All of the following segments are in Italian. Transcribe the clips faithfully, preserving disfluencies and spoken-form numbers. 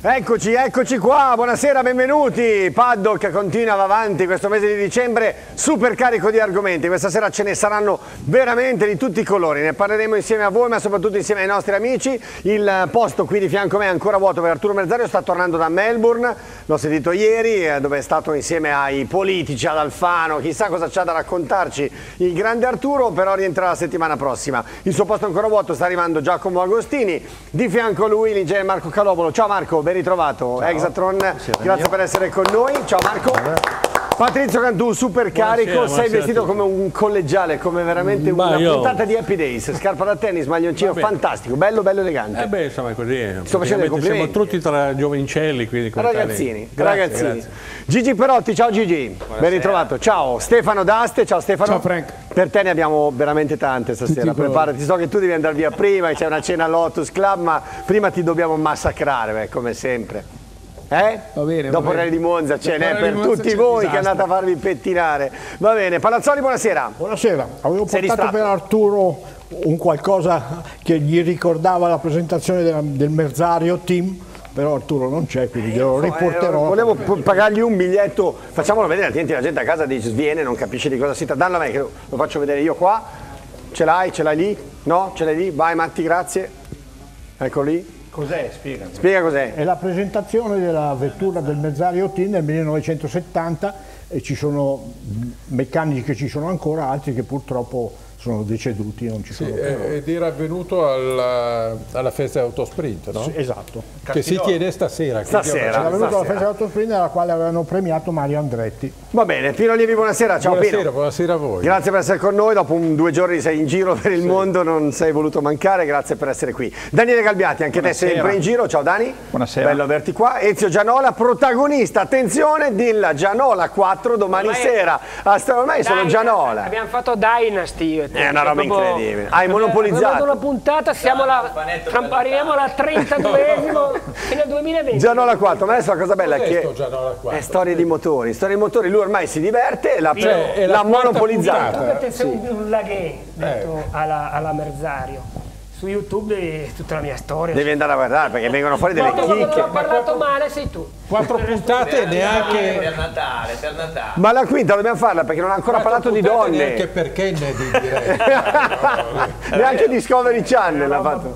Eccoci, eccoci qua, buonasera, benvenuti. Paddock continua avanti questo mese di dicembre, super carico di argomenti. Questa sera ce ne saranno veramente di tutti i colori, ne parleremo insieme a voi ma soprattutto insieme ai nostri amici. Il posto qui di fianco a me è ancora vuoto per Arturo Merzario, sta tornando da Melbourne, l'ho sentito ieri, dove è stato insieme ai politici, ad Alfano, chissà cosa c'ha da raccontarci il grande Arturo, però rientrerà la settimana prossima. Il suo posto è ancora vuoto, sta arrivando Giacomo Agostini, di fianco a lui l'ingegnere Marco Calobolo. Ciao Marco, ben ritrovato. Ciao. Exatron, grazie, grazie per essere con noi. Ciao Marco. Patrizio Cantù, super carico, buonasera, sei buonasera vestito come un collegiale, come veramente ma una io... puntata di Happy Days, scarpa da tennis, maglioncino, fantastico, bello bello elegante. Eh beh, insomma così, sto facendo i complimenti. Siamo tutti tra giovincelli, quindi ragazzini, grazie, ragazzini. Grazie. Gigi Perotti, ciao Gigi, buonasera, ben ritrovato. Ciao Stefano D'Aste, ciao Stefano. Ciao Frank. Per te ne abbiamo veramente tante stasera, preparati, so che tu devi andare via prima, c'è una cena Lotus Club, ma prima ti dobbiamo massacrare, beh, come sempre. Eh? Va bene, dopo il Re di Monza c'è n'è per tutti voi che andate a farvi pettinare. Va bene, Palazzoli, buonasera. Buonasera, avevo Sei portato distratto. per Arturo un qualcosa che gli ricordava la presentazione della, del Merzario Team, però Arturo non c'è, quindi glielo eh, riporterò. Eh, volevo pagargli un biglietto, facciamolo vedere, altrimenti la gente a casa dice sviene, non capisce di cosa si tratta. Dallo a me che lo faccio vedere io qua. Ce l'hai, ce l'hai lì? No? Ce l'hai lì? Vai Matti, grazie. Ecco lì. Cos'è? Spiega. Spiega cos'è. È la presentazione della vettura del Merzario Team nel millenovecentosettanta e ci sono meccanici che ci sono ancora, altri che purtroppo sono deceduti, non ci sono sì, più. Ed era avvenuto alla, alla festa Autosprint, no? Sì, esatto. Che Cattino. si tiene stasera. Stasera. Era avvenuto alla festa Autosprint alla quale avevano premiato Mario Andretti. Va bene, Pino Allievi, buonasera. Ciao buonasera, Pino. Buonasera a voi. Grazie per essere con noi, dopo un, due giorni sei in giro per il sì. mondo, non sei voluto mancare, grazie per essere qui. Daniele Galbiati, anche buonasera. te sempre in giro. Ciao Dani. Buonasera. Bello averti qua. Ezio Gianola, protagonista, attenzione, della Gianola quattro domani ormai sera. Ormai sono Gianola. Abbiamo fatto Dynasty. È una roba incredibile. Hai monopolizzato una puntata, siamo alla, arriviamo alla trentaduesima fino al duemilaventi. Gianola quattro, ma adesso la cosa bella è che è storia di motori, storia di motori, lui ormai si diverte, l'ha la monopolizzata. Attenzione di un laghetto detto alla, alla Merzario. Su YouTube è tutta la mia storia. Devi andare a guardare perché vengono fuori delle chicche. Quando ho parlato male sei tu. Quattro puntate neanche per Natale, per Natale. Ma la quinta dobbiamo farla perché non ha ancora parlato di donne. Neanche per Kennedy direi. Neanche Discovery Channel l'ha fatto.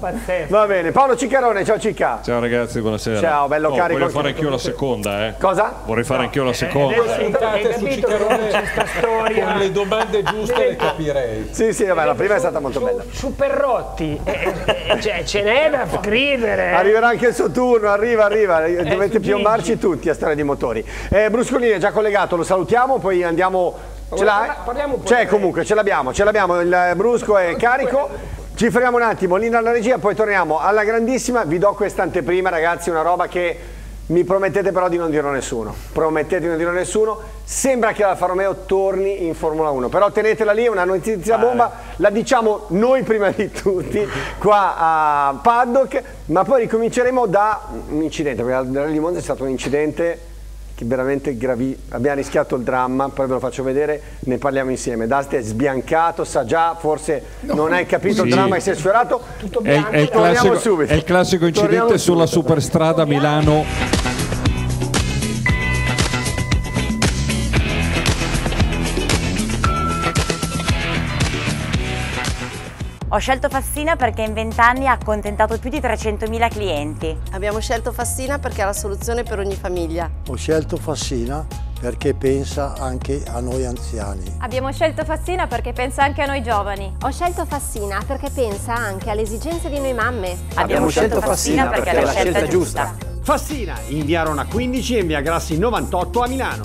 Va bene, Paolo Ciccarone, ciao Cicca. Ciao ragazzi, buonasera. Ciao, bello oh, carico. Vorrei fare anch'io la seconda, eh. Cosa? Vorrei fare no. anch'io la seconda. Due puntate su Ciccarone questa storia. Con le domande giuste le capirei. Sì, sì, vabbè, la prima è stata molto bella. Su Perrotti. Cioè, ce n'è da scrivere. Arriverà anche il suo turno, arriva, arriva. Dovete piombarci tutti a storia di motori. Eh, Bruscolini è già collegato, lo salutiamo, poi andiamo. Ce l'hai? C'è comunque, ce l'abbiamo, ce l'abbiamo, il Brusco è carico. Ci fermiamo un attimo, lì alla regia, poi torniamo alla grandissima. Vi do quest'anteprima, ragazzi, una roba che mi promettete però di non dirlo a nessuno. Promettete di non dirlo a nessuno. Sembra che l'Alfa Romeo torni in Formula uno, però tenetela lì, è una notizia bomba, la diciamo noi prima di tutti qua a Paddock, ma poi ricominceremo da un incidente, perché la Rally di Monza è stato un incidente che veramente gravi, abbiamo rischiato il dramma, poi ve lo faccio vedere, ne parliamo insieme. D'Aste è sbiancato, sa già, forse no, non hai capito sì. il dramma e si è sfiorato. Tutto bianco, è, è torniamo classico, subito. È il classico incidente torniamo sulla subito. superstrada Milano. Ho scelto Fassina perché in vent'anni ha accontentato più di trecentomila clienti. Abbiamo scelto Fassina perché ha la soluzione per ogni famiglia. Ho scelto Fassina perché pensa anche a noi anziani. Abbiamo scelto Fassina perché pensa anche a noi giovani. Ho scelto Fassina perché pensa anche alle esigenze di noi mamme. Abbiamo, Abbiamo scelto, scelto Fassina, Fassina perché, perché è la scelta, scelta giusta. giusta. Fassina, in via Rona quindici e in via Grassi novantotto a Milano.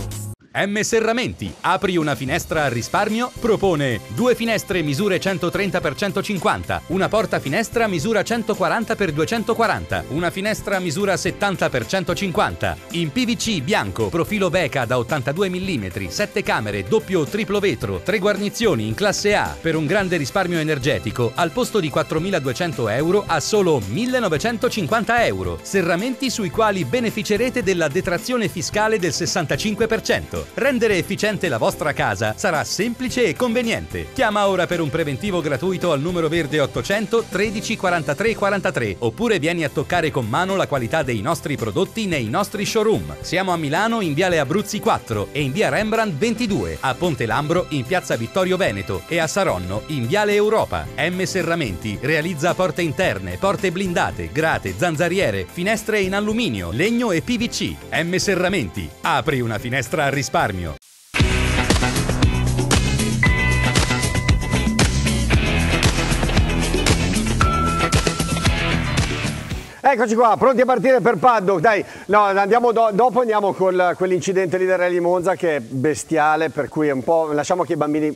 M. Serramenti, apri una finestra al risparmio, propone due finestre misure centotrenta per centocinquanta, una porta finestra misura centoquaranta per duecentoquaranta, una finestra misura settanta per centocinquanta, in P V C bianco, profilo Beka da ottantadue millimetri, sette camere, doppio o triplo vetro, tre guarnizioni in classe A, per un grande risparmio energetico, al posto di quattromiladuecento euro a solo millenovecentocinquanta euro, serramenti sui quali beneficerete della detrazione fiscale del sessantacinque per cento. Rendere efficiente la vostra casa sarà semplice e conveniente. Chiama ora per un preventivo gratuito al numero verde ottocento tredici quarantatré quarantatré oppure vieni a toccare con mano la qualità dei nostri prodotti nei nostri showroom. Siamo a Milano in Viale Abruzzi quattro e in Via Rembrandt ventidue, a Ponte Lambro in Piazza Vittorio Veneto e a Saronno in Viale Europa. M. Serramenti realizza porte interne, porte blindate, grate, zanzariere, finestre in alluminio, legno e P V C. M. Serramenti, apri una finestra al risparmio. Eccoci qua, pronti a partire per Paddock. Dai, no, andiamo do, dopo andiamo con quell'incidente lì del Rally Monza che è bestiale, per cui è un po'. Lasciamo che i bambini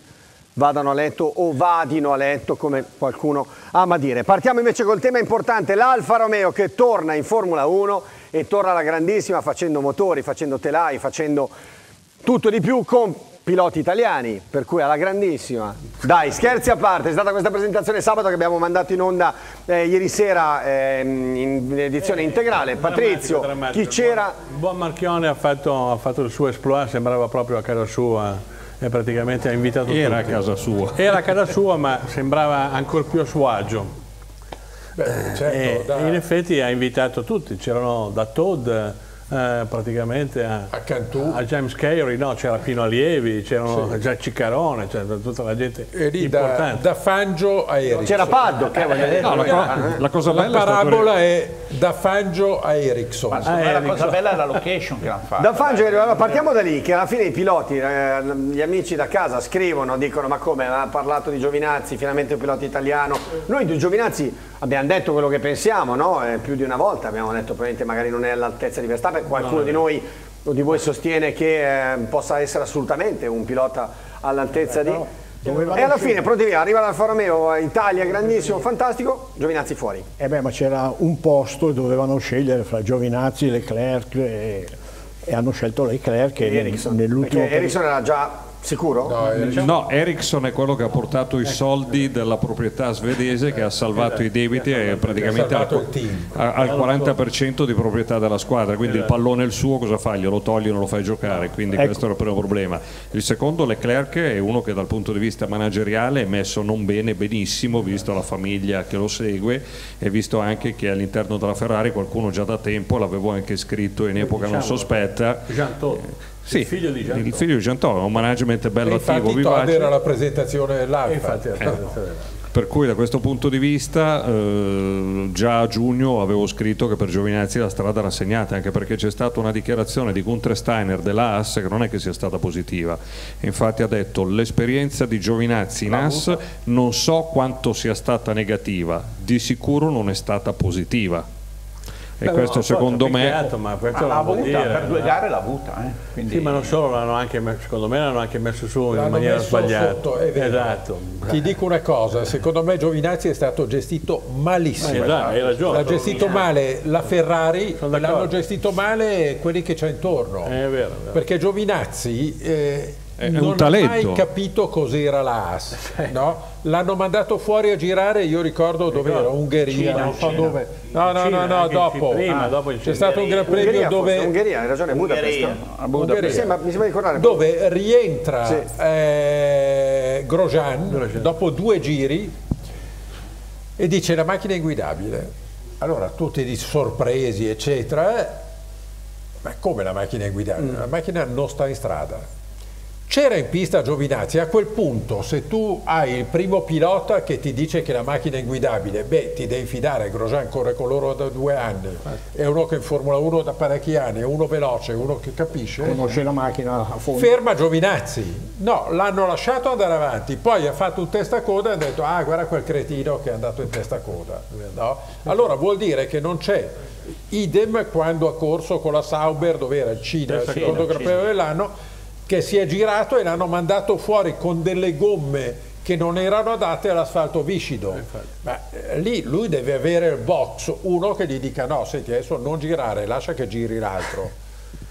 vadano a letto o vadino a letto, come qualcuno ama dire. Partiamo invece col tema importante, l'Alfa Romeo che torna in Formula uno e torna alla grandissima facendo motori, facendo telai, facendo tutto di più con piloti italiani, per cui alla grandissima. Dai, scherzi a parte, è stata questa presentazione sabato che abbiamo mandato in onda eh, ieri sera eh, in edizione eh, integrale. Drammatico, Patrizio, drammatico. Chi c'era? Buon, buon Marchionne ha fatto, ha fatto il suo exploit, sembrava proprio a casa sua. E praticamente ha invitato era tutti. a casa sua era a casa sua ma sembrava ancora più a suo agio. Beh, certo, e da... in effetti ha invitato tutti, c'erano da Todd eh, praticamente a, a, Cantù. a James Carey, no, c'era Pino Allievi, c'erano sì. già Ciccarone, c'era tutta la gente e lì importante, da, da Fangio a Ericsson c'era Paddock, eh, eh, eh, no, la, co la cosa bella, la parabola è da Fangio a Ericsson. Ma, ma Ericsson. La cosa bella è la location che hanno fatto. Da Fangio, allora, partiamo da lì, che alla fine i piloti, eh, gli amici da casa scrivono, dicono ma come, ha parlato di Giovinazzi, finalmente un pilota italiano. Noi di Giovinazzi abbiamo detto quello che pensiamo, no? Eh, più di una volta abbiamo detto probabilmente magari non è all'altezza di Verstappen, qualcuno no, di noi o di voi sostiene che eh, possa essere assolutamente un pilota all'altezza no, di... E alla fine, pronti via, arriva l'Alfa Romeo, Italia grandissimo, fantastico, Giovinazzi fuori. Eh beh, ma c'era un posto e dovevano scegliere fra Giovinazzi, Leclerc e, e hanno scelto Leclerc e Ericsson. Nell'ultimo perché Ericsson era già... Sicuro? No, Ericsson. no, Ericsson è quello che ha portato i soldi della proprietà svedese, che ha salvato i debiti e praticamente al, al quaranta per cento di proprietà della squadra, quindi il pallone è il suo, cosa fai? Glielo togli, non lo fai giocare, quindi ecco. Questo era il primo problema. Il secondo, Leclerc è uno che dal punto di vista manageriale è messo non bene, benissimo, visto la famiglia che lo segue e visto anche che all'interno della Ferrari qualcuno già da tempo, l'avevo anche scritto in epoca diciamo, non sospetta, Sì, il figlio di Giantò, il figlio di Giantò è un management bello attivo, vivace. Era la presentazione dell'Alfa. Eh, per cui da questo punto di vista eh, già a giugno avevo scritto che per Giovinazzi la strada era segnata, anche perché c'è stata una dichiarazione di Gunther Steiner della A S che non è che sia stata positiva. Infatti ha detto l'esperienza di Giovinazzi in A S non so quanto sia stata negativa, di sicuro non è stata positiva. E Beh, questo no, secondo me peccato, ma questo ma avuta, dire, per due gare l'ha avuta eh. Quindi... sì, ma non solo, l'hanno anche, secondo me l'hanno anche messo su in maniera sbagliata sotto, esatto. Ti dico una cosa, secondo me Giovinazzi è stato gestito malissimo, ma esatto, l'ha gestito male la Ferrari, l'hanno gestito male quelli che c'è intorno, è vero, è vero. Perché Giovinazzi eh, non ha mai capito cos'era la A S, no? L'hanno mandato fuori a girare, io ricordo dove era, Ungheria, Cina, non so Cina. dove. No, no, no, no, dopo. Ah, c'è stato un Gran Premio Ungheria, dove Ungheria, hai ragione, Budapest. Budapest. Mi sembra, mi sembra ricordare. Dove rientra sì. eh, Grosjean dopo due giri e dice la macchina è inguidabile. Allora tutti sorpresi, eccetera. Ma come la macchina è inguidabile? Mm. La macchina non sta in strada. C'era in pista Giovinazzi, a quel punto se tu hai il primo pilota che ti dice che la macchina è inguidabile, beh ti devi fidare, Grosjean corre con loro da due anni, è uno che in Formula uno da parecchi anni, è uno veloce, uno che capisce. Conosce la macchina a fondo. Ferma Giovinazzi, no, l'hanno lasciato andare avanti, poi ha fatto un testacoda e ha detto ah guarda quel cretino che è andato in testacoda, no? Allora vuol dire che non c'è. Idem quando ha corso con la Sauber, dove era il Cina, il secondo Gran Premio dell'anno, che si è girato e l'hanno mandato fuori con delle gomme che non erano adatte all'asfalto viscido. Ma eh, lì lui deve avere il box, uno che gli dica no, senti adesso non girare, lascia che giri l'altro.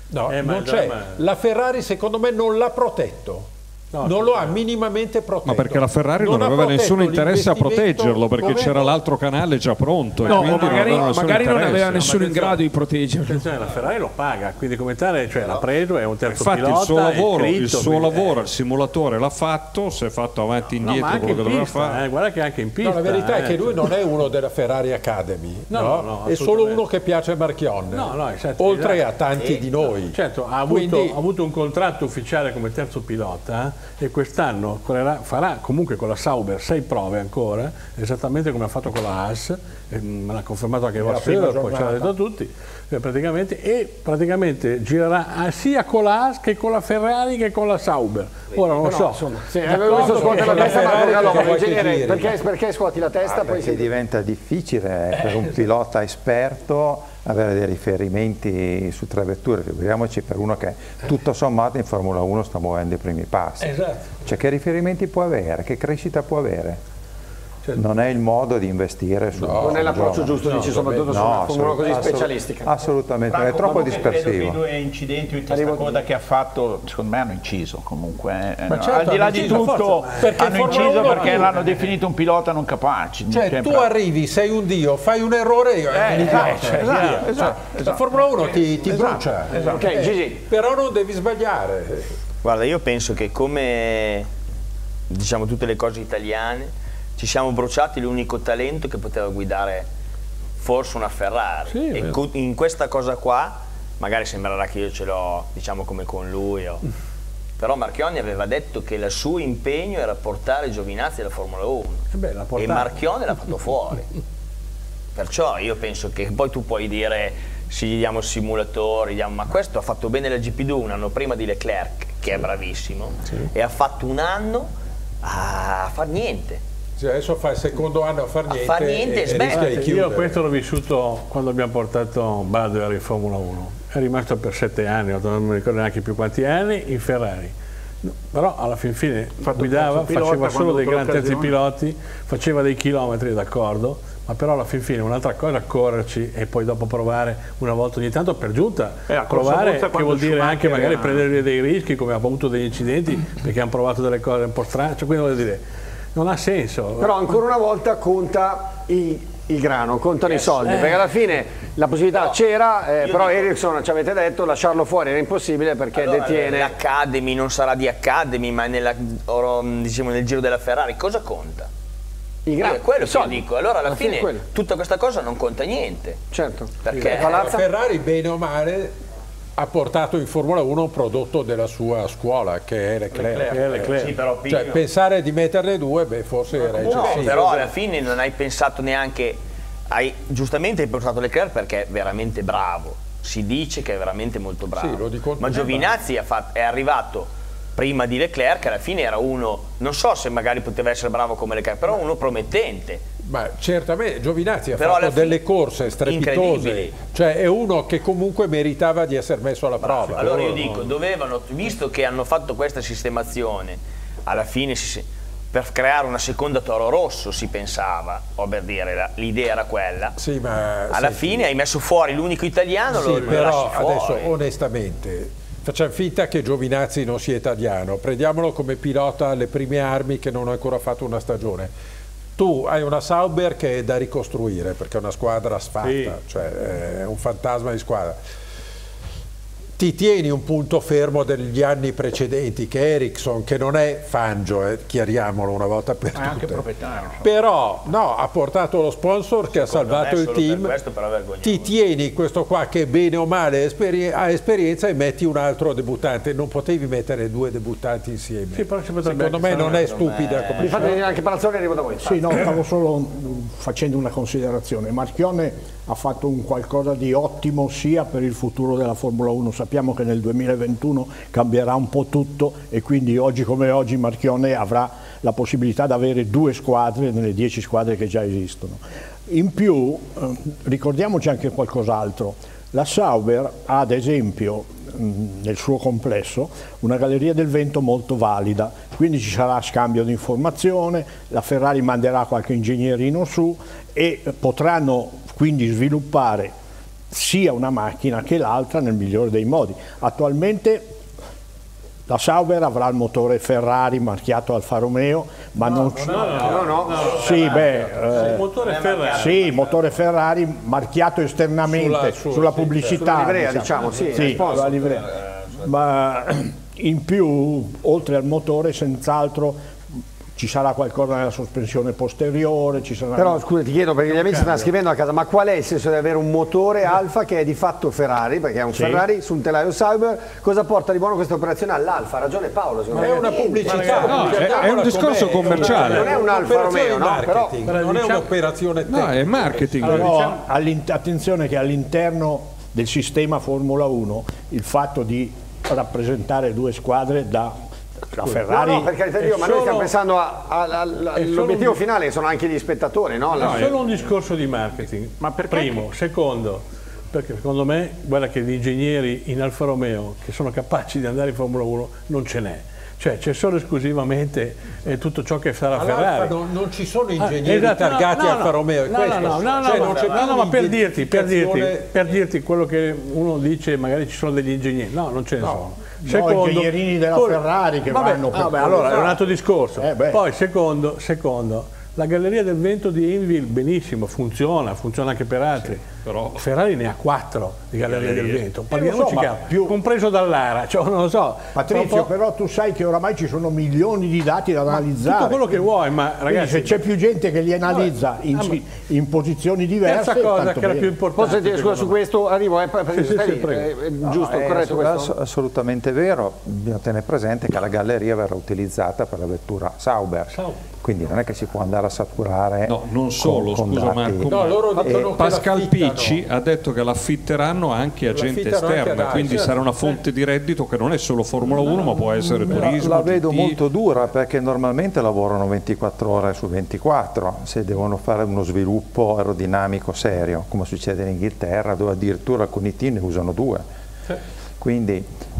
No, eh, non c'è. La Ferrari secondo me non l'ha protetto. No, non lo ha minimamente protetto. Ma perché la Ferrari non, non aveva nessun interesse a proteggerlo, perché c'era l'altro canale già pronto. No, e magari non, magari non aveva nessuno no, in grado di proteggerlo. La Ferrari lo paga, quindi come tale, cioè, l'ha preso, è un terzo pilota. Infatti il suo lavoro, il suo lavoro, il simulatore l'ha fatto, si è fatto avanti e indietro, no, quello che doveva fare. Eh, guarda che anche in pista. No, la verità eh, è che lui non è uno della Ferrari Academy, no, no? No, è solo uno che piace a Marchionne, no, no, certo, oltre esatto. a tanti e, di noi. Certo, ha avuto, quindi, ha avuto un contratto ufficiale come terzo pilota. E quest'anno farà comunque con la Sauber sei prove ancora, esattamente come ha fatto con la Haas, me l'ha confermato anche Vassero, poi ce l'ha detto a tutti, praticamente, e praticamente girerà sia con la Haas che con la Ferrari che con la Sauber. Ora non lo so, insomma, sì, avevo visto scuotere la testa, ma no, perché, perché, perché scuoti la testa? Ah, poi si diventa difficile per un pilota esperto avere dei riferimenti su tre vetture, figuriamoci per uno che tutto sommato in Formula uno sta muovendo i primi passi. Esatto. Cioè, che riferimenti può avere? Che crescita può avere? Cioè, non è il modo di investire su no, non è l'approccio giusto, no, dici, soprattutto no, su una Formula così specialistica. Assolutamente, Franco, è troppo dispersivo. Credo che i due incidenti in testa coda che ha fatto, secondo me, hanno inciso comunque. Eh, certo, al di là di tutto, perché hanno inciso perché l'hanno definito un pilota non capace. Cioè, sempre. Tu arrivi, sei un dio, fai un errore e eh, esatto, cioè, esatto, esatto, esatto. La Formula uno ti, ti esatto, brucia, esatto. Okay, eh, Gigi. Però non devi sbagliare. Guarda, io penso che come diciamo tutte le cose italiane, ci siamo bruciati l'unico talento che poteva guidare forse una Ferrari, sì, e in questa cosa qua magari sembrerà che io ce l'ho diciamo come con lui o... però Marchionne aveva detto che il suo impegno era portare Giovinazzi alla Formula uno e, beh, la e Marchionne l'ha fatto fuori. Perciò io penso che poi tu puoi dire sì, gli diamo simulatori, diamo... ma questo ha fatto bene la G P due un anno prima di Leclerc, che è bravissimo, sì, e ha fatto un anno a far niente. Adesso fa il secondo anno a far niente, a far niente e, e e io questo l'ho vissuto quando abbiamo portato Badoer in Formula uno, è rimasto per sette anni, non mi ricordo neanche più quanti anni, in Ferrari, no, però alla fin fine guidava, faceva solo dei grandi terzi piloti, faceva dei chilometri, d'accordo, ma però alla fin fine un'altra cosa è correrci e poi dopo provare una volta ogni tanto, per giunta eh, provare, che vuol dire anche magari era... prendere dei rischi, come ha avuto degli incidenti perché hanno provato delle cose un po' strane, cioè, quindi voglio dire, non ha senso. Però ancora una volta conta i, il grano, contano yes, i soldi, eh. perché alla fine la possibilità no, c'era, eh, però dico... Ericsson, ci avete detto, lasciarlo fuori era impossibile perché allora, detiene... L'Academy non sarà di Academy, ma nella, or, diciamo, nel giro della Ferrari cosa conta? I grano, eh, quello i soldi. Che dico, allora alla, alla fine, fine tutta questa cosa non conta niente. Certo. Perché la palazza... Ferrari, bene o male, ha portato in Formula uno un prodotto della sua scuola, che è Leclerc, Leclerc, Leclerc. Sì, però cioè, pensare di metterne due, beh, forse no, era no, sì, però alla fine non hai pensato neanche, hai, giustamente hai pensato Leclerc perché è veramente bravo, si dice che è veramente molto bravo, sì, lo dico, ma Giovinazzi è, fatto, è arrivato prima di Leclerc, alla fine era uno, non so se magari poteva essere bravo come Leclerc, però uno promettente. Ma certamente Giovinazzi ha però fatto delle corse strepitose, cioè è uno che comunque meritava di essere messo alla bravo, prova. Allora io dico, dovevano, visto che hanno fatto questa sistemazione, alla fine si, per creare una seconda Toro Rosso si pensava, o per dire, l'idea era quella, sì, ma, alla senti, fine hai messo fuori l'unico italiano, sì, lo, però lo lasci fuori. Adesso onestamente... Facciamo finta che Giovinazzi non sia italiano, prendiamolo come pilota alle prime armi che non ha ancora fatto una stagione. Tu hai una Sauber che è da ricostruire perché è una squadra sfatta, sì, cioè è un fantasma di squadra. Ti tieni un punto fermo degli anni precedenti, che Ericsson, che non è Fangio, eh, chiariamolo una volta per tutte. È anche proprietario. Però no, ha portato lo sponsor che secondo ha salvato il team. Per questo, però, ti tieni questo qua che bene o male esperi ha esperienza e metti un altro debuttante. Non potevi mettere due debuttanti insieme. Sì, però secondo me non è stupida. Come infatti venire anche Palazzoni, arrivo da voi. Infatti. Sì, no, stavo solo facendo una considerazione. Marchionne ha fatto un qualcosa di ottimo sia per il futuro della Formula uno, sappiamo che nel duemilaventuno cambierà un po' tutto e quindi oggi come oggi Marchionne avrà la possibilità di avere due squadre nelle dieci squadre che già esistono. In più eh, ricordiamoci anche qualcos'altro, la Sauber ha ad esempio mh, nel suo complesso una galleria del vento molto valida, quindi ci sarà scambio di informazione, la Ferrari manderà qualche ingegnierino su e potranno quindi sviluppare sia una macchina che l'altra nel migliore dei modi. Attualmente La Sauber avrà il motore Ferrari marchiato Alfa Romeo, ma no, non no, no, no, no, no. Sì, beh, eh, motore Ferrari. Sì, motore Ferrari marchiato esternamente sulla, sulla, sulla pubblicità, sulla livrea, diciamo, diciamo, sì, sì, sulla livrea. Eh, ma in più, oltre al motore, senz'altro ci sarà qualcosa nella sospensione posteriore, ci sarà... Però scusa, ti chiedo, perché gli amici stanno scrivendo a casa, ma qual è il senso di avere un motore Alfa che è di fatto Ferrari, perché è un sì. Ferrari su un telaio Sauber? Cosa porta di buono questa operazione all'Alfa? Ha ragione Paolo, secondo me. È una pubblicità, no, no, è, è un discorso com commerciale. Non è un Alfa Romeo, no, però... però non è un'operazione tecnica. No, è marketing. Allora, diciamo... Attenzione che all'interno del sistema Formula uno il fatto di rappresentare due squadre da... La Ferrari. No, no, per carità di Dio, ma noi stiamo pensando all'obiettivo finale, che sono anche gli spettatori, no? No, è solo un discorso di marketing. Ma perché? Primo, secondo, perché secondo me, guarda che di ingegneri in Alfa Romeo che sono capaci di andare in Formula uno non ce n'è. Cioè c'è solo esclusivamente eh, tutto ciò che sarà Ferrari. Non, non ci sono ingegneri ah, esatto, targati no, no, Alfa Romeo. No, no, no, no, cioè, no, no, no, ma per dirti, per dirti, per dirti quello che uno dice, magari ci sono degli ingegneri. No, non ce ne no. sono. Secondo, no, i ingegnerini della poi, Ferrari che vabbè, vanno per vabbè, allora è un altro discorso. Eh poi secondo, secondo, la Galleria del Vento di Envil benissimo, funziona, funziona anche per altri. Sì, però... Ferrari ne ha quattro di Galleria del Vento, parliamoci so, più... compreso dall'Ara, cioè, non lo so. Patrizio, però tu sai che oramai ci sono milioni di dati da analizzare. Tutto quello che vuoi, ma ragazzi... Se c'è più gente che li analizza in, ah, in, in posizioni diverse... Terza cosa che era più importante... Posso, scusa, su questo arrivo, eh, sì, sì, sì, è, è giusto, no, è corretto questo? Assolutamente vero, bisogna tenere presente che la galleria verrà utilizzata per la vettura Sauber. Sauber. Quindi non è che si può andare a saturare. No, non solo, con, scusa con Marco. No, loro eh, Pascal Picci ha detto che l'affitteranno anche a gente esterna, quindi sarà una fonte di reddito che non è solo Formula uno, no, ma può essere no, turismo. La vedo T T molto dura, perché normalmente lavorano ventiquattro ore su ventiquattro se devono fare uno sviluppo aerodinamico serio, come succede in Inghilterra, dove addirittura alcuni team ne usano due. Sì. Quindi,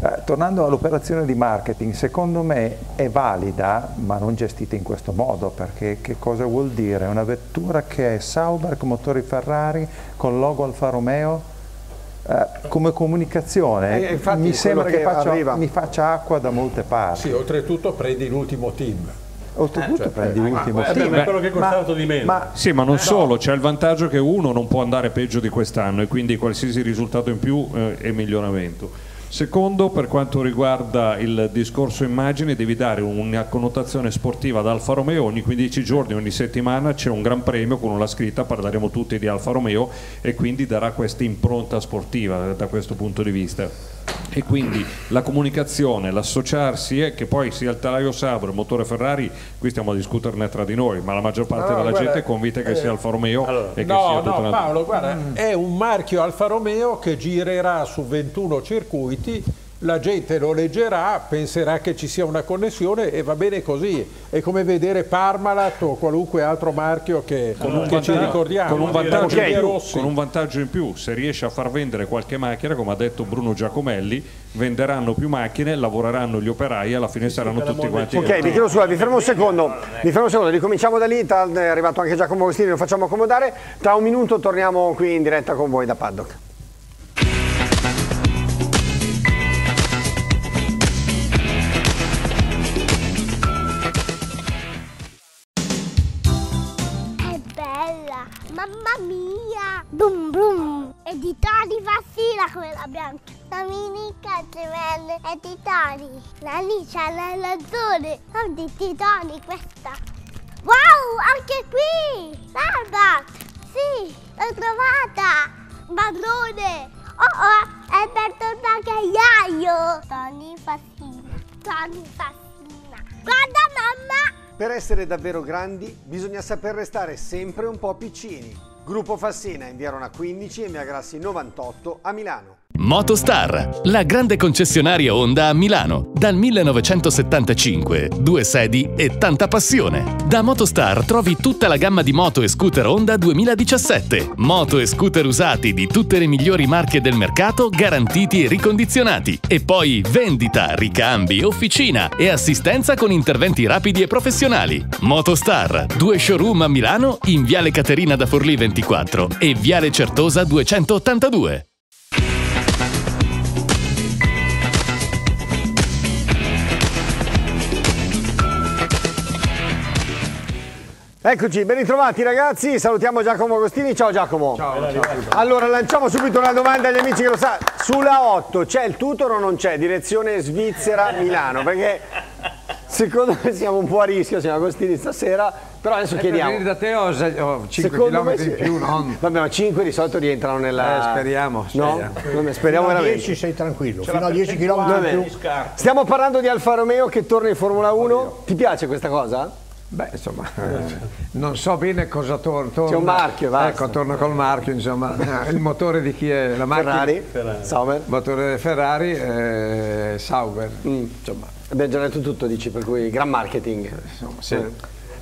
eh, tornando all'operazione di marketing, secondo me è valida, ma non gestita in questo modo, perché che cosa vuol dire? Una vettura che è Sauber, con motori Ferrari, con logo Alfa Romeo, eh, come comunicazione eh, mi sembra che, che faccia, mi faccia acqua da molte parti. Sì, oltretutto prendi l'ultimo team. Oltretutto eh, cioè, prendi l'ultimo eh, team. È quello che è costato ma, di meno. Ma, sì, ma non eh, solo, no. C'è il vantaggio che uno non può andare peggio di quest'anno e quindi qualsiasi risultato in più eh, è miglioramento. Secondo, per quanto riguarda il discorso immagine, devi dare una connotazione sportiva ad Alfa Romeo. Ogni quindici giorni, ogni settimana c'è un gran premio con una scritta, parleremo tutti di Alfa Romeo, e quindi darà questa impronta sportiva da questo punto di vista. E quindi la comunicazione, l'associarsi, è che poi sia il telaio Sauber, il motore Ferrari, qui stiamo a discuterne tra di noi, ma la maggior parte no, della guarda, gente è convinta che eh, sia Alfa Romeo allora, e che no, sia tutta no, una... Paolo, guarda, mm. è un marchio Alfa Romeo che girerà su ventuno circuiti. La gente lo leggerà, penserà che ci sia una connessione e va bene così. È come vedere Parmalat o qualunque altro marchio che, allora, che ci ricordiamo. Con un, vantaggio in più, con un vantaggio in più, se riesce a far vendere qualche macchina, come ha detto Bruno Giacomelli, venderanno più macchine, lavoreranno gli operai e alla fine saranno tutti quanti. Ok, vi chiedo scusa, vi fermo un secondo, vi fermo un secondo, ricominciamo da lì, è arrivato anche Giacomo Agostini, lo facciamo accomodare, tra un minuto torniamo qui in diretta con voi da Paddock. Quella bianca, la minica gemelle è Titanic, la licia nell'azzurro, non di Titanic questa. Wow, anche qui! Salvat! Sì, l'ho trovata! Padrone! Oh oh, è perduto anche Iaio! Tony Fassina, Tony Fassina. Guarda mamma! Per essere davvero grandi bisogna saper restare sempre un po' piccini. Gruppo Fassina, in via Rona quindici e Via Grassi novantotto a Milano. Motostar, la grande concessionaria Honda a Milano. Dal millenovecentosettantacinque, due sedi e tanta passione. Da Motostar trovi tutta la gamma di moto e scooter Honda duemiladiciassette. Moto e scooter usati di tutte le migliori marche del mercato, garantiti e ricondizionati. E poi vendita, ricambi, officina e assistenza con interventi rapidi e professionali. Motostar, due showroom a Milano, in Viale Caterina da Forlì ventiquattro e Viale Certosa duecentottantadue. Eccoci, ben ritrovati ragazzi, salutiamo Giacomo Agostini. Ciao Giacomo. Ciao, ciao. Allora lanciamo subito una domanda agli amici che lo sa. Sulla otto c'è il tutor o non c'è? Direzione Svizzera-Milano, perché secondo me siamo un po' a rischio, siamo Agostini stasera, però adesso eh, chiediamo. Per da te ho, ho cinque chilometri in più, non? Vabbè, ma cinque di solito rientrano nella... Eh, speriamo, speriamo. No? No, speriamo veramente. dieci sei tranquillo, fino a dieci chilometri in più. Stiamo parlando di Alfa Romeo che torna in Formula uno. Oh, ti piace questa cosa? Beh, insomma, eh, non so bene cosa torna. C'è un marchio, va? Ecco, torno col marchio, insomma. Il motore di chi è? La macchina? Ferrari, Ferrari. Sauber. Il motore Ferrari, eh, Sauber. Mm. Insomma. Abbiamo già detto tutto, dici, per cui gran marketing. Insomma, sì. Mm.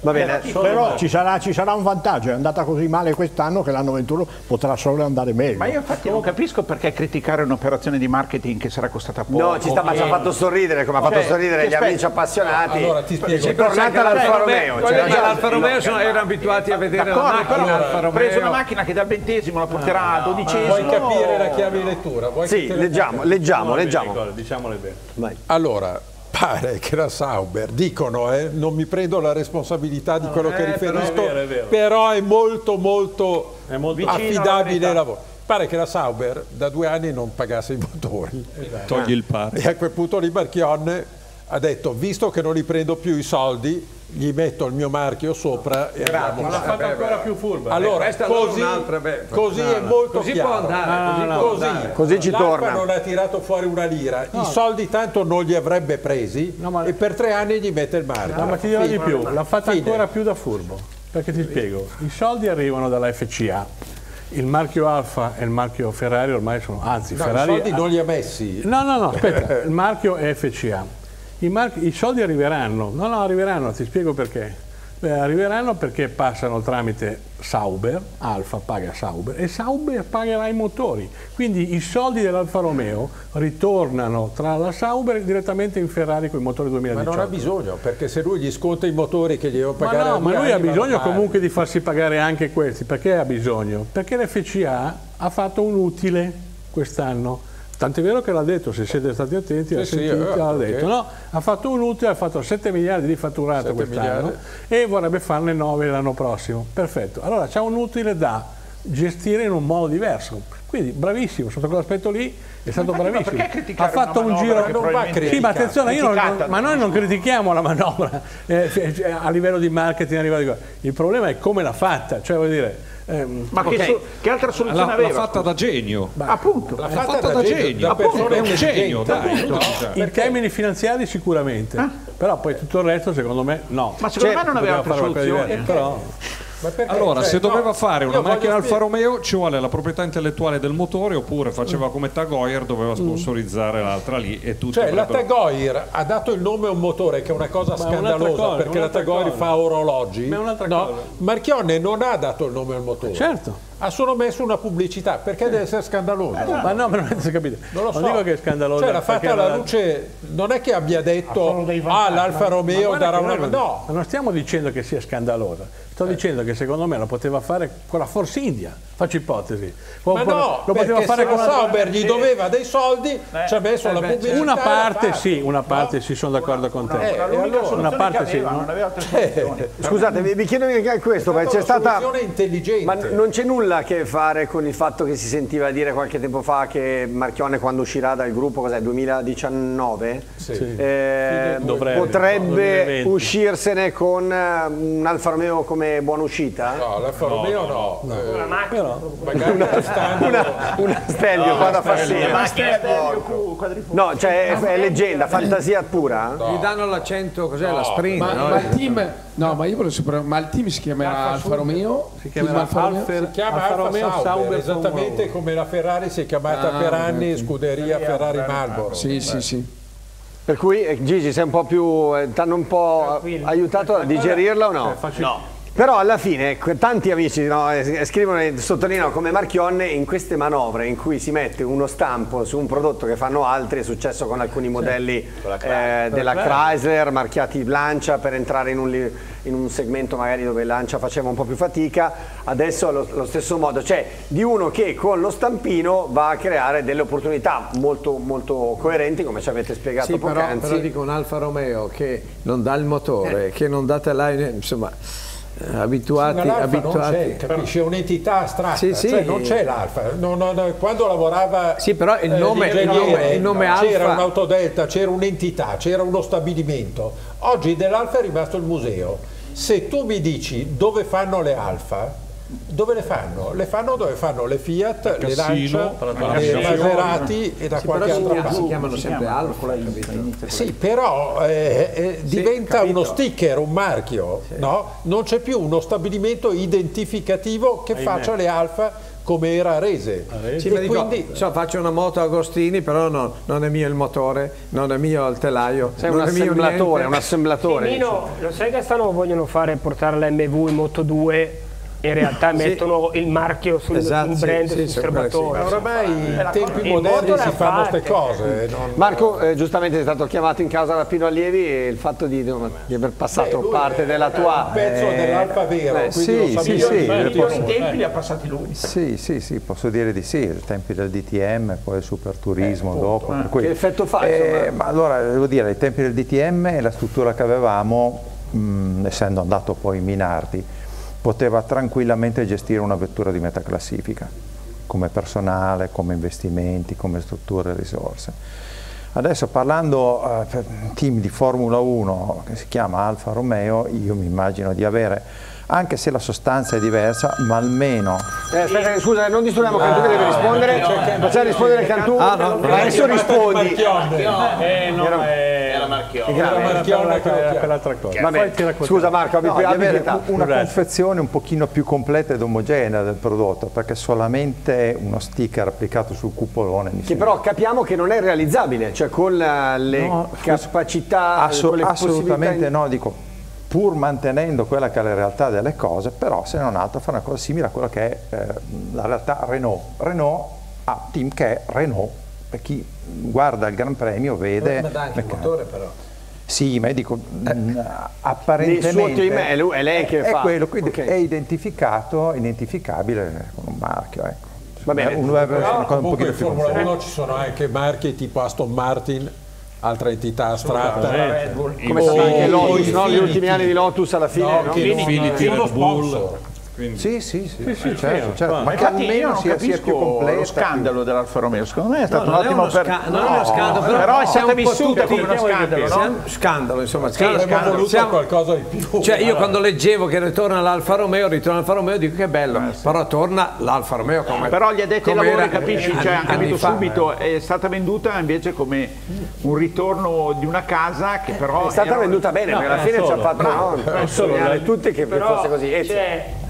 Va bene, eh, però ci sarà, ci sarà un vantaggio, è andata così male quest'anno che l'anno ventuno potrà solo andare meglio. Ma io infatti non capisco perché criticare un'operazione di marketing che sarà costata poco. No, ci sta, ma ci ha fatto sorridere, come okay. ha fatto sorridere gli amici appassionati. Allora ti spiego. C'è tornata l'Alfa Romeo. L'Alfa Romeo sono, erano abituati a vedere la macchina. Ha preso una macchina che dal ventesimo la porterà ah, al dodicesimo. Vuoi capire la chiave di lettura? Vuoi sì, leggiamo, leggiamo, leggiamo. Diciamole bene. Allora. Pare che la Sauber, dicono, eh, non mi prendo la responsabilità di no, quello eh, che riferisco, però è, vero, è vero. però è molto molto, è molto affidabile la lavoro. Pare che la Sauber da due anni non pagasse i motori. Esatto. Togli il pari. E a quel punto lì Marchionne ha detto, visto che non li prendo più i soldi, gli metto il mio marchio sopra e andiamo. Ma l'ha fatto ancora più furba. Allora, eh, così, così no, è molto così chiaro. Può andare, no, così, no, così, così ci torna. Non ha tirato fuori una lira, no. I soldi tanto non li avrebbe presi, no, ma... e per tre anni gli mette il marchio. No, ma ti dirò sì, di più, l'ha fatto ancora più da furbo. Perché ti spiego, i soldi arrivano dalla F C A. Il marchio Alfa e il marchio Ferrari ormai sono... Anzi, no, Ferrari... i soldi ha... non li ha messi. No, no, no, aspetta, il marchio è F C A. I, I soldi arriveranno, no no arriveranno, ti spiego perché. Beh, arriveranno perché passano tramite Sauber, Alfa paga Sauber e Sauber pagherà i motori, quindi i soldi dell'Alfa Romeo ritornano tra la Sauber direttamente in Ferrari con i motori duemiladiciotto. Ma non ha bisogno, perché se lui gli sconta i motori che gli devo pagare... Ma no, ma lui ha bisogno comunque di farsi pagare anche questi, perché ha bisogno? Perché l'F C A ha fatto un utile quest'anno. Tant'è vero che l'ha detto, se siete stati attenti, sì, sentito, sì, eh, l'ha okay. detto, no? Ha fatto un utile, ha fatto sette miliardi di fatturato quest'anno e vorrebbe farne nove l'anno prossimo. Perfetto. Allora c'è un utile da gestire in un modo diverso. Quindi bravissimo, sotto quell'aspetto lì è stato infatti, bravissimo. Ha fatto un giro che non va criticato. Sì, ma attenzione, io non, ma noi non critichiamo la manovra eh, cioè, a livello di marketing, a livello di cosa. Il problema è come l'ha fatta, cioè vuol dire. Eh, ma okay. che, che altra soluzione la, aveva? L'ha fatta da genio. Beh, appunto, l'ha fatta, fatta da, da genio, da appunto, è un genio, dai, no? In termini finanziari sicuramente, eh? Però poi tutto il resto secondo me no. Ma secondo cioè, me non aveva altra soluzione. Però... Ma allora, cioè, se doveva no, fare una macchina Alfa Romeo ci vuole la proprietà intellettuale del motore, oppure faceva come Tagoyer, doveva sponsorizzare mm. l'altra lì e tutto. Cioè avrebbero... la Tagoyer ha dato il nome a un motore che è una cosa ma scandalosa cosa, perché la Tagoyer cosa. fa orologi. Ma è un'altra no, cosa. Marchionne non ha dato il nome al motore. Certo. Ha solo messo una pubblicità perché eh. deve essere scandalosa. Eh, no. Ma no, ma non si capite. Non lo so. Non dico che è scandalosa. Cioè l'ha fatta alla luce, non è che abbia detto "Ah, l'Alfa Romeo darà una". No, non stiamo dicendo che sia scandalosa. Sto dicendo che secondo me lo poteva fare con la Force India, faccio ipotesi. O ma no, lo poteva fare con la Sauber, gli doveva dei soldi, eh, ci ha messo eh, la pubblicità. Una parte la sì, una parte no, sì, sono d'accordo con te. Eh, allora, una parte sì. Aveva, no? Non aveva altre soluzioni. Eh, scusate, vi chiedo anche questo, ma c'è stata... intelligente. Ma non c'è nulla a che fare con il fatto che si sentiva dire qualche tempo fa che Marchionne quando uscirà dal gruppo, cos'è, duemiladiciannove? Sì. Eh, sì, dovrebbe, potrebbe no, uscirsene con un Alfa Romeo come buona uscita? No, l'Alfa Romeo no. no. no. Una macchina. No. Magari una, una, una Stelvio, qua da Fassina. No, cioè è, è leggenda, fantasia pura. No. Gli danno l'accento, cos'è? No. La Sprint. Ma, no? ma il team, no, ma io volevo superare, ma il team si chiamerà Alfa Romeo? Si chiamerà Alfa Romeo? Si chiama Alfa Romeo Sauber, esattamente come la Ferrari si è chiamata per anni Scuderia Ferrari Marlboro. Sì, sì, sì. Per cui Gigi sei un po' più, ti hanno un po' aiutato a digerirla o no? No. Però alla fine tanti amici no, scrivono e sottolineano come Marchionne in queste manovre in cui si mette uno stampo su un prodotto che fanno altri, è successo con alcuni modelli sì, con Chrysler, eh, della Chrysler marchiati Lancia per entrare in un, in un segmento magari dove Lancia faceva un po' più fatica, adesso allo, allo stesso modo, cioè di uno che con lo stampino va a creare delle opportunità molto, molto coerenti come ci avete spiegato sì, poc'anzi. Però, però dico un Alfa Romeo che non dà il motore, eh. che non dà te l'aine, insomma... abituati, abituati. C'è un'entità astratta, sì, sì. Cioè non c'è l'Alfa. No, no, no, quando lavorava, sì, però il nome, eh, il nome, il nome Alfa, c'era un'autodelta, c'era un'entità, c'era uno stabilimento. Oggi dell'Alfa è rimasto il museo. Se tu mi dici dove fanno le Alfa, dove le fanno? Le fanno dove fanno le Fiat, le Lancia, le Maserati e da qualche altra parte. Si chiamano sempre Alfa, sì, però eh, eh, diventa uno sticker, un marchio, no? Non c'è più uno stabilimento identificativo che faccia le Alfa come era a Rese. Sì, dico, quindi... so, faccio una moto Agostini, però no, non è mio il motore, non è mio il telaio. Sei non un, è assemblatore, mio un assemblatore. Sì, Nino, lo sai che stanno vogliono fare portare la M V in Moto due? In realtà sì. mettono il marchio sul esatto, brand, sì, sul serbatore. Sì, sì. Ormai in tempi moderni si fanno queste cose. Non... Marco, eh, giustamente è stato chiamato in causa da Pino Allievi e il fatto di, di aver passato Beh, parte è, della tua... un pezzo eh... dell'Alfa vero, eh, quindi sì, lo sì, sì, i posso... tempi li ha passati lui. Sì, sì, sì, posso dire di sì, i tempi del D T M, poi il superturismo eh, dopo. Eh. Cui... Che effetto fa? Eh, ma allora, devo dire, i tempi del D T M e la struttura che avevamo, mh, essendo andato poi in Minardi, poteva tranquillamente gestire una vettura di metà classifica, come personale, come investimenti, come strutture e risorse. Adesso parlando eh, per team di Formula uno che si chiama Alfa Romeo, io mi immagino di avere, anche se la sostanza è diversa, ma almeno... Eh, aspetta, scusa, non disturbiamo no, Cantù che deve rispondere, no, facciamo rispondere Cantù, ah, no, no, adesso rispondi. Scusa Marco, no, avere una confezione un pochino più completa ed omogenea del prodotto, perché solamente uno sticker applicato sul cupolone che però capiamo che non è realizzabile, cioè con le no, capacità asso, con le assolutamente in... no, dico, pur mantenendo quella che è la realtà delle cose, però se non altro fare una cosa simile a quella che è eh, la realtà Renault. Renault ha team che è Renault, per chi guarda il Gran Premio vede... Ma dà anche il motore però. Sì, ma dico, eh, apparentemente... Il suo team è, lui, è lei che è fa. È quello, quindi okay. È identificato, identificabile con un marchio, ecco. Va bene, un, però, una cosa un pochino più Formula uno eh. ci sono anche marchi tipo Aston Martin, altra entità astratta, Red Bull, come oh, anche Lotus, no, gli ultimi anni di Lotus alla fine, no, no? Che Infinity, no? Uno sponsor. Quindi. Sì, sì, sì, sì, sì, certo, certo. Ma che almeno sia, sia più completo. Lo scandalo dell'Alfa Romeo, secondo me è stato no, un attimo per... No, non è uno scandalo, però, però è stata vissuta come uno scandalo, no? Siamo... Scandalo, insomma, scandalo. Avremmo voluto siamo... qualcosa di più. Cioè, io allora. quando leggevo che ritorna l'Alfa Romeo, ritorna l'Alfa Romeo, dico che bello, eh, sì. però torna l'Alfa Romeo come... Però gli addetti ai lavori, capisci, cioè, hanno capito subito, è stata venduta invece come un ritorno di una casa che però... È stata venduta bene, perché alla fine ci ha fatto... Tutti che fosse così,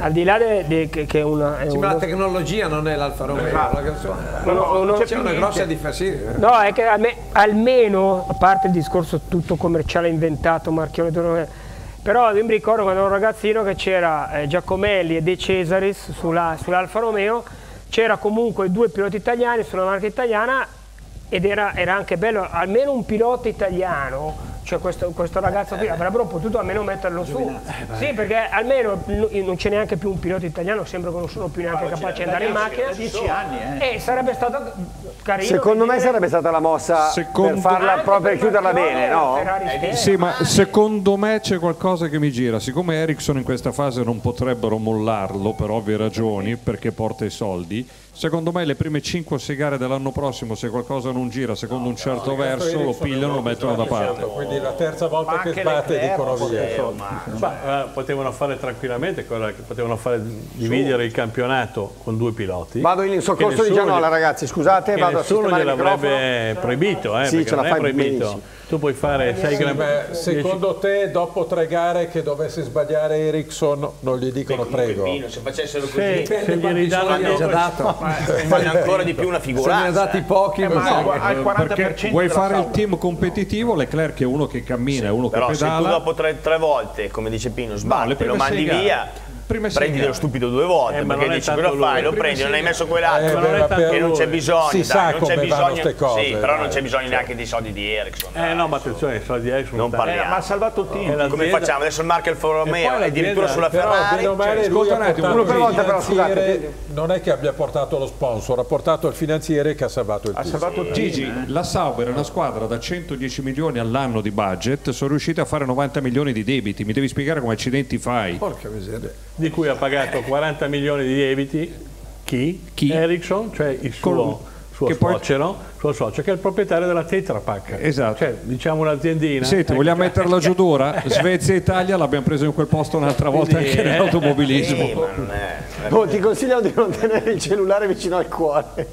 al di là de, de, che, che una, è sì, uno... ma la tecnologia non è l'Alfa Romeo, c'è una grossa differenza. No, è che me, almeno, a parte il discorso tutto commerciale inventato, Marchionne, tutto, però io mi ricordo quando ero un ragazzino che c'era eh, Giacomelli e De Cesaris sulla, sull'Alfa Romeo, c'era comunque due piloti italiani sulla marca italiana ed era, era anche bello, almeno un pilota italiano. Cioè questo, questo ragazzo qui avrebbero potuto almeno metterlo Giovinazzi, su, eh, sì, perché almeno non c'è neanche più un pilota italiano, sembra che non sono più neanche capace di andare in macchina, dieci anni, eh. E sarebbe stato carino. Secondo me dire... sarebbe stata la mossa secondo... per farla anche proprio per chiuderla bene, no? Eh, sì, ma secondo me c'è qualcosa che mi gira, siccome Ericsson in questa fase non potrebbero mollarlo per ovvie ragioni, perché porta i soldi. Secondo me le prime cinque o sei gare dell'anno prossimo, se qualcosa non gira secondo no, un certo no, verso, lo pigliano e lo mettono da parte. Quindi la terza volta ma che sbatte dicono via. Potevano fare tranquillamente, potevano fare dividere il campionato con due piloti. Vado in soccorso di Gianola, ragazzi, scusate, vado a sistemare il microfono. Nessuno gliel'avrebbe proibito, eh, sì, perché ce non la fai è proibito. Benissimo. Tu puoi fare sei sì, gran... Secondo te dopo tre gare che dovesse sbagliare Ericsson non gli dicono beh, prego? Pino, se facessero così, se, se gli ridanno già dato, fanno ancora di più una figuraccia. Se ne ha dati pochi, eh, ma sai, al quaranta per cento vuoi fare il team competitivo, Leclerc è uno che cammina, sì, è uno che pedala. Però se tu dopo tre, tre volte, come dice Pino, sbatti, no, lo mandi via. prima prendi lo stupido due volte, eh, perché dici quello fai, lo prendi, non hai messo quell'altro, eh, e lui non c'è bisogno, si dai, sa non c'è bisogno, cose, sì, però non c'è bisogno sì. neanche dei soldi di Ericsson. Eh no, ma attenzione, i soldi di Ericsson non parliamo. Eh, ma ha salvato il team. Come facciamo? Adesso il marchio Alfa Romeo è addirittura sulla Ferrari. Ascolta un attimo, uno per volta però, scusate. Non è che abbia portato lo sponsor, ha portato il finanziere che ha salvato il team. Ha salvato il Gigi, la Sauber è una squadra da centodieci milioni all'anno di budget, sono riusciti a fare novanta milioni di debiti, mi devi spiegare come accidenti fai. Porca miseria. Di cui ha pagato quaranta milioni di debiti chi? chi? Ericsson, cioè il suo, suo che suocero, suo socio, che è il proprietario della Tetra Pak. Esatto. Cioè, diciamo un'aziendina. Senti, vogliamo metterla giù d'ora? Svezia e Italia l'abbiamo preso in quel posto un'altra volta quindi, anche eh, nell'automobilismo. Sì, oh, ti consiglio di non tenere il cellulare vicino al cuore.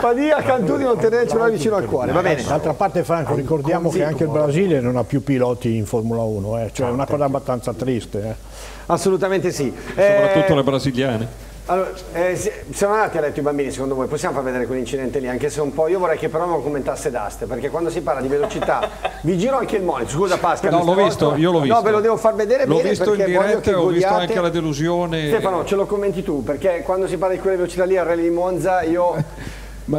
Ma di a Cantù di non tenere il cellulare vicino al cuore. Va bene. D'altra parte, Franco, ricordiamo che anche il Brasile non ha più piloti in Formula uno, eh. Cioè è una cosa abbastanza triste, eh. Assolutamente sì. Soprattutto eh, le brasiliane. Allora, eh, siamo andati a letto i bambini, secondo voi? Possiamo far vedere quell'incidente lì, anche se un po'... Io vorrei che però non commentasse D'Aste, perché quando si parla di velocità... vi giro anche il monitor, scusa Pascal. No, l'ho visto, io l'ho visto. No, ve lo devo far vedere bene perché voglio che godiate. L'ho visto in diretta, ho visto anche la delusione. Stefano, ce lo commenti tu, perché quando si parla di quella velocità lì al Rally di Monza, io...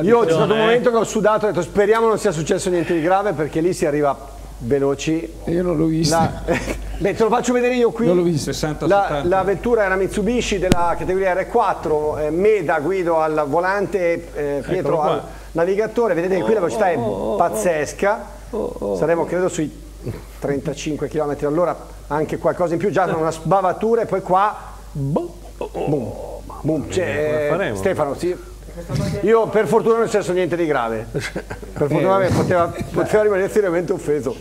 io c'è stato un momento che ho sudato, ho detto speriamo non sia successo niente di grave, perché lì si arriva... veloci. Io non l'ho visto. La... Beh, te lo faccio vedere io qui. Non l'ho visto. La, la vettura era Mitsubishi della categoria R quattro, eh, Meda guido al volante, eh, Pietro al navigatore. Vedete che qui la velocità è pazzesca. Saremo credo sui trentacinque chilometri all'ora, anche qualcosa in più, già una sbavatura e poi qua boom, boom, boom. Cioè, Stefano, sì. Io per fortuna non è successo niente di grave. Per fortuna eh, poteva, poteva rimanere seriamente offeso.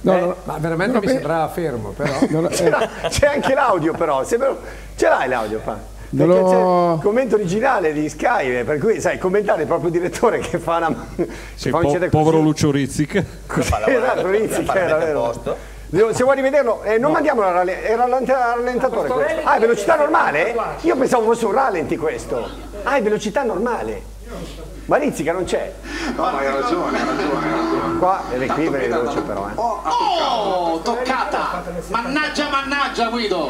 No, eh, no, ma veramente mi sembrava fermo, però. C'è eh. anche l'audio, però. Ce l'hai l'audio, fa? Perché no. C'è il commento originale di Sky, per cui sai commentare il proprio direttore che fa una. Sì, fa po povero Lucio Rizzic. Esatto, Rizzic era vero. Se vuoi rivederlo, eh, non no. mandiamolo al rallentatore. Questo. Ah, è velocità normale? Io pensavo fosse un rallenti questo. Ah, è velocità normale. Ma Rizzica non c'è. No, ma hai ragione, hai ragione, hai ragione. Qua è qui per veloce però. Eh. Oh, oh, toccata! Mannaggia, mannaggia Guido!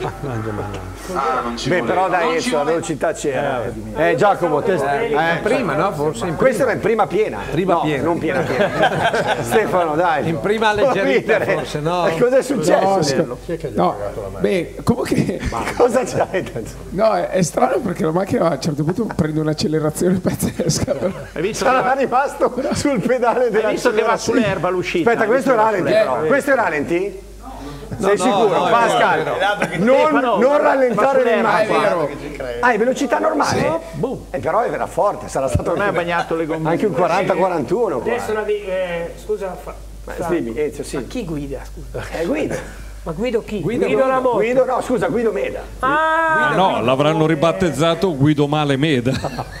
Mannaggia, mannaggia. Ah, non ci Beh, però dai, non adesso la velocità c'era. Eh, eh, Giacomo, te... eh, in prima, no? Forse in prima. Questa era in prima piena. Prima no, piena. Non piena piena. Stefano, dai. In prima leggerita, forse, no? E cos'è successo? No, chi è che gli no. la Beh, comunque... Cosa c'hai? No, è, è strano perché la macchina a un certo punto prende un'accelerazione pazzesca. Però. Hai visto? Sarà che... rimasto sul pedale della... Hai visto che va sull'erba l'uscita? Aspetta, questo è rallenti, però. Questo è rallenti? No, Sei no, sicuro? No, Pascal, no, non, no, non no, rallentare le mani. Ah, è velocità normale? Sì. Eh, però era forte, sarà stato non è bagnato le gomme. Anche un quaranta quarantuno. Adesso una di, eh, scusa, fa, fa, sì, Ezio, sì. Ma chi guida? Scusa. Eh, guida. Ma Guido chi? Guido, Guido, Guido la moto. Guido, no, scusa, Guido Meda. Ah, Guido, no, l'avranno ribattezzato Guido Male Meda.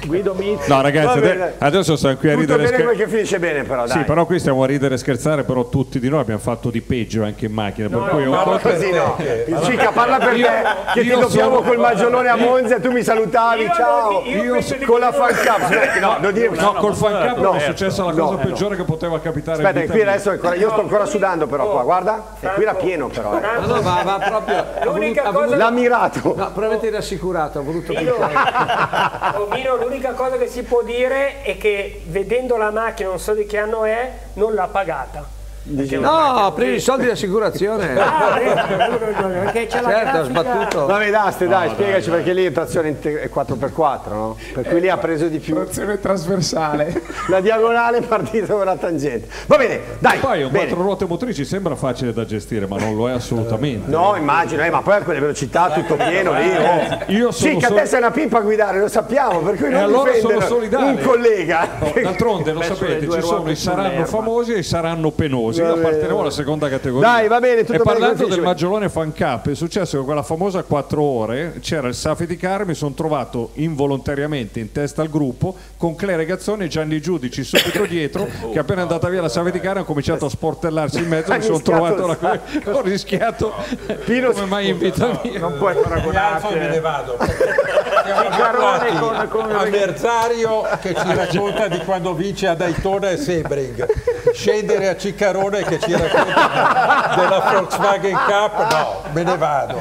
Guido Mizzi. No, ragazzi, bene, adesso stiamo qui a ridere. Tutto bene che finisce bene, però, dai. Sì, però qui stiamo a ridere e scherzare, però tutti di noi abbiamo fatto di peggio anche in macchina. No, per no, cui no, no così no. Allora, Cica, parla per io, te, che ti doppiamo col maggiolone a Monza e tu mi salutavi, io ciao. Io, io con io la fan cup. No, no, no, no, no, col fan cup è successa la cosa peggiore che poteva capitare. Aspetta, qui adesso io sto ancora sudando, però, qua, guarda. E qui era pieno, però. No, no, va, va proprio. L'ha mirato. No, probabilmente rassicurato, ha voluto Mino, l'unica cosa che si può dire è che vedendo la macchina, non so di che anno è, non l'ha pagata. No, prendi i soldi di assicurazione. Ah, perché c'è la certo, ha sbattuto. Vabbè, D'Aste, dai, no, spiegaci dai, perché lì è trazione è quattro per quattro, no? Per cui eh, lì ha preso di più. Trazione trasversale. La diagonale è partita con la tangente. Va bene, dai. E poi un quattro ruote motrici sembra facile da gestire, ma non lo è assolutamente. No, immagino, eh, ma poi a quelle velocità tutto pieno lì. Oh. Io sono sì, che a te sei una pimpa a guidare, lo sappiamo, per cui non allora sono solidari. Un collega. No, d'altronde lo sapete, ci sono i saranno famosi e i saranno penosi. Io partiremo alla seconda categoria. Dai, va bene, tutto e parlando bene, del maggiolone fan cup è successo che quella famosa quattro ore c'era il safety car, mi sono trovato involontariamente in testa al gruppo con Cle Regazzoni e Gianni Giudici subito dietro oh, che appena è andata via la safety car hanno cominciato a sportellarsi in mezzo. Mi sono trovato la... ho rischiato Pino come mai in vita mia. Non puoi paragonarti, me ne vado. Siamo con, con a Merzario che ci racconta di quando vince a Daytona e Sebring. scendere a Ciccarone che ci racconta della Volkswagen Cup, no, me ne vado.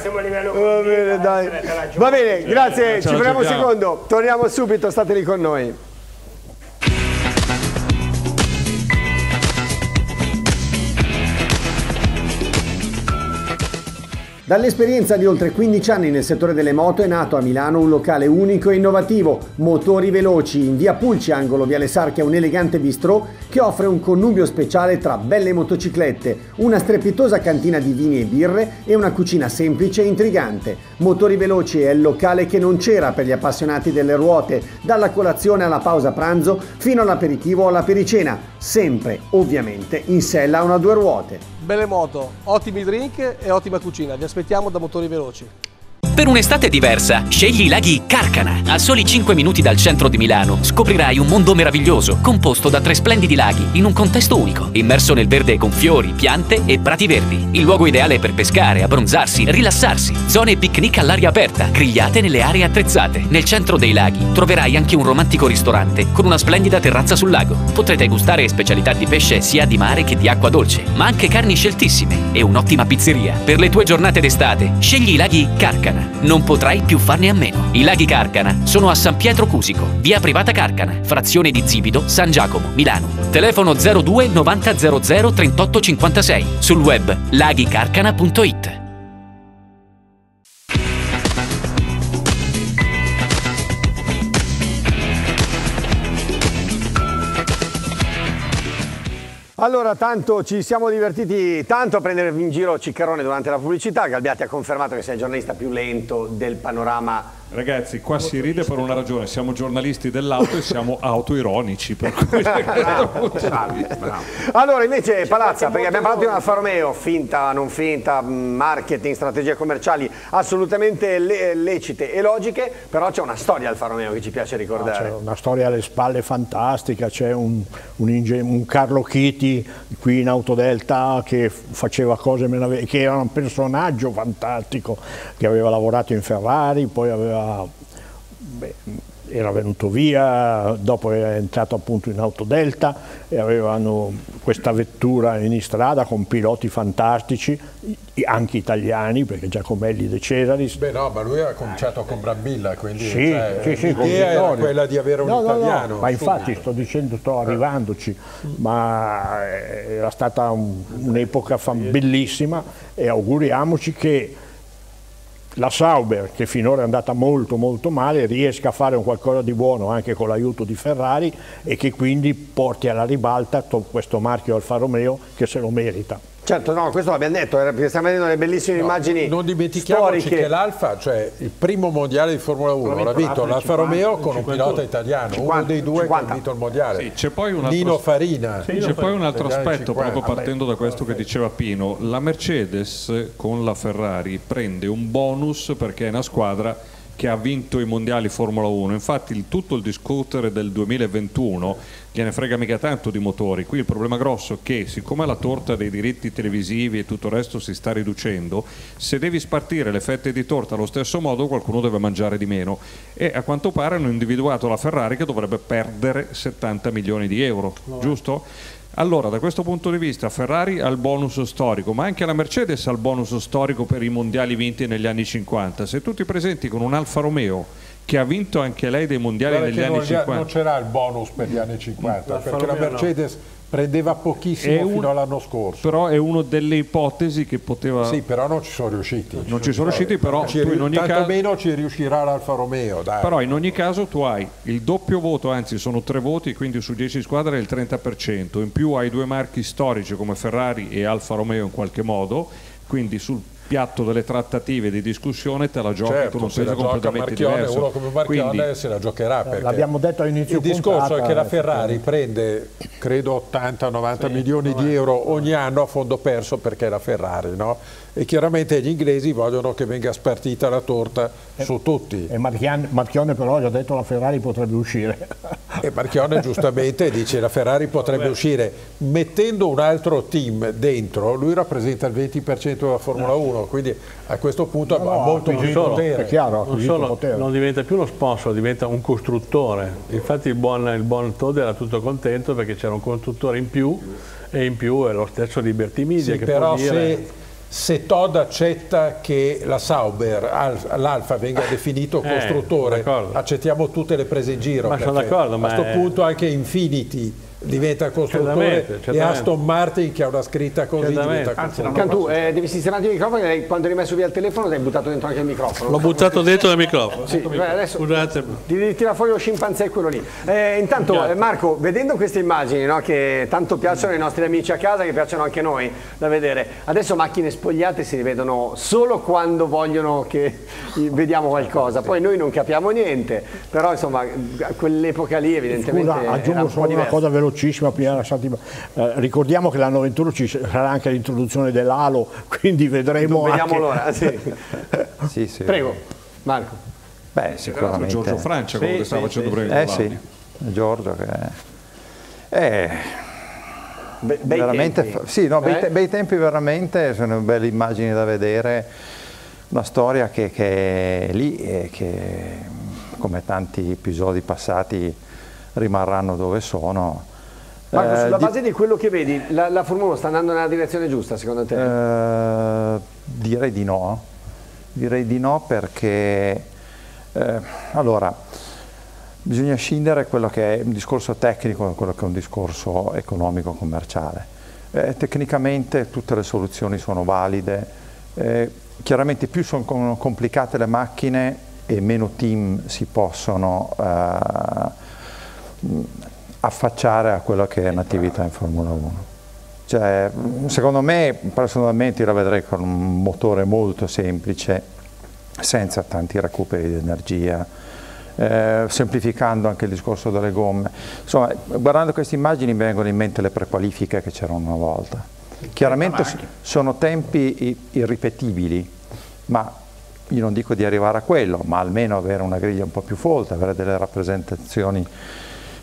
Siamo a livello va bene, dai. Va bene, grazie, ci fermiamo un secondo, torniamo subito, state lì con noi. Dall'esperienza di oltre quindici anni nel settore delle moto è nato a Milano un locale unico e innovativo, Motori Veloci, in via Pulci, angolo Viale Sarchia, un elegante bistrò che offre un connubio speciale tra belle motociclette, una strepitosa cantina di vini e birre e una cucina semplice e intrigante. Motori Veloci è il locale che non c'era per gli appassionati delle ruote, dalla colazione alla pausa pranzo fino all'aperitivo o alla pericena, sempre ovviamente in sella a una due ruote. Belle moto, ottimi drink e ottima cucina. Vi aspettiamo da Motori Veloci. Per un'estate diversa, scegli Laghi Carcana. A soli cinque minuti dal centro di Milano scoprirai un mondo meraviglioso, composto da tre splendidi laghi in un contesto unico, immerso nel verde con fiori, piante e prati verdi. Il luogo ideale per pescare, abbronzarsi, rilassarsi. Zone picnic all'aria aperta, grigliate nelle aree attrezzate. Nel centro dei laghi troverai anche un romantico ristorante con una splendida terrazza sul lago. Potrete gustare specialità di pesce sia di mare che di acqua dolce, ma anche carni sceltissime e un'ottima pizzeria. Per le tue giornate d'estate, scegli Laghi Carcana. Non potrai più farne a meno. I Laghi Carcana sono a San Pietro Cusico, via Privata Carcana, frazione di Zibito, San Giacomo, Milano. Telefono zero due novanta zero zero trentotto cinquantasei. Sul web laghicarcana punto it. Allora, tanto ci siamo divertiti tanto a prendere in giro Ciccarone durante la pubblicità. Galbiati ha confermato che sei il giornalista più lento del panorama. Ragazzi, qua si ride per una ragione, siamo giornalisti dell'auto e siamo autoironici. Per cui bravo, bravo, bravo. Allora invece Palazza, perché abbiamo parlato di un Alfa Romeo, finta, non finta, marketing, strategie commerciali assolutamente le lecite e logiche, però c'è una storia Alfa Romeo che ci piace ricordare. No, c'è una storia alle spalle fantastica, c'è un, un, un Carlo Chiti qui in Autodelta che faceva cose meravigliose, che era un personaggio fantastico, che aveva lavorato in Ferrari, poi aveva, beh, era venuto via, dopo era entrato appunto in Autodelta e avevano questa vettura in strada con piloti fantastici, anche italiani, perché Giacomelli De Cesaris. Beh no, ma lui ha cominciato con Brambilla, quindi sì, cioè, sì, sì, l'idea era quella di avere un no, italiano. No, no, ma infatti sto dicendo, sto arrivandoci, ma era stata un'epoca bellissima e auguriamoci che la Sauber, che finora è andata molto molto male, riesca a fare un qualcosa di buono anche con l'aiuto di Ferrari e che quindi porti alla ribalta questo marchio Alfa Romeo che se lo merita. Certo, no, questo l'abbiamo detto, perché stiamo vedendo le bellissime no, immagini. Non dimentichiamoci storiche. Che l'Alfa, cioè il primo mondiale di Formula uno, l'ha vinto l'Alfa Romeo con un pilota italiano, cinquanta, uno dei due che ha vinto il mondiale. Sì, c'è poi un altro, Nino Farina. Sì, c'è poi un altro aspetto, proprio partendo da questo che diceva Pino, la Mercedes con la Ferrari prende un bonus perché è una squadra che ha vinto i mondiali Formula uno, infatti il, tutto il discutere del duemilaventuno gliene frega mica tanto di motori. Qui il problema grosso è che, siccome la torta dei diritti televisivi e tutto il resto si sta riducendo, se devi spartire le fette di torta allo stesso modo qualcuno deve mangiare di meno, e a quanto pare hanno individuato la Ferrari che dovrebbe perdere settanta milioni di euro, no. Giusto? Allora, da questo punto di vista Ferrari ha il bonus storico, ma anche la Mercedes ha il bonus storico per i mondiali vinti negli anni cinquanta. Se tu ti presenti con un Alfa Romeo che ha vinto anche lei dei mondiali negli anni cinquanta, non c'era il bonus per gli anni cinquanta, perché la Mercedes prendeva pochissimo fino all'anno scorso. Però è una delle ipotesi che poteva... Sì, però non ci sono riusciti. Non ci sono riusciti, però tu in ogni caso... Tantomeno ci riuscirà l'Alfa Romeo, dai. Però in ogni caso tu hai il doppio voto, anzi sono tre voti, quindi su dieci squadre è il trenta per cento. In più hai due marchi storici come Ferrari e Alfa Romeo in qualche modo, quindi sul piatto delle trattative di discussione te la giochi, certo, con un peso completamente diverso. Uno come Marchionne, quindi, se la giocherà, perché l'abbiamo detto all'inizio. Il discorso puntata, è che la Ferrari prende credo ottanta novanta sì, milioni novanta, di euro ogni anno a fondo perso, perché è la Ferrari, no? E chiaramente gli inglesi vogliono che venga spartita la torta e, su tutti. E Marchionne, Marchionne però ha già detto che la Ferrari potrebbe uscire. E Marchionne giustamente dice la Ferrari potrebbe Vabbè. uscire mettendo un altro team dentro, lui rappresenta il venti per cento della Formula uno, quindi a questo punto no, ha no, molto più potere. È chiaro, non, solo, potere. non diventa più uno sponsor, diventa un costruttore. Infatti il buon, il buon Todd era tutto contento perché c'era un costruttore in più e in più è lo stesso Liberty Media. Sì, che però dire... se... Se Todd accetta che la Sauber, l'Alfa, venga definito costruttore, eh, accettiamo tutte le prese in giro. Ma sono d'accordo, ma a questo è... punto anche Infinity diventa costruttore, certamente, certamente. E Aston Martin, che ha una scritta così, certamente. diventa costruttore. Anzi, Cantù, eh, devi sistemare i microfoni, lei, quando eri messo via il telefono ti hai buttato dentro anche il microfono. L'ho buttato dentro il microfono. Sì, adesso ti tira fuori lo scimpanzé quello lì. Eh, intanto eh, Marco, vedendo queste immagini, no, che tanto piacciono ai nostri amici a casa, che piacciono anche noi da vedere, adesso macchine spogliate si vedono solo quando vogliono che vediamo qualcosa, poi noi non capiamo niente, però insomma quell'epoca lì evidentemente... Scusa, aggiungo un solo una cosa veloce. Prima lasciati, eh, ricordiamo che l'anno ventuno ci sarà anche l'introduzione dell'Halo, quindi vedremo. Non vediamo l'ora, sì. sì, sì. Prego, Marco. Beh, sicuramente. Giorgio Francia, quello sì, che stava sì, facendo sì. prima. Eh sì, Giorgio che. Eh, Be bei veramente. Tempi. Sì, no, bei, eh? te bei tempi, veramente. Sono belle immagini da vedere. Una storia che, che è lì e che, come tanti episodi passati, rimarranno dove sono. Marco, sulla base di quello che vedi, la, la Formula uno sta andando nella direzione giusta secondo te? Eh, direi di no, direi di no perché eh, allora bisogna scindere quello che è un discorso tecnico da quello che è un discorso economico-commerciale. Eh, tecnicamente tutte le soluzioni sono valide, eh, chiaramente più sono complicate le macchine e meno team si possono eh, affacciare a quella che è un'attività in Formula uno. Cioè, secondo me, personalmente, io la vedrei con un motore molto semplice, senza tanti recuperi di energia, eh, semplificando anche il discorso delle gomme. Insomma, guardando queste immagini mi vengono in mente le prequalifiche che c'erano una volta. Chiaramente sono tempi irripetibili, ma io non dico di arrivare a quello, ma almeno avere una griglia un po' più folta, avere delle rappresentazioni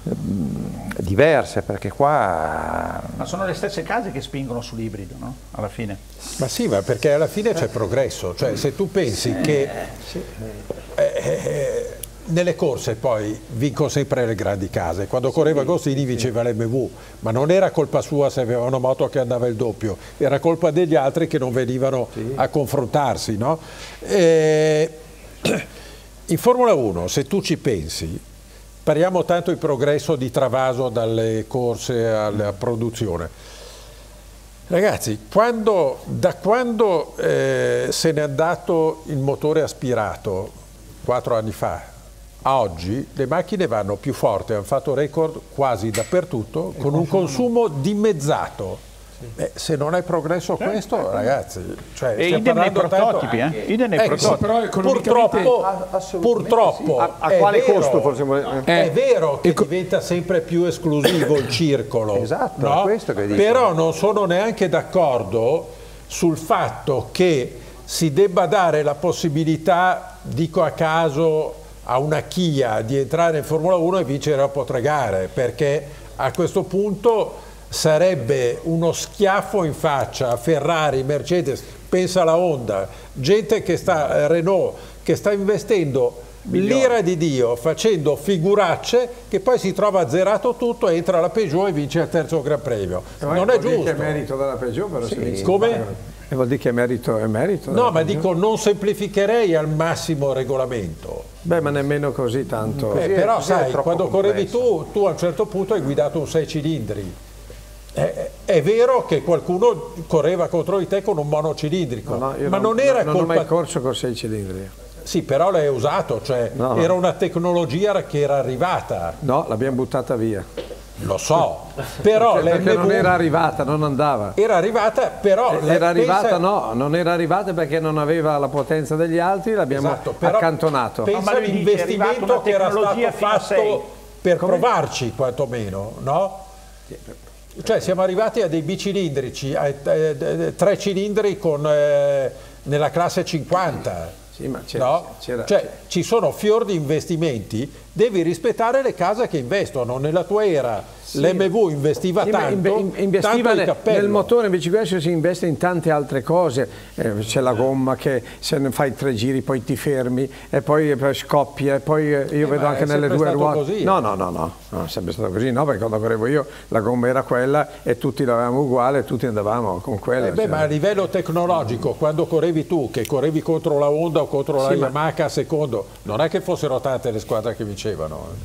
diverse, perché qua... Ma sono le stesse case che spingono sull'ibrido, no? Alla fine. Ma sì, ma perché alla fine c'è progresso, cioè se tu pensi sì. che sì. Eh, nelle corse poi vinco sempre le grandi case, quando sì, correva Agostini vinceva sì. l'emme vu, ma non era colpa sua se aveva una moto che andava il doppio, era colpa degli altri che non venivano sì. a confrontarsi, no? Eh, in Formula uno, se tu ci pensi, parliamo tanto di progresso di Travaso dalle corse alla produzione. Ragazzi, quando, da quando eh, se n'è andato il motore aspirato, quattro anni fa, a oggi, le macchine vanno più forti, hanno fatto record quasi dappertutto, con un consumo dimezzato. Eh, se non hai progresso eh, questo, eh, ragazzi, cioè, e idem nei prototipi, eh? Idem nei ecco, prototipi. Però purtroppo, a, purtroppo sì. a, a quale vero, costo forse eh. è vero che ecco. diventa sempre più esclusivo il circolo, esatto, no? Questo che dico. Però non sono neanche d'accordo sul fatto che si debba dare la possibilità, dico a caso, a una Kia di entrare in Formula uno e vincere a potregare, perché a questo punto sarebbe uno schiaffo in faccia a Ferrari, Mercedes, pensa alla Honda, gente che sta, Renault, che sta investendo l'ira di Dio facendo figuracce, che poi si trova azzerato tutto, entra la Peugeot e vince il terzo Gran Premio. Ma non è giusto. Che è merito della Peugeot, però sì. Come? E vuol dire che è merito, è merito? No, ma dico, non semplificherei al massimo il regolamento. Beh, ma nemmeno così tanto. Beh, così però è, così sai, quando correvi tu, tu a un certo punto hai guidato un sei cilindri. È, è vero che qualcuno correva contro di te con un monocilindrico, no, no, ma non, non era non colpa... Non ho mai corso con sei cilindri. Sì, però l'hai usato, cioè no, era no. una tecnologia che era arrivata. No, l'abbiamo buttata via. Lo so, però cioè, perché non era arrivata, non andava. Era arrivata, però era arrivata, pensa... no, non era arrivata perché non aveva la potenza degli altri, l'abbiamo esatto, accantonato. Pensa all'investimento che era stato fatto per Come? provarci, quantomeno, no? Cioè siamo arrivati a dei bicilindrici, a, a, a, a, a tre cilindri con, eh, nella classe cinquanta. Sì, ma no? Cioè, ci sono fior di investimenti, devi rispettare le case che investono. Nella tua era sì, l'M W investiva sì, tanto, in, in, investiva tanto nel, nel motore, invece questo si investe in tante altre cose, eh, c'è la gomma che se ne fai tre giri poi ti fermi e poi scoppia, e poi io eh, vedo anche nelle due ruote. Così, no, no, no, no, non è sempre stato così, no, perché quando correvo io la gomma era quella e tutti l'avevamo uguale e tutti andavamo con quella. Eh beh, cioè... Ma a livello tecnologico, quando correvi tu, che correvi contro la Honda o contro la sì, Yamaha ma... a secondo, non è che fossero tante le squadre che vincevano.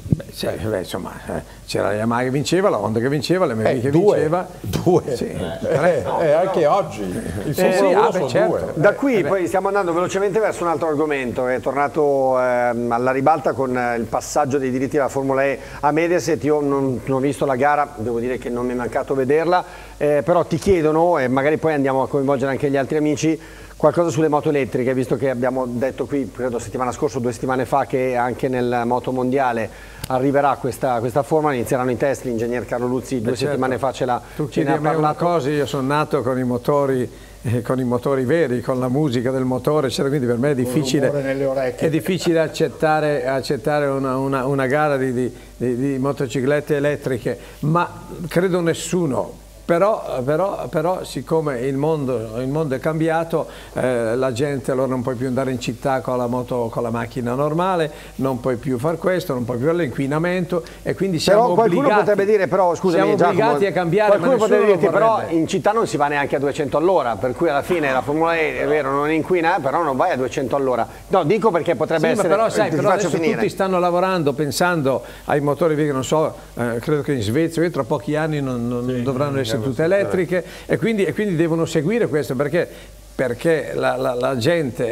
Beh, sì, eh. beh, insomma, eh, c'era la Yamaha che vinceva, la Honda che vinceva, l'M W eh, che due, vinceva. Due. Sì, eh, eh, anche oggi. Il eh, sì, ah, beh, certo. due. Da qui eh, poi stiamo andando velocemente verso un altro argomento. È tornato eh, alla ribalta con eh, il passaggio dei diritti della Formula E a Mediaset. Io non, non ho visto la gara, devo dire che non mi è mancato vederla, eh, però ti chiedono, e eh, magari poi andiamo a coinvolgere anche gli altri amici, qualcosa sulle moto elettriche, visto che abbiamo detto qui, credo settimana scorsa o due settimane fa, che anche nel moto mondiale arriverà questa, questa forma, inizieranno i test, l'ingegner Carlo Luzzi due Beh, settimane certo. fa ce l'ha parlato. Tu chiedi a me una cosa, io sono nato con i motori, eh, con i motori veri, con la musica del motore, cioè, quindi per me è difficile, è difficile accettare, accettare una, una, una gara di, di, di, di motociclette elettriche, ma credo nessuno. Però, però, però siccome il mondo, il mondo è cambiato, eh, la gente allora non puoi più andare in città con la moto, con la macchina normale, non puoi più far questo, non puoi più all'inquinamento e quindi siamo però obbligati, potrebbe dire, però, scusami, siamo Giacomo, obbligati a cambiare. Qualcuno potrebbe dirti però in città non si va neanche a duecento all'ora, per cui alla fine la Formula E è vero non inquina, però non vai a duecento all'ora. No, dico perché potrebbe sì, essere... Ma però sai, però adesso finire. Tutti stanno lavorando pensando ai motori, che non so, eh, credo che in Svezia tra pochi anni non, non sì. dovranno essere tutte elettriche e quindi, e quindi devono seguire questo perché, perché la, la, la gente,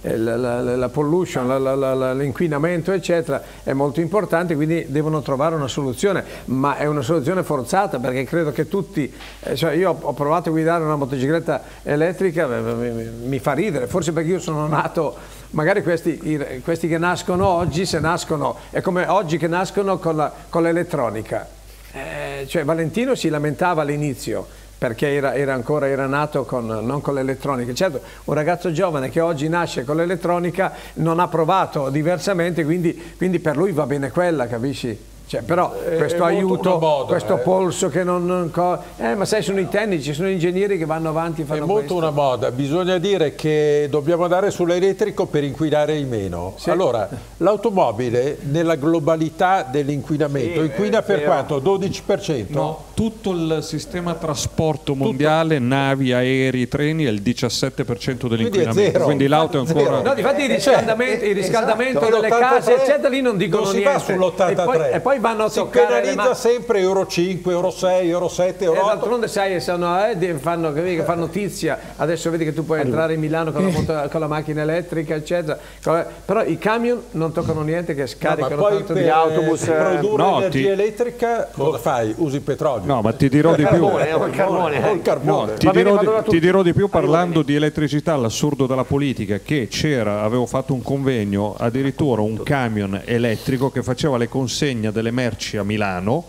eh, la, la, la pollution, l'inquinamento eccetera è molto importante, quindi devono trovare una soluzione, ma è una soluzione forzata perché credo che tutti, eh, cioè io ho provato a guidare una motocicletta elettrica, mi, mi, mi fa ridere, forse perché io sono nato... Magari questi, questi che nascono oggi, se nascono, è come oggi che nascono con l'elettronica. Eh, cioè Valentino si lamentava all'inizio perché era, era ancora era nato con, non con l'elettronica. Certo, un ragazzo giovane che oggi nasce con l'elettronica non ha provato diversamente, quindi, quindi per lui va bene quella, capisci? Cioè, però questo aiuto, moda, questo eh. polso che non... non eh, ma sai, sono i tecnici, sono gli ingegneri che vanno avanti e fanno questo. È molto questo. Una moda, bisogna dire che dobbiamo andare sull'elettrico per inquinare di meno. Sì. Allora, l'automobile nella globalità dell'inquinamento sì, inquina eh, per eh, quanto? dodici per cento? No, tutto il sistema trasporto mondiale, tutto. Navi, aerei, treni, è il diciassette per cento dell'inquinamento. Quindi l'auto è ancora... No, difatti il riscaldamento, il riscaldamento esatto. delle case, eccetera, lì non dicono non niente. Si va sull'ottantatré. Vanno a si penalizza ma... sempre euro cinque, euro sei, euro sette, euro otto. E d'altronde sai, sono, eh, fanno, che fa notizia, adesso vedi che tu puoi entrare in Milano con la, moto, con la macchina elettrica eccetera, però i camion non toccano niente che scaricano no, tanto per, di autobus. Per produrre no, energia ti... elettrica cosa fai? Usi il petrolio? No, ma ti dirò di più. Ti dirò di più parlando allora, di elettricità, l'assurdo della politica, che c'era, avevo fatto un convegno, addirittura un camion elettrico che faceva le consegne delle merci a Milano.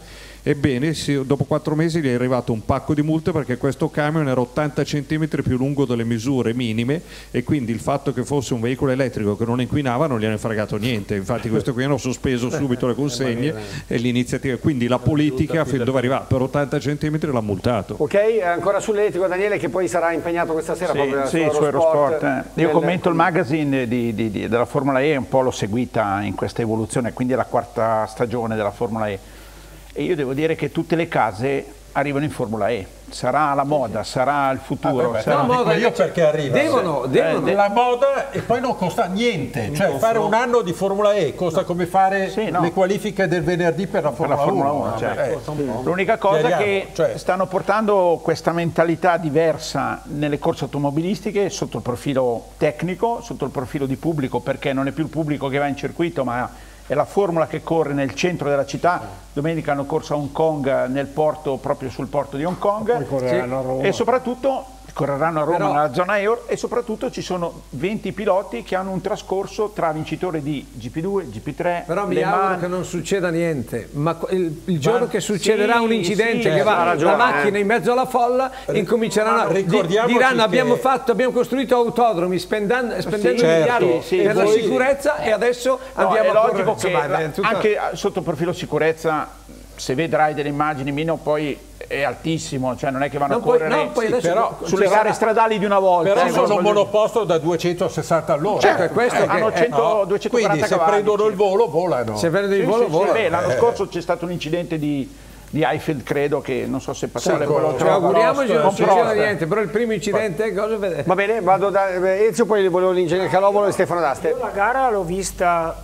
Ebbene, dopo quattro mesi gli è arrivato un pacco di multe perché questo camion era ottanta centimetri più lungo delle misure minime e quindi il fatto che fosse un veicolo elettrico che non inquinava non gliene è fregato niente. Infatti questo qui hanno sospeso subito le consegne e l'iniziativa, quindi la politica fin dove arriva per ottanta centimetri l'ha multato. Ok, ancora sull'elettrico Daniele, che poi sarà impegnato questa sera sì, proprio sì, su Eurosport. Sport. Io commento il magazine di, di, di, della Formula E, un po' l'ho seguita in questa evoluzione, quindi è la quarta stagione della Formula E. E io devo dire che tutte le case arrivano in Formula E, sarà la moda, sarà il futuro. Ah, beh, sarà... No, moda, io perché arriva? Devono, devono. Eh, la moda e poi non costa niente, cioè no, fare no. un anno di Formula E costa no. come fare sì, no. le qualifiche del venerdì per la Formula, per la Formula uno. uno certo. eh, sì. L'unica cosa Chiariamo, che cioè... stanno portando questa mentalità diversa nelle corse automobilistiche sotto il profilo tecnico, sotto il profilo di pubblico, perché non è più il pubblico che va in circuito, ma... è la formula che corre nel centro della città. Domenica hanno corso a Hong Kong, nel porto, proprio sul porto di Hong Kong, sì. e soprattutto correranno a Roma Però... nella zona euro, e soprattutto ci sono venti piloti che hanno un trascorso tra vincitori di G P due, G P tre. Però mi auguro che non succeda niente, ma il, il giorno ma... che succederà sì, un incidente sì, che va ragione, la macchina eh. in mezzo alla folla, incominceranno, diranno che... abbiamo fatto, abbiamo costruito autodromi spendendo, spendendo sì, miliardi certo, sì, per voi... la sicurezza e adesso no, andiamo a correre. È logico che la, tutto... anche sotto profilo sicurezza, se vedrai delle immagini, Mino poi è altissimo, cioè non è che vanno non a correre poi, no, poi sì, però, sulle sarà... gare stradali di una volta. Però eh, sono un monoposto da duecentosessanta all'ora. Certo, cioè, questo eh, che... hanno cento, no. duecentoquaranta quindi se cavalli, prendono il volo volano. Se prendono il sì, volo sì, volano. Sì, L'anno eh. scorso c'è stato un incidente di... di Highfield, credo che non so se passare quello sì, auguriamoci che non succeda niente, però il primo incidente cosa vedete? Va bene, vado da Ezio, poi volevo l'ingegnere Calobolo e Stefano D'Aste. Io la gara l'ho vista,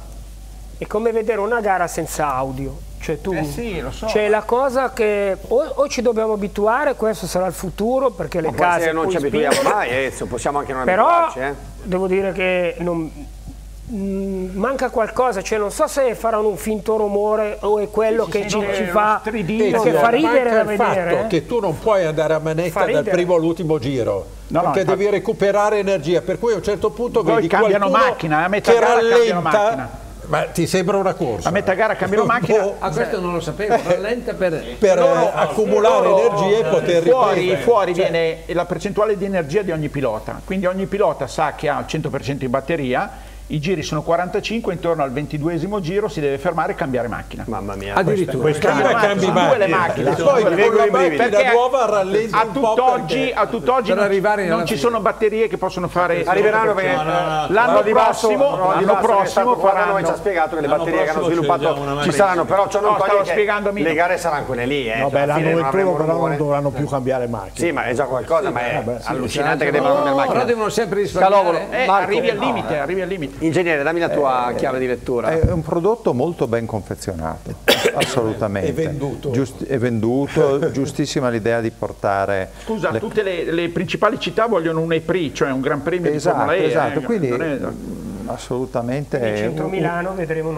è come vedere una gara senza audio. Cioè tu, eh sì, lo so. C'è la cosa che o, o ci dobbiamo abituare, questo sarà il futuro, perché le Ma case non ci abituiamo spingono, mai, Ezio, possiamo anche non però, abituarci. Però eh. devo dire che non, mh, manca qualcosa, cioè non so se faranno un finto rumore o è quello sì, che sì, ci, sì, ci fa stridino, che fa ridere da vedere. Manca il fatto eh. che tu non puoi andare a manetta dal primo all'ultimo giro. No, perché no, devi infatti. recuperare energia, per cui a un certo punto Poi vedi cambiano macchina, a metà che rallenta macchina. Ma ti sembra una corsa? A metà gara cambiano macchina? Boh. Ah, questo non lo sapevo, rallenta per, per loro, accumulare loro, energie e poter fuori, riprendere. Fuori cioè. viene la percentuale di energia di ogni pilota, quindi ogni pilota sa che ha il cento per cento di batteria, i giri sono quarantacinque, intorno al ventiduesimo giro si deve fermare e cambiare macchina. Mamma mia, addirittura. Cambia cambi macchina. Poi con la macchina nuova rallenta un po' perché... A tutt'oggi non ci sono batterie che possono fare... Arriveranno l'anno prossimo, l'anno prossimo faranno... Ci ha spiegato che le batterie che hanno sviluppato ci saranno, però ciò non toglie che le gare saranno quelle lì. L'anno primo però non dovranno più cambiare macchina. Sì, ma è già qualcosa, ma è allucinante che devono cambiare macchina. Però devono sempre risparmiare. Arrivi al limite, arrivi al limite. Ingegnere, dammi la tua eh, chiave di lettura. È un prodotto molto ben confezionato, assolutamente. È venduto. Giust è venduto, giustissima l'idea di portare... Scusa, le... tutte le, le principali città vogliono un E P R I, cioè un gran premio esatto, di Formula E. Esatto, eh, quindi... assolutamente in centro Milano un, vedremo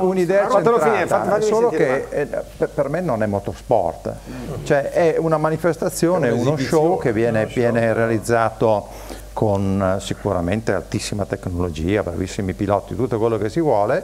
un'idea centrata, solo che eh, per me non è motorsport, cioè è una manifestazione, è uno show che viene, show. viene realizzato con sicuramente altissima tecnologia, bravissimi piloti, tutto quello che si vuole,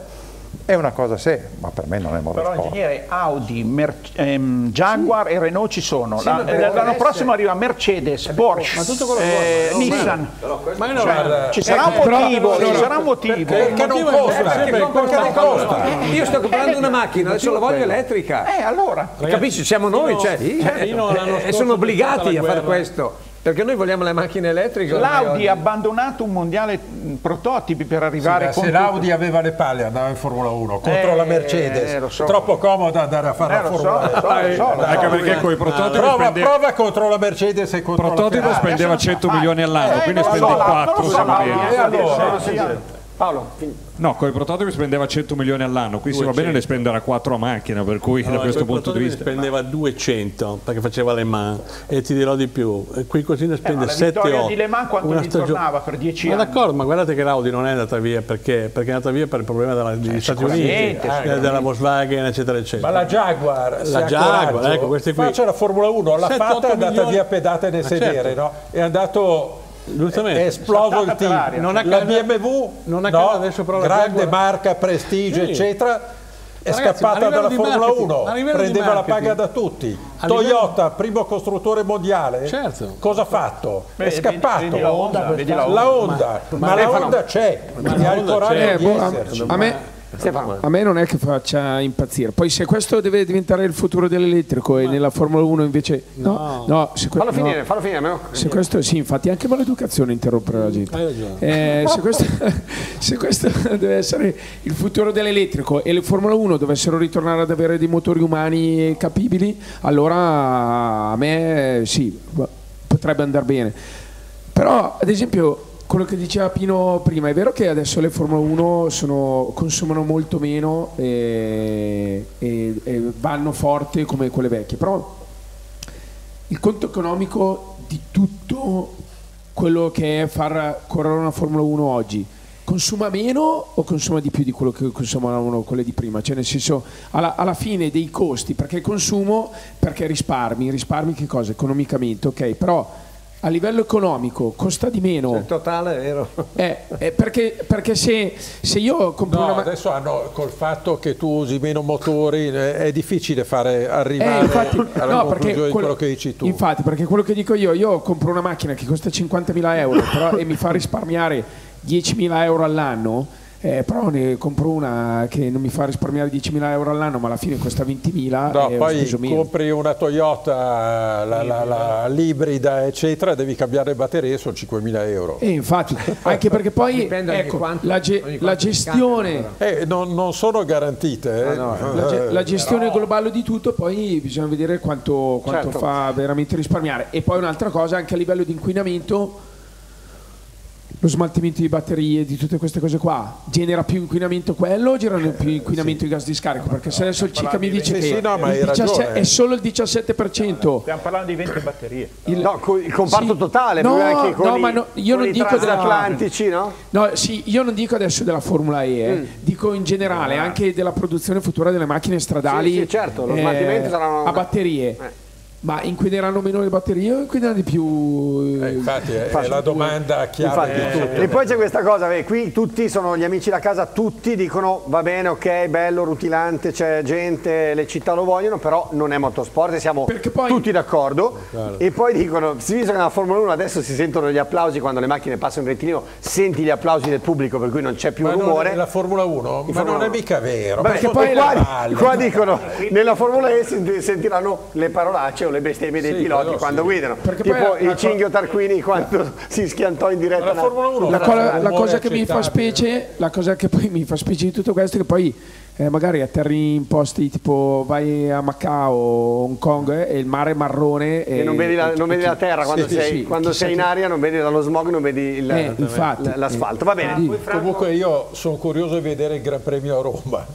è una cosa sé, ma per me non è motorsport. Però ingegnere, Audi, Mer ehm, Jaguar sì. e Renault ci sono, sì, l'anno la, prossimo arriva Mercedes, eh, Porsche, ma tutto quello eh, vuole, Nissan, ma no, cioè, ci sarà un motivo, ci sarà un motivo. Perché, perché non costa, perché, perché, perché non costa. Io sto comprando eh, una macchina, adesso la voglio elettrica. Eh allora, capisci, siamo noi, cioè, e sono obbligati a fare questo. Perché noi vogliamo le macchine elettriche. L'Audi ha abbandonato un mondiale prototipi per arrivare sì, con se l'Audi aveva le palle andava in Formula uno contro eh, la Mercedes, eh, so. troppo comodo andare a fare eh, la Formula uno anche perché con i prototipi prova, spende... prova contro la Mercedes e contro prototipo la Ferrari spendeva cento milioni all'anno, eh, quindi ne spende quattro se va bene. Paolo, no, con i prototipi spendeva cento milioni all'anno, qui si va bene ne spendeva quattro a macchina, per cui allora, da questo punto di vista spendeva duecento perché faceva Le Mans, e ti dirò di più, qui così ne spende eh, sette otto. La vittoria di Le Mans quanto gli tornava per dieci anni? Ma d'accordo, ma guardate che l'Audi non è andata via perché, perché è andata via per il problema della, degli eh, Stati Uniti, eh, della Volkswagen eccetera eccetera. Ma la Jaguar, la Jaguar, coraggio, ecco questi qui. Ma c'è la Formula uno, la Fata è andata via pedate nel ah, sedere, certo. no? È andato... È esploso il team, non ha la B M W, non ha no, adesso però grande la marca, prestigio sì. eccetera, è Ragazzi, scappata dalla Formula uno, prendeva la paga da tutti. A Toyota, livello... primo costruttore mondiale, certo. cosa ha fatto? Beh, è scappato. Vedi, vedi la Honda, vedi la Honda. La Honda. Ma, ma, ma la Honda c'è, quindi ha il coraggio di esserci. A me... Stefano. A me non è che faccia impazzire. Poi se questo deve diventare il futuro dell'elettrico e nella Formula uno invece no, no, no se fallo no. finire, fallo finire no. se questo, sì, infatti anche maleducazione interrompere la gente eh, se, questo, se questo deve essere il futuro dell'elettrico e le Formula uno dovessero ritornare ad avere dei motori umani capibili, allora a me sì, potrebbe andare bene. Però ad esempio quello che diceva Pino prima, è vero che adesso le Formula uno sono, consumano molto meno e, e, e vanno forte come quelle vecchie, però il conto economico di tutto quello che è far correre una Formula uno oggi consuma meno o consuma di più di quello che consumavano quelle di prima? Cioè nel senso, alla, alla fine dei costi, perché consumo, perché risparmi, risparmi che cosa? Economicamente, ok, però a livello economico costa di meno. Il totale è vero. Eh, eh, perché, perché se, se io compro no, una adesso hanno, col fatto che tu usi meno motori eh, è difficile fare arrivare eh, infatti, alla no, conclusione quello, di quello che dici tu. Infatti, perché quello che dico io, io compro una macchina che costa cinquantamila euro però, e mi fa risparmiare diecimila euro all'anno, eh, però ne compro una che non mi fa risparmiare diecimila euro all'anno ma alla fine costa ventimila. No, e poi compri una Toyota la, la, la, l'ibrida eccetera, devi cambiare le batterie, sono cinquemila euro. E infatti anche perché poi ecco, quanto, la, ge la gestione eh, non, non sono garantite eh. no, no, la, ge la gestione però... globale di tutto, poi bisogna vedere quanto, quanto certo. fa veramente risparmiare. E poi un'altra cosa anche a livello di inquinamento, lo smaltimento di batterie, di tutte queste cose qua, genera più inquinamento quello o generano più inquinamento eh, sì. i gas di scarico? Perché se adesso il C I C A mi dice sì, che no, diciassette, è solo il diciassette per cento. Stiamo parlando di venti batterie. Il, no, il comparto sì. totale, no, anche con no, i, ma no, io con non i dico transatlantici, della, no? No, sì, io non dico adesso della Formula E, eh. mm. dico in generale anche della produzione futura delle macchine stradali sì, sì, certo, lo smaltimento eh, saranno... a batterie. Eh. Ma inquineranno meno le batterie o inquineranno di più? Eh, infatti è, è la domanda chiara. Infatti, e poi c'è questa cosa, beh, qui tutti sono gli amici da casa, tutti dicono va bene, ok, bello, rutilante, c'è gente, le città lo vogliono, però non è motorsport, siamo poi... tutti d'accordo. Claro. E poi dicono, si visto che nella Formula uno adesso si sentono gli applausi quando le macchine passano in rettilineo, senti gli applausi del pubblico per cui non c'è più ma rumore. Nella Formula uno? Ma non è mica vero. Vabbè, perché poi qua, palle, qua dicono, nella Formula E sentiranno le parolacce, le bestemmie dei sì, piloti però, quando sì. guidano, perché tipo il Cinghio Tarquini quando la, si schiantò in diretta alla Formula uno. La, la, la cosa che mi fa specie, la cosa che poi mi fa specie di tutto questo è che poi eh, magari atterri in posti tipo vai a Macao o Hong Kong eh, e il mare è marrone e, e non vedi la, non vedi la terra quando sì, sei, sì, quando sì, sei sì. in aria, non vedi dallo smog, non vedi l'asfalto. Eh, va bene. Ah, Franco... Comunque io sono curioso di vedere il Gran Premio a Roma.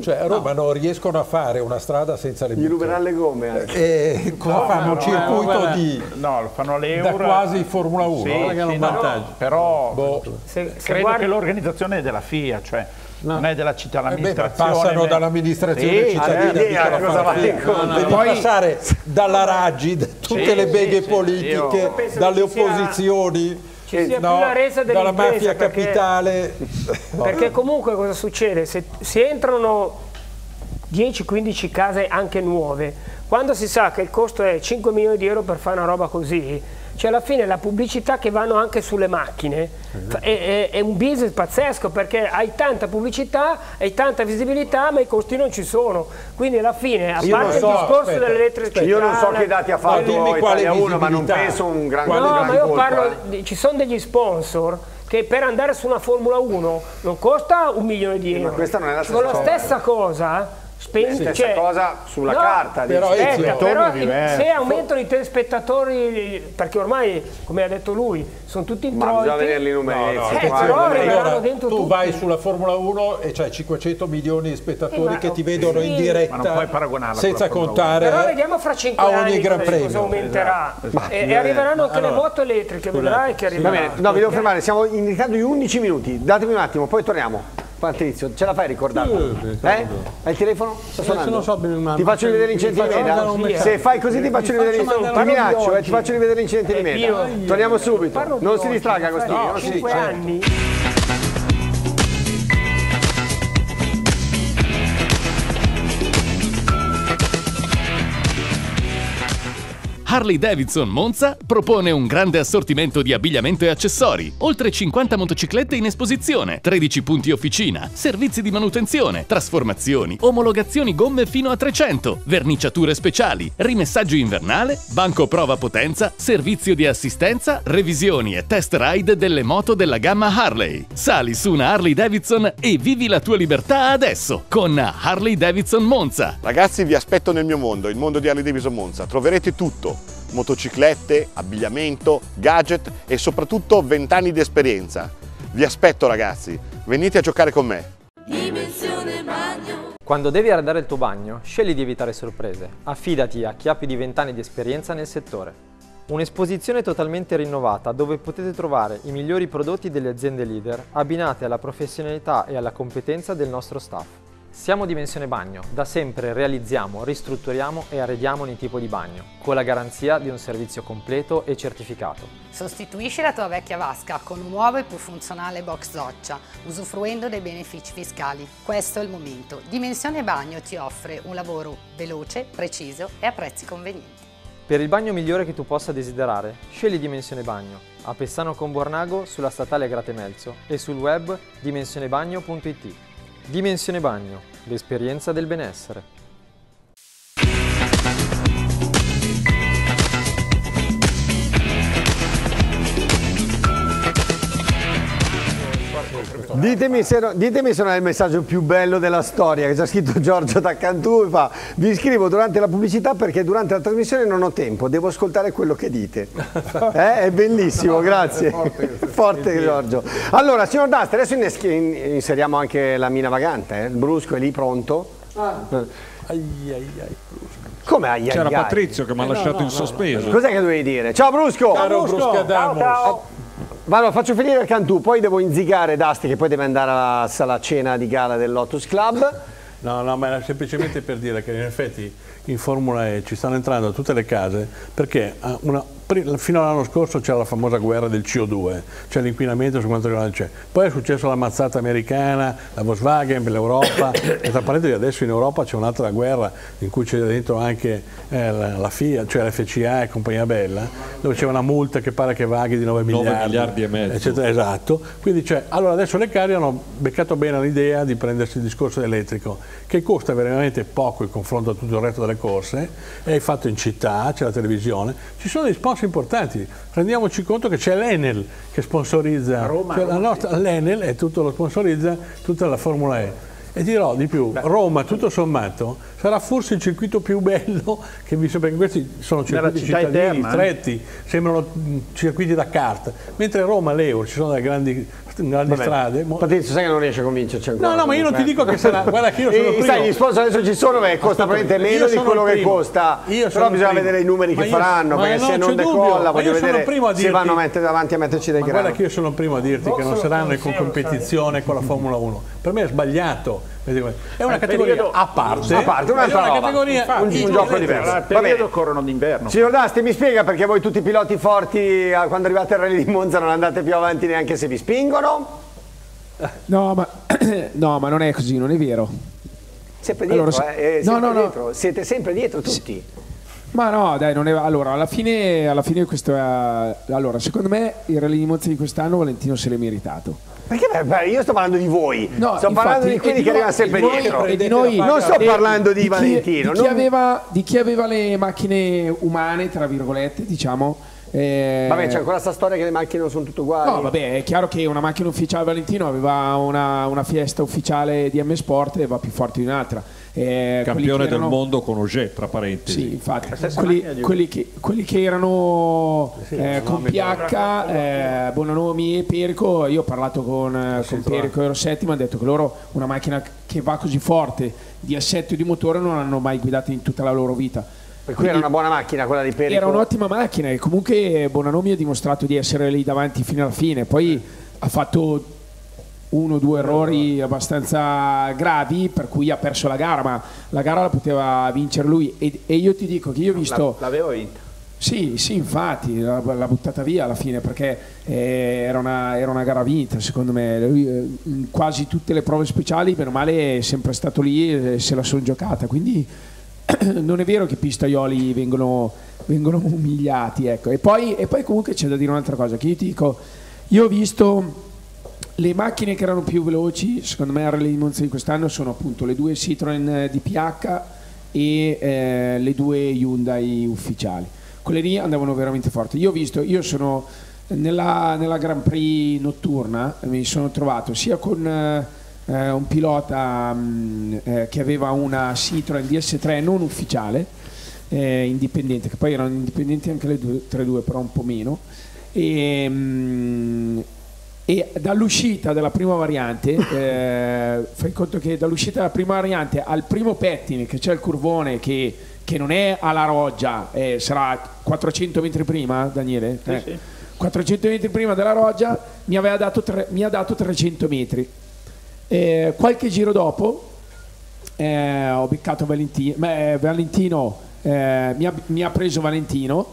Cioè a Roma no. non riescono a fare una strada senza le gomme. Gli ruberanno le gomme anche. E cosa no, fanno? No, un circuito no, di no, lo fanno le Euro, da quasi Formula uno sì, no? Sì, un vantaggio. No, però boh. se, se credo guardi... che l'organizzazione è della FIA, cioè no. non è della città, l'amministrazione. Eh passano me... dall'amministrazione sì, cittadina idea, cosa vale no, no, devi no. passare dalla Raggi, da tutte sì, le beghe sì, politiche, sì, dalle opposizioni sia... Ci sia no, più la resa della mafia perché, capitale. Perché comunque cosa succede? Se, se entrano dieci quindici case anche nuove, quando si sa che il costo è cinque milioni di euro per fare una roba così, cioè alla fine la pubblicità che vanno anche sulle macchine uh-huh. è, è, è un business pazzesco, perché hai tanta pubblicità, hai tanta visibilità ma i costi non ci sono, quindi alla fine a io parte so, il discorso dell'elettricità io non so che dati ha fatto Italia uno ma non penso un gran no, gran ma io colpo, parlo eh. ci sono degli sponsor che per andare su una Formula uno non costa un milione di euro, ma questa non è la stessa, con la stessa cosa Spendi, Beh, cioè, cosa sulla no, carta però, spetta, però se aumentano i telespettatori, perché ormai come ha detto lui sono tutti introiti, ma bisogna vederli in numeri, no, no, eh, allora, tu tutti. vai sulla Formula uno e c'hai cinquecento milioni di spettatori eh, che no, ti vedono sì. in diretta, ma non puoi paragonarla senza contare però vediamo fra cinque anni cosa aumenterà esatto. e, eh, e arriveranno anche allora. le moto elettriche, vedrai che arriveranno. Va bene, no, vi devo fermare, siamo in ritardo di undici minuti, datemi un attimo poi torniamo. Patrizio, ce la fai ricordata? Eh? Hai il telefono? Sta suonando? Non so bene, ti faccio rivedere l'incidente di Meda. Se fai così ti faccio rivedere l'incidente di Meda. Ti minaccio, eh, ti faccio rivedere l'incidente di Meda. Torniamo subito. Non si distragga Agostini. No, non si distragga. Harley Davidson Monza propone un grande assortimento di abbigliamento e accessori, oltre cinquanta motociclette in esposizione, tredici punti officina, servizi di manutenzione, trasformazioni, omologazioni gomme fino a trecento, verniciature speciali, rimessaggio invernale, banco prova potenza, servizio di assistenza, revisioni e test ride delle moto della gamma Harley. Sali su una Harley Davidson e vivi la tua libertà adesso con Harley Davidson Monza. Ragazzi, vi aspetto nel mio mondo, il mondo di Harley Davidson Monza. Troverete tutto. Motociclette, abbigliamento, gadget e soprattutto vent'anni di esperienza. Vi aspetto ragazzi, venite a giocare con me. Dimensione Bagno. Quando devi arredare il tuo bagno, scegli di evitare sorprese. Affidati a chi ha più di vent'anni di esperienza nel settore. Un'esposizione totalmente rinnovata dove potete trovare i migliori prodotti delle aziende leader abbinate alla professionalità e alla competenza del nostro staff. Siamo Dimensione Bagno, da sempre realizziamo, ristrutturiamo e arrediamo ogni tipo di bagno, con la garanzia di un servizio completo e certificato. Sostituisci la tua vecchia vasca con un nuovo e più funzionale box doccia, usufruendo dei benefici fiscali. Questo è il momento. Dimensione Bagno ti offre un lavoro veloce, preciso e a prezzi convenienti. Per il bagno migliore che tu possa desiderare, scegli Dimensione Bagno, a Pessano con Bornago, sulla statale Gratemelzo e sul web dimensione bagno punto it. Dimensione Bagno, l'esperienza del benessere. Ditemi se, no, ditemi se non è il messaggio più bello della storia, che ci ha scritto Giorgio da Cantù e fa: vi scrivo durante la pubblicità perché durante la trasmissione non ho tempo, devo ascoltare quello che dite. Eh? È bellissimo, no, grazie. È forte, forte Giorgio. Allora, signor D'Aste, adesso inseriamo anche la mina vagante, eh? Il Brusco è lì pronto. Ah. Ai, ai, ai, Brusco. Come ai, ai, C'era ai, Patrizio che mi ha eh, lasciato no, no, in sospeso. No, no. Cos'è che dovevi dire? Ciao Brusco! Caro Brusco, Brusco ciao! Vado, faccio finire il Cantù, poi devo inzigare D'Aste che poi deve andare alla sala cena di gala del Lotus Club. No, no, ma era semplicemente per dire che in effetti in Formula E ci stanno entrando tutte le case perché una, fino all'anno scorso c'era la famosa guerra del C O due, cioè l'inquinamento su quanto riguarda c'è. Poi è successa la mazzata americana, la Volkswagen, l'Europa, e tra parentesi adesso in Europa c'è un'altra guerra in cui c'è dentro anche eh, la, la F I A, cioè l'F C A e compagnia bella, dove c'è una multa che pare che vaghi di nove miliardi e mezzo. Eccetera, esatto. Quindi cioè, allora adesso le case hanno beccato bene l'idea di prendersi il discorso elettrico, che costa veramente poco in confronto a tutto il resto delle corse, è fatto in città, c'è la televisione, ci sono dei sponsor importanti, rendiamoci conto che c'è l'Enel che sponsorizza, cioè l'Enel e tutto lo sponsorizza tutta la Formula E. E dirò di più, Roma tutto sommato sarà forse il circuito più bello che vi so, perché questi sono circuiti città cittadini, stretti, sembrano circuiti da kart, mentre Roma, Leo, ci sono delle grandi, grandi Vabbè, strade. Patrizio, sai che non riesce a convincerci ancora. No, no, ma io non ti dico che sarà, guarda che io sono primo. Sai, gli sponsor adesso ci sono, beh, costa veramente meno di quello che costa, io però bisogna primo. vedere i numeri ma che io, faranno, perché non se non decolla voglio vedere se vanno a mettere davanti a metterci dei grani. Guarda che io sono primo a dirti che non saranno con competizione con la Formula uno, per me è sbagliato. È una categoria a parte, a parte una categoria, infatti, un, un gioco diverso. Va bene, corrono d'inverno. Signor D'Aste, mi spiega perché voi tutti i piloti forti quando arrivate al Rally di Monza non andate più avanti neanche se vi spingono? No, ma, no, ma non è così, non è vero. Sempre dietro, allora, eh, sempre no, no, dietro. No. Siete sempre dietro tutti. Ma no, dai, non è... Allora, alla fine, alla fine questo è... Allora, secondo me il Rally di Monza di quest'anno Valentino se l'è meritato. Perché beh, io sto parlando di voi, no, sto infatti, parlando di quelli che arrivano sempre dietro. Di noi, non sto parlando di, di chi, Valentino. Di chi, non... aveva, di chi aveva le macchine umane, tra virgolette, diciamo. Eh... Vabbè, c'è ancora sta storia che le macchine non sono tutte uguali. No, vabbè, è chiaro che una macchina ufficiale Valentino aveva una, una Fiesta ufficiale di M Sport e va più forte di un'altra. Eh, Campione erano... del mondo con Ogier, tra parentesi. Sì, infatti. Quelli, quelli, che, quelli che erano sì, eh, con P H, eh, Bononomi e Perico, io ho parlato con, sì, con sì, Perico e Rossetti, mi hanno detto che loro una macchina che va così forte di assetto e di motore non l'hanno mai guidata in tutta la loro vita. Per cui era una buona macchina quella di Perico. Era un'ottima macchina e comunque Bononomi ha dimostrato di essere lì davanti fino alla fine. Poi ha fatto... uno o due errori abbastanza gravi per cui ha perso la gara, ma la gara la poteva vincere lui e, e io ti dico che io ho visto... L'aveva vinta? Sì, sì, infatti, l'ha buttata via alla fine perché eh, era, una, era una gara vinta secondo me. Lui, eh, in quasi tutte le prove speciali, bene o male, è sempre stato lì e se la sono giocata, quindi non è vero che Pistaioli vengono, vengono umiliati, ecco. E poi, e poi comunque c'è da dire un'altra cosa, che io ti dico, io ho visto... Le macchine che erano più veloci, secondo me, al Rally di Monza di quest'anno sono appunto le due Citroen D P H e eh, le due Hyundai ufficiali. Quelle lì andavano veramente forti. Io ho visto, io sono nella, nella Grand Prix notturna, mi sono trovato sia con eh, un pilota mh, eh, che aveva una Citroen D S tre non ufficiale, eh, indipendente, che poi erano indipendenti anche le due, tre due, però un po' meno. E, mh, e dall'uscita della prima variante eh, fai conto che dall'uscita della prima variante al primo pettine che c'è il curvone che, che non è alla roggia, eh, sarà quattrocento metri prima, Daniele? Eh, sì, sì. quattrocento metri prima della roggia mi, aveva dato tre, mi ha dato trecento metri, eh, qualche giro dopo eh, ho beccato Valentino, beh, Valentino eh, mi, ha, mi ha preso Valentino,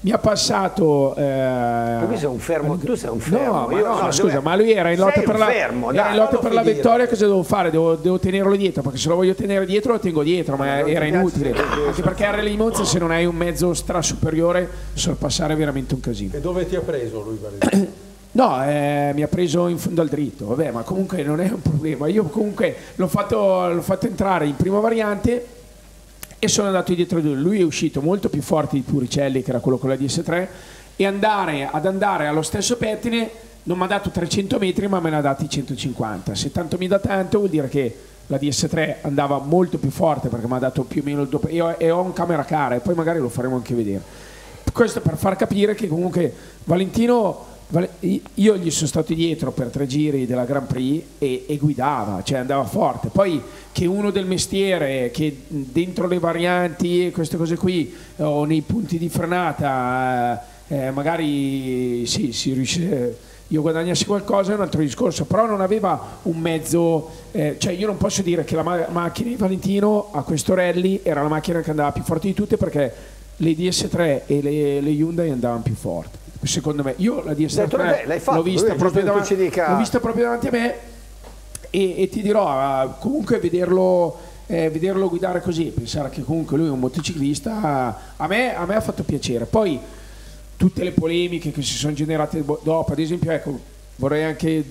mi ha passato eh... lui sei un fermo, tu sei un fermo. No, io, ma no, no, scusa, dove... ma lui era in lotta sei per la, fermo, dai, in lotta per la vittoria. Cosa devo fare? Devo, devo tenerlo dietro, perché se lo voglio tenere dietro lo tengo dietro, ma, ma era inutile, anche perché a Rally Monza se non hai un mezzo stra superiore sorpassare è veramente un casino. E dove ti ha preso lui Valentino? No, eh, mi ha preso in fondo al dritto, vabbè, ma comunque non è un problema. Io comunque l'ho fatto, l'ho fatto entrare in prima variante e sono andato dietro di lui. Lui è uscito molto più forte di Puricelli, che era quello con la D S tre, e andare ad andare allo stesso pettine non mi ha dato trecento metri, ma me ne ha dati centocinquanta. Se tanto mi dà tanto vuol dire che la D S tre andava molto più forte, perché mi ha dato più o meno il doppio. Io, e ho un camera car e poi magari lo faremo anche vedere. Questo per far capire che comunque Valentino... Io gli sono stato dietro per tre giri della Grand Prix e, e guidava, cioè andava forte. Poi che uno del mestiere, che dentro le varianti e queste cose qui o nei punti di frenata eh, magari sì, si riuscì, io guadagnassi qualcosa è un altro discorso, però non aveva un mezzo, eh, cioè io non posso dire che la ma macchina di Valentino a questo rally era la macchina che andava più forte di tutte, perché le D S tre e le, le Hyundai andavano più forti. Secondo me, io la D S tre l'ho vista, vista proprio davanti a me e, e ti dirò, comunque vederlo, eh, vederlo guidare così, pensare che comunque lui è un motociclista, a me, a me ha fatto piacere. Poi tutte le polemiche che si sono generate dopo, ad esempio, ecco, vorrei anche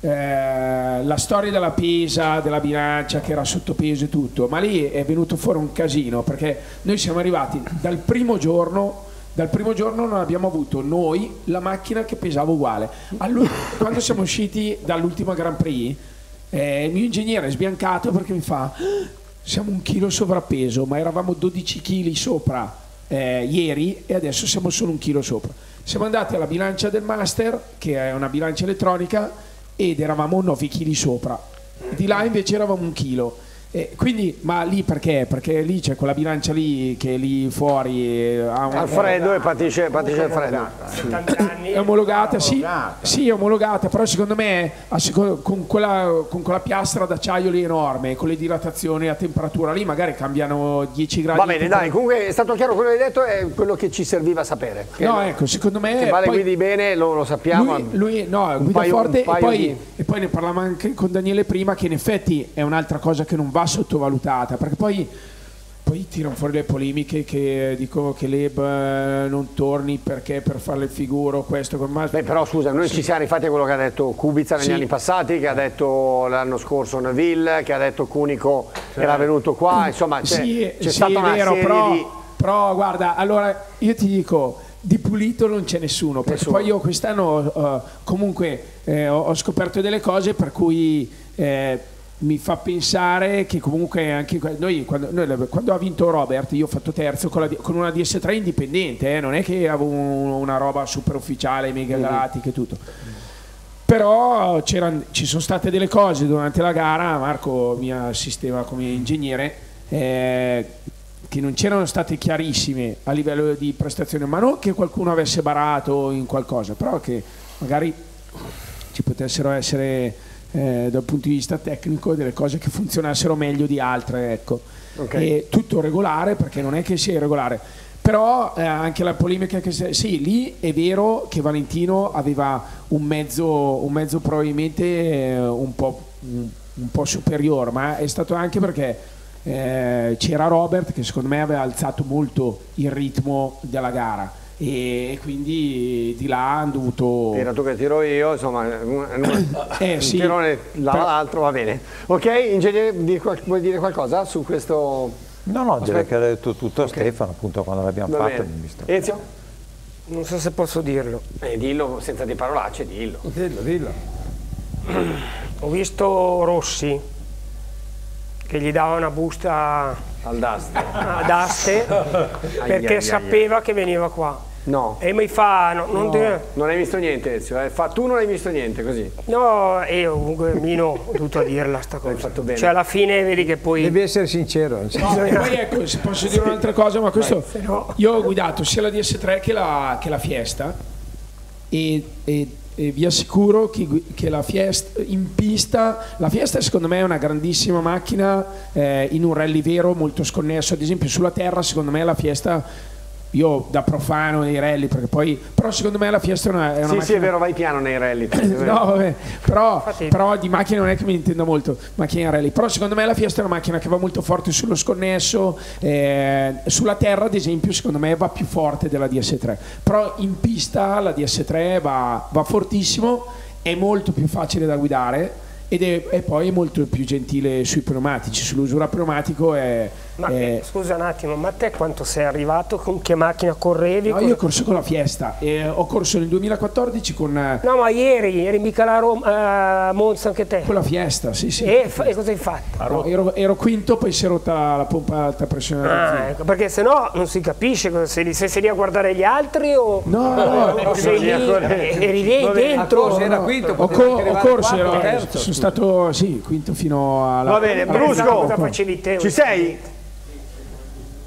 eh, la storia della pesa, della bilancia che era sottopeso e tutto, ma lì è venuto fuori un casino, perché noi siamo arrivati dal primo giorno. Dal primo giorno non abbiamo avuto noi la macchina che pesava uguale. Allora, quando siamo usciti dall'ultima Grand Prix, eh, il mio ingegnere è sbiancato perché mi fa: siamo un chilo sovrappeso, ma eravamo dodici chili sopra eh, ieri e adesso siamo solo un chilo sopra. Siamo andati alla bilancia del Master, che è una bilancia elettronica, ed eravamo nove chili sopra. Di là invece eravamo un chilo. Eh, quindi, ma lì perché? Perché lì c'è quella bilancia lì che è lì fuori eh, ha un... al freddo e patisce, patisce il freddo. È omologata, sì, sì, è omologata, però secondo me a secondo, con, quella, con quella piastra d'acciaio lì enorme, con le dilatazioni a temperatura lì magari cambiano dieci gradi. Va bene, dai, comunque è stato chiaro quello che hai detto, è quello che ci serviva sapere. No, lo, ecco, secondo me... Se vale, guidi bene, lo, lo sappiamo. Lui, lui no, guida paio, forte e poi, di... e poi ne parlavamo anche con Daniele prima, che in effetti è un'altra cosa che non va sottovalutata, perché poi, poi tirano fuori le polemiche che dicono che l'E B non torni perché per fare le figure o questo con Mas... Beh, però scusa, noi sì, ci siamo rifatti a quello che ha detto Kubica negli sì, anni passati, che ha detto l'anno scorso Neville, che ha detto Cunico cioè, era venuto qua, insomma c'è sì, sì, stata una vero, serie però, di... però guarda, allora io ti dico, di pulito non c'è nessuno, perché nessuno. Poi io quest'anno uh, comunque eh, ho, ho scoperto delle cose per cui eh, mi fa pensare che comunque anche noi quando, noi, quando ha vinto Robert, io ho fatto terzo con, la, con una D S tre indipendente, eh, non è che avevo un, una roba super ufficiale, mega galattica e tutto, però ci sono state delle cose durante la gara, Marco mi assisteva come ingegnere, eh, che non c'erano state chiarissime a livello di prestazione, ma non che qualcuno avesse barato in qualcosa, però che magari ci potessero essere... Eh, dal punto di vista tecnico delle cose che funzionassero meglio di altre, ecco. Okay. E tutto regolare, perché non è che sia irregolare, però eh, anche la polemica che sì, lì è vero che Valentino aveva un mezzo, un mezzo probabilmente eh, un po', un, un po' superiore, ma è stato anche perché eh, c'era Robert che secondo me aveva alzato molto il ritmo della gara e quindi di là hanno dovuto... Era tu che tiro io, insomma, eh, un sì, tirone l'altro, va bene. Ok, ingegnere, vuoi dire qualcosa su questo? No, no, direi che ha detto tutto okay. Stefano, appunto, quando l'abbiamo fatto. Ezio? Non so se posso dirlo. Eh, dillo senza di parolacce, dillo. Dillo, dillo. Ho visto Rossi, che gli dava una busta al D'Aste, ad Aste perché aia, sapeva aia. che veniva qua. No. E mi fa... No, non, no. Te... non hai visto niente, Ezio, eh? Fa, tu non hai visto niente, così. No, io comunque Mino ho dovuto dirla sta cosa. L'hai fatto bene. Cioè alla fine vedi che poi... Devi essere sincero. No, no. E poi ecco, se posso dire sì, un'altra cosa, ma questo... Vai, no. Io ho guidato sia la D S tre che la, che la Fiesta e, e E vi assicuro che, che la Fiesta in pista, la Fiesta secondo me è una grandissima macchina eh, in un rally vero molto sconnesso. Ad esempio sulla terra secondo me la Fiesta, io da profano nei rally, perché poi, però secondo me la Fiesta è una, è una sì, macchina... Sì, è vero, vai piano nei rally. No, vabbè, però, però di macchina non è che mi intendo molto, macchina rally. Però secondo me la Fiesta è una macchina che va molto forte sullo sconnesso, eh, sulla terra ad esempio secondo me va più forte della D S tre. Però in pista la D S tre va, va fortissimo, è molto più facile da guidare ed è, è poi molto più gentile sui pneumatici, sull'usura pneumatico è... Ma eh, scusa un attimo, ma te quanto sei arrivato? Con che macchina correvi? No, con... Io ho corso con la Fiesta, eh, ho corso nel duemilaquattordici con... No, ma ieri, eri mica la Roma, uh, Monza anche te? Con la Fiesta, sì sì. E, e cosa hai fatto? No, ero, ero quinto, poi si è rotta la, la pompa alta pressione. Ah, ecco, perché sennò non si capisce cosa sei lì, se sei lì a guardare gli altri o... No, no, no, no, no sei lì, eri lì vabbè, dentro. Corso, era quinto, ho, co ho corso, quattro, ero, sono sì. stato, sì, quinto fino alla... Va bene, Brusco, ci sei?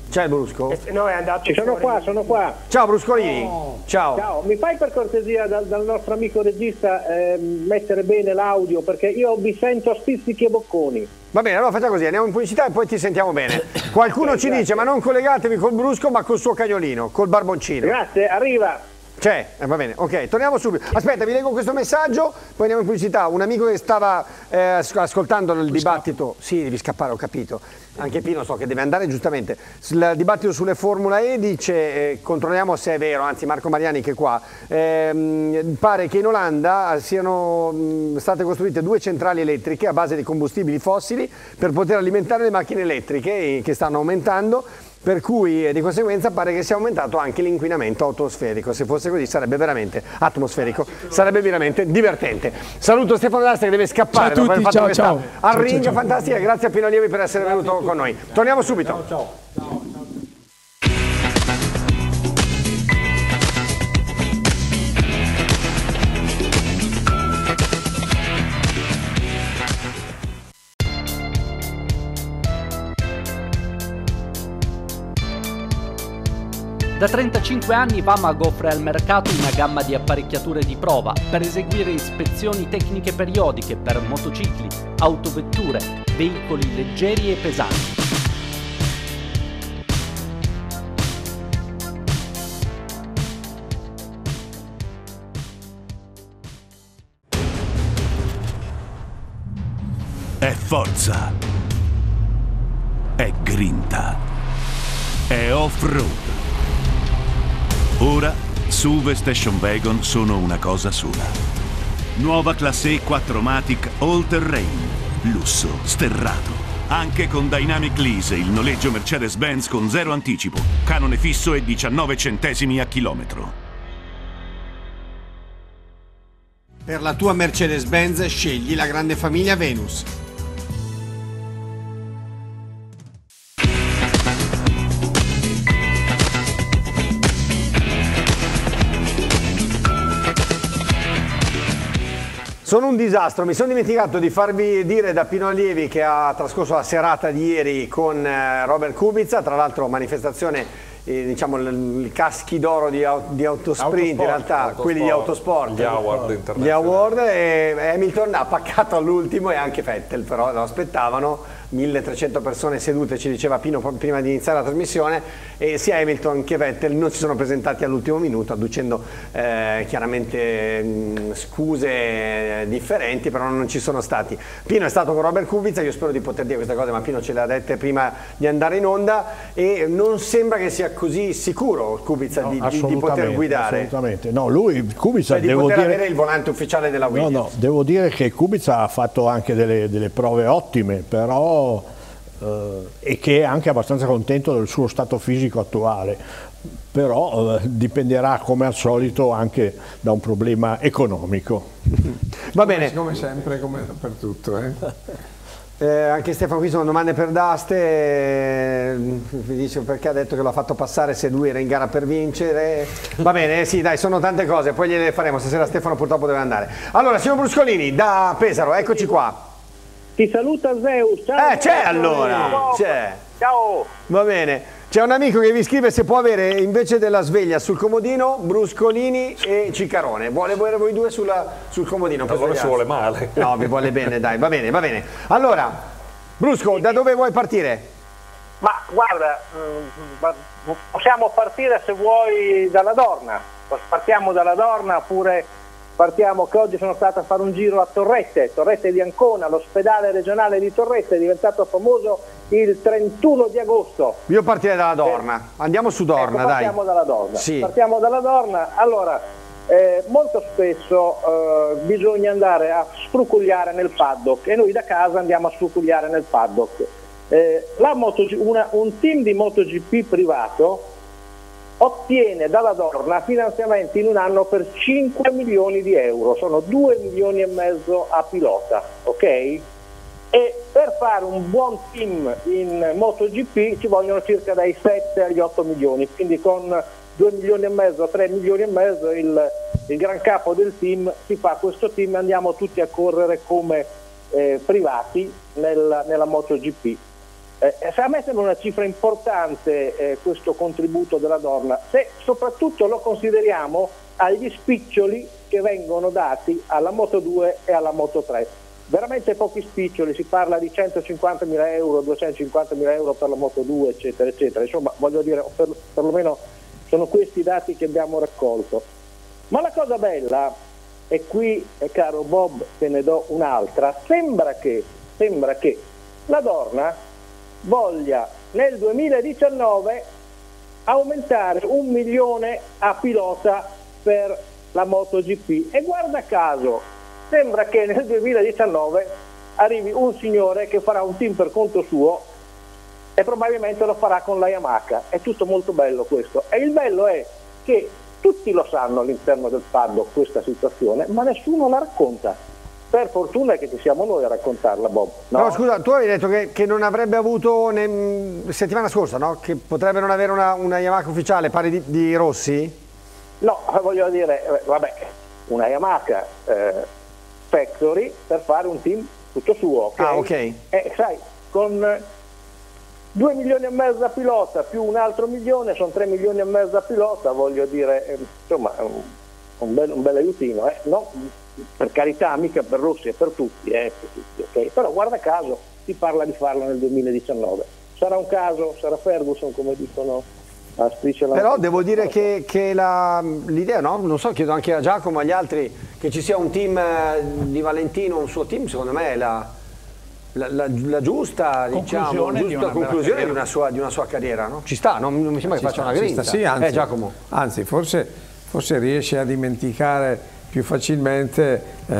C'è Brusco? No, è andato. Sono qua, sono qua. Ciao Bruscolini. Oh. Ciao. Ciao. Mi fai per cortesia dal, dal nostro amico regista eh, mettere bene l'audio, perché io mi sento a spizzichi e bocconi. Va bene, allora facciamo così, andiamo in pubblicità e poi ti sentiamo bene. Qualcuno sì, ci grazie. dice, ma non collegatevi col Brusco ma col suo cagnolino, col barboncino. Grazie, arriva. C'è, eh, va bene, ok, torniamo subito. Aspetta, vi leggo questo messaggio, poi andiamo in pubblicità. Un amico che stava eh, ascoltando il dibattito, sì, devi scappare, ho capito, anche Pino so che deve andare giustamente, il dibattito sulle Formula E dice, eh, controlliamo se è vero, anzi Marco Mariani che è qua, eh, pare che in Olanda siano mh, state costruite due centrali elettriche a base di combustibili fossili per poter alimentare le macchine elettriche che stanno aumentando. Per cui di conseguenza pare che sia aumentato anche l'inquinamento atmosferico. Se fosse così sarebbe veramente atmosferico, sarebbe veramente divertente. Saluto Stefano D'Aste che deve scappare. Ciao a tutti, ciao, ciao. Al ciao, ring ciao, fantastica, ciao. Grazie a Pino Allievi per essere grazie venuto con noi. Torniamo subito. Ciao, ciao. Ciao. Da trentacinque anni Vamagoffre al mercato una gamma di apparecchiature di prova per eseguire ispezioni tecniche periodiche per motocicli, autovetture, veicoli leggeri e pesanti. È forza. È grinta. È off-road. Ora S U V e Station Wagon sono una cosa sola. Nuova Classe quattro matic All-Terrain. Lusso sterrato. Anche con Dynamic Lease, il noleggio Mercedes-Benz con zero anticipo, canone fisso e diciannove centesimi a chilometro. Per la tua Mercedes-Benz scegli la grande famiglia Venus. Sono un disastro, mi sono dimenticato di farvi dire da Pino Allievi che ha trascorso la serata di ieri con Robert Kubica, tra l'altro manifestazione, eh, diciamo, i caschi d'oro di, di autosprint, autosport, in realtà, autosport, quelli di autosport, gli award internazionali. Gli award, e Hamilton ha paccato all'ultimo, e anche Vettel, però lo aspettavano, milletrecento persone sedute, ci diceva Pino prima di iniziare la trasmissione, e sia Hamilton che Vettel non si sono presentati all'ultimo minuto, adducendo eh, chiaramente mh, scuse differenti, però non ci sono stati. Pino è stato con Robert Kubica, io spero di poter dire questa cosa, ma Pino ce l'ha detta prima di andare in onda, e non sembra che sia così sicuro Kubica no, di, di, di poter guidare. Assolutamente, no, lui Kubica, cioè, devo di poter dire... avere il volante ufficiale della guida. No, no, devo dire che Kubica ha fatto anche delle, delle prove ottime, però Uh, e che è anche abbastanza contento del suo stato fisico attuale, però uh, dipenderà come al solito anche da un problema economico. Va bene, come sempre, come dappertutto, eh? eh, anche Stefano, qui sono domande per D'Aste, eh, vi dice perché ha detto che l'ha fatto passare se lui era in gara per vincere. Va bene, sì, dai, sono tante cose, poi gliele faremo stasera. Stefano purtroppo deve andare. Allora, signor Bruscolini da Pesaro, eccoci qua. Ti saluta Zeus, ciao! Eh, c'è allora! Ciao! Va bene, C'è un amico che vi scrive se può avere invece della sveglia sul comodino Bruscolini e Ciccarone. Vuole avere voi due sulla, sul comodino? Allora ci vuole male. No, vi vuole bene, dai, va bene, va bene. Allora, Brusco, da dove vuoi partire? Ma guarda, possiamo partire se vuoi dalla Dorna. Partiamo dalla Dorna oppure partiamo che oggi sono stata a fare un giro a Torrette, Torrette di Ancona, l'ospedale regionale di Torrette è diventato famoso il trentuno di agosto. Io partirei dalla Dorna, andiamo su Dorna, ecco, partiamo dai. Dalla Dorna. Sì. Partiamo dalla Dorna, allora eh, molto spesso eh, bisogna andare a strucugliare nel paddock e noi da casa andiamo a strucugliare nel paddock. Eh, la moto, una, un team di MotoGP privato ottiene dalla Dorna finanziamenti in un anno per cinque milioni di euro, sono due milioni e mezzo a pilota, ok? E per fare un buon team in MotoGP ci vogliono circa dai sette agli otto milioni, quindi con due milioni e mezzo, tre milioni e mezzo il, il gran capo del team si fa questo team, andiamo tutti a correre come eh, privati nella, nella MotoGP. Eh, a me sembra una cifra importante eh, questo contributo della Dorna, se soprattutto lo consideriamo agli spiccioli che vengono dati alla Moto due e alla Moto tre. Veramente pochi spiccioli, si parla di centocinquantamila euro, duecentocinquantamila euro per la Moto due, eccetera, eccetera. Insomma, voglio dire, per, perlomeno sono questi i dati che abbiamo raccolto. Ma la cosa bella, e qui, eh, caro Bob, te ne do un'altra, sembra che, sembra che la Dorna voglia nel duemiladiciannove aumentare un milione a pilota per la MotoGP e guarda caso sembra che nel duemiladiciannove arrivi un signore che farà un team per conto suo e probabilmente lo farà con la Yamaha. È tutto molto bello questo e il bello è che tutti lo sanno all'interno del paddock questa situazione ma nessuno la racconta. Per fortuna che ci siamo noi a raccontarla, Bob. No, no scusa, tu avevi detto che, che non avrebbe avuto ne, settimana scorsa, no? Che potrebbe non avere una, una Yamaha ufficiale, pari di, di Rossi? No, voglio dire, vabbè, una Yamaha eh, Factory per fare un team tutto suo. Okay? Ah, ok. E sai, con due milioni e mezzo a pilota più un altro milione, sono tre milioni e mezzo a pilota, voglio dire, insomma, un, un, bel, un bel aiutino, eh? No? Per carità, mica per Rossi, è per tutti, eh, per tutti, okay? Però guarda caso si parla di farlo nel duemiladiciannove. Sarà un caso, sarà Ferguson come dicono a Striscia la Notizia. Però devo dire che, che l'idea, no? Non so, chiedo anche a Giacomo e agli altri, che ci sia un team di Valentino, un suo team, secondo me è la, la, la, la giusta conclusione, diciamo, giusta di, una conclusione di, una sua, di una sua carriera, no? Ci sta, non, non mi sembra ci che faccia sta, una grinta. Sì, anzi, eh, Giacomo. Anzi, forse, forse riesce a dimenticare più facilmente eh,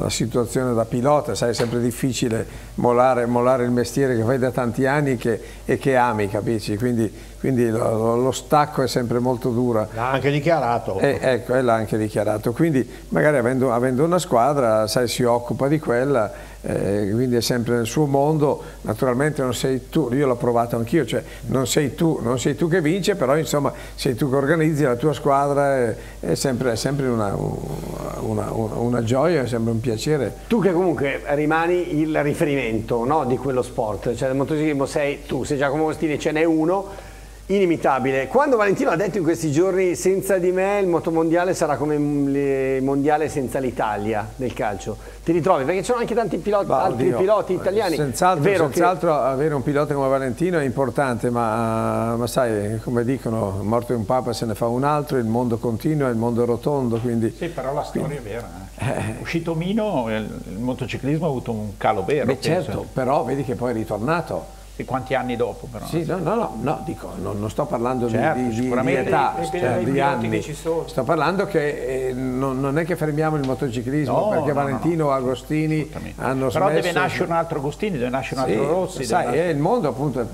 la situazione da pilota, sai, è sempre difficile molare, molare il mestiere che fai da tanti anni che, e che ami, capisci? Quindi, quindi lo, lo stacco è sempre molto duro. L'ha anche dichiarato. E, ecco, e l'ha anche dichiarato. Quindi magari avendo, avendo una squadra, sai, si occupa di quella, eh, quindi è sempre nel suo mondo, naturalmente non sei tu, io l'ho provato anch'io, cioè non sei tu, non sei tu che vince, però insomma sei tu che organizzi, la tua squadra è, è sempre, è sempre una... Un, Una, una, una gioia, sembra un piacere. Tu che comunque rimani il riferimento, no, di quello sport, cioè del motociclismo sei tu, sei Giacomo Agostini, ce n'è uno inimitabile. Quando Valentino ha detto in questi giorni senza di me il motomondiale sarà come il mondiale senza l'Italia del calcio, ti ritrovi? Perché ci sono anche tanti piloti, bah, altri oddio, piloti italiani. Senz'altro senz che... avere un pilota come Valentino è importante, ma, ma sai, come dicono, morto un papa se ne fa un altro, il mondo continua, il mondo è rotondo. Quindi... Sì, però la storia quindi... è vera. Eh. Uscito Mino, il, il motociclismo ha avuto un calo vero. Beh, certo, però vedi che poi è ritornato. E quanti anni dopo però? Sì, no, no, no, no dico, non, non sto parlando certo, di, di, di età, dei, cioè, di anni, che ci sono. Sto parlando che eh, non, non è che fermiamo il motociclismo, no, perché no, Valentino, no, no, Agostini hanno smesso. Però deve nascere un altro Agostini, deve nascere un altro sì, Rossi. Sai, nascere... il mondo appunto, a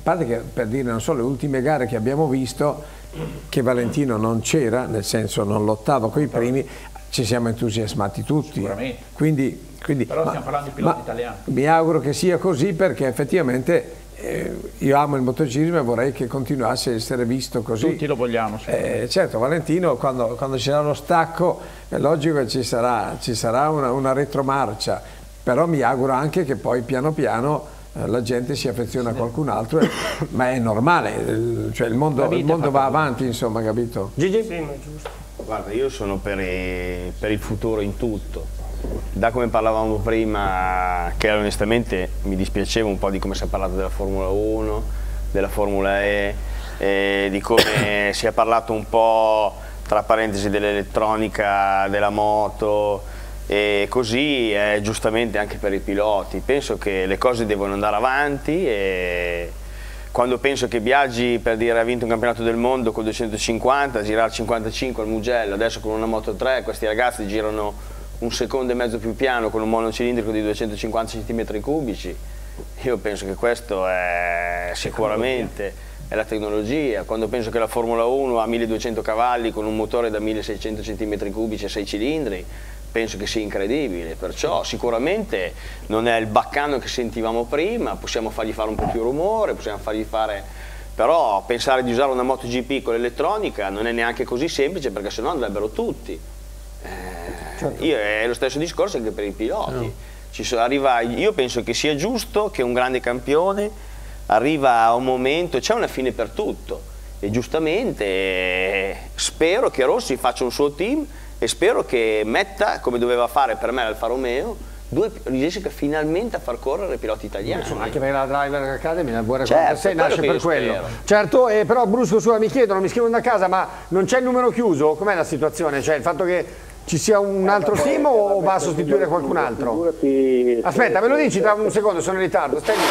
parte che per dire, non so, le ultime gare che abbiamo visto, che Valentino non c'era, nel senso non lottava coi primi, ci siamo entusiasmati tutti. Quindi... Quindi, però stiamo ma, parlando di piloti italiani. Mi auguro che sia così perché effettivamente eh, io amo il motociclismo e vorrei che continuasse a essere visto così. Tutti lo vogliamo. Eh, certo, Valentino quando, quando ci sarà uno stacco è logico che ci sarà, ci sarà una, una retromarcia, però mi auguro anche che poi piano piano la gente si affeziona a qualcun altro, ma è normale, cioè il mondo, il mondo va avanti, insomma, capito? Gigi? Sì, ma è giusto. Guarda, io sono per, eh, per il futuro in tutto. Da come parlavamo prima, che onestamente mi dispiaceva un po' di come si è parlato della Formula uno, della Formula E, eh, di come si è parlato un po', tra parentesi, dell'elettronica, della moto, e così è giustamente anche per i piloti. Penso che le cose devono andare avanti, e quando penso che Biagi, per dire, ha vinto un campionato del mondo con duecentocinquanta, girava al cinquantacinque al Mugello, adesso con una Moto tre questi ragazzi girano un secondo e mezzo più piano con un monocilindrico di duecentocinquanta centimetri cubici. Io penso che questo è sicuramente è la tecnologia. Quando penso che la Formula uno ha milleduecento cavalli con un motore da milleseicento centimetri cubici e sei cilindri, penso che sia incredibile, perciò sicuramente non è il baccano che sentivamo prima, possiamo fargli fare un po' più rumore, possiamo fargli fare, però pensare di usare una MotoGP con l'elettronica non è neanche così semplice, perché sennò andrebbero tutti. Eh, certo. Io, è lo stesso discorso anche per i piloti. No. Ci so, arriva, io penso che sia giusto che un grande campione arriva a un momento, c'è una fine per tutto, e giustamente eh, spero che Rossi faccia un suo team, e spero che metta, come doveva fare per me l'Alfa Romeo, due, riesca finalmente a far correre i piloti italiani. Insomma, anche per la Driver Academy, la buona quarantasei nasce per quello. Certo, eh, però Brusco, scusa, mi chiedono, mi scrivono da casa, ma non c'è il numero chiuso? Com'è la situazione? Cioè il fatto che ci sia un eh, altro vabbè, team vabbè, o va a sostituire qualcun altro? Aspetta, me lo dici tra un secondo, sono in ritardo, stai lì.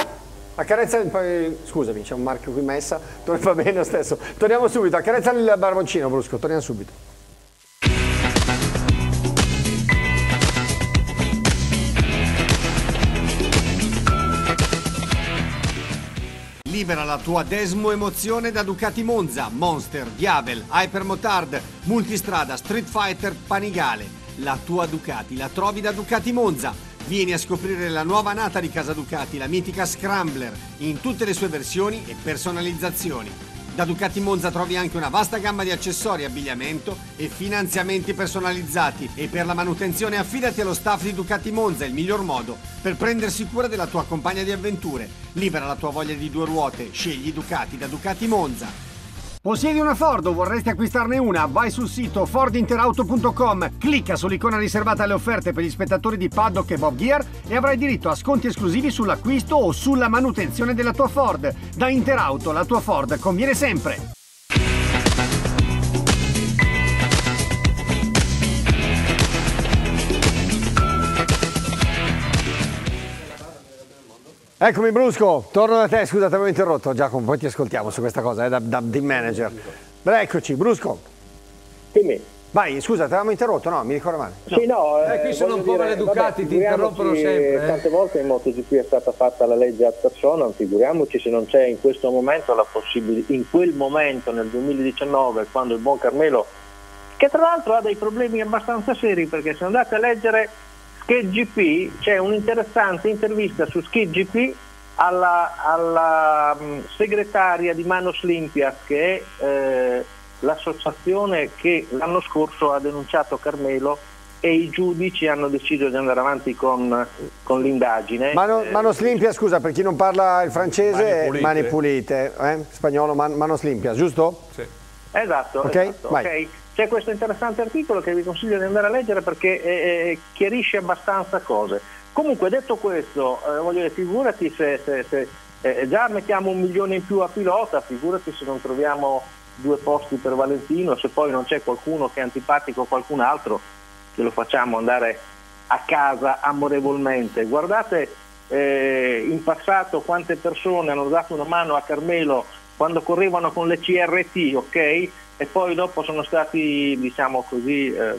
Accarezza il... Scusami, c'è un marchio qui messa, va bene lo stesso. Torniamo subito, accarezza il barboncino, Brusco, torniamo subito. Libera la tua desmo-emozione da Ducati Monza, Monster, Diabel, Hypermotard, Multistrada, Street Fighter, Panigale. La tua Ducati la trovi da Ducati Monza. Vieni a scoprire la nuova nata di casa Ducati, la mitica Scrambler, in tutte le sue versioni e personalizzazioni. Da Ducati Monza trovi anche una vasta gamma di accessori, abbigliamento e finanziamenti personalizzati. E per la manutenzione affidati allo staff di Ducati Monza, il miglior modo per prendersi cura della tua compagna di avventure. Libera la tua voglia di due ruote, scegli Ducati da Ducati Monza. Possiedi una Ford o vorresti acquistarne una? Vai sul sito ford interauto punto com, clicca sull'icona riservata alle offerte per gli spettatori di Paddock e Bob Gear e avrai diritto a sconti esclusivi sull'acquisto o sulla manutenzione della tua Ford. Da Interauto la tua Ford conviene sempre. Eccomi Brusco, torno da te, scusa, ti avevo interrotto Giacomo, poi ti ascoltiamo su questa cosa, eh, da, da team manager. Beh, eccoci, Brusco. Dimmi. Vai, scusa, ti avevamo interrotto, no? Mi ricordo male. No. Sì, no. Eh, eh, qui sono un po' maleducati, ti interrompono sempre. Eh. Tante volte in MotoGP è stata fatta la legge ad personam, figuriamoci se non c'è in questo momento la possibilità, in quel momento nel duemiladiciannove, quando il buon Carmelo, che tra l'altro ha dei problemi abbastanza seri, perché se andate a leggere G P, c'è un'interessante intervista su Skid G P alla, alla mh, segretaria di Manos Limpias, che è eh, l'associazione che l'anno scorso ha denunciato Carmelo e i giudici hanno deciso di andare avanti con, con l'indagine. Mano, eh, Manos Limpias, scusa, per chi non parla il francese, mani pulite, mani pulite eh? Spagnolo, man, Manos Limpias, giusto? Sì. Esatto, okay? Esatto. Vai. Okay. C'è questo interessante articolo che vi consiglio di andare a leggere, perché eh, chiarisce abbastanza cose. Comunque, detto questo, eh, voglio dire, figurati se, se, se eh, già mettiamo un milione in più a pilota, figurati se non troviamo due posti per Valentino, se poi non c'è qualcuno che è antipatico o qualcun altro, che lo facciamo andare a casa amorevolmente. Guardate eh, in passato quante persone hanno dato una mano a Carmelo quando correvano con le C R T, ok? E poi dopo sono stati, diciamo così, eh,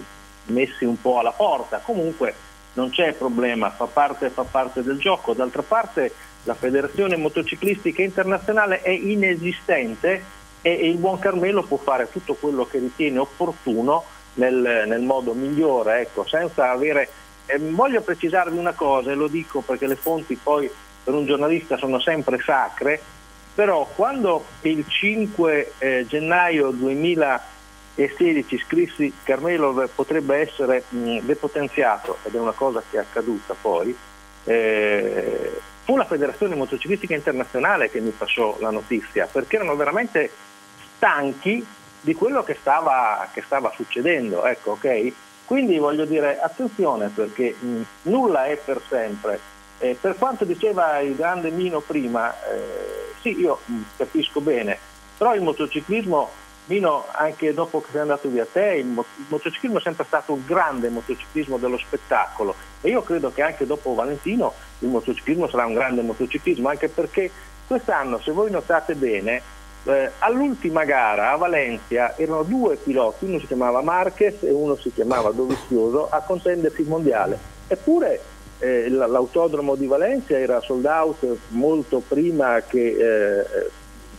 messi un po' alla porta. Comunque non c'è problema, fa parte, fa parte del gioco. D'altra parte la Federazione Motociclistica Internazionale è inesistente e, e il buon Carmelo può fare tutto quello che ritiene opportuno nel, nel modo migliore, ecco, senza avere... Eh, voglio precisarvi una cosa, e lo dico perché le fonti poi per un giornalista sono sempre sacre. Però quando il cinque gennaio duemilasedici scrissi Carmelo potrebbe essere mh, depotenziato, ed è una cosa che è accaduta poi, eh, fu la Federazione Motociclistica Internazionale che mi passò la notizia, perché erano veramente stanchi di quello che stava, che stava succedendo, ecco, ok? Quindi voglio dire, attenzione, perché mh, nulla è per sempre. Eh, per quanto diceva il grande Mino prima, eh, sì, io mh, capisco bene, però il motociclismo, Mino, anche dopo che sei andato via te, il, mot il motociclismo è sempre stato un grande motociclismo dello spettacolo, e io credo che anche dopo Valentino il motociclismo sarà un grande motociclismo, anche perché quest'anno, se voi notate bene, Eh, all'ultima gara a Valencia erano due piloti, uno si chiamava Marquez e uno si chiamava Dovizioso, a contendersi il mondiale, eppure eh, l'autodromo di Valencia era sold out molto prima che eh,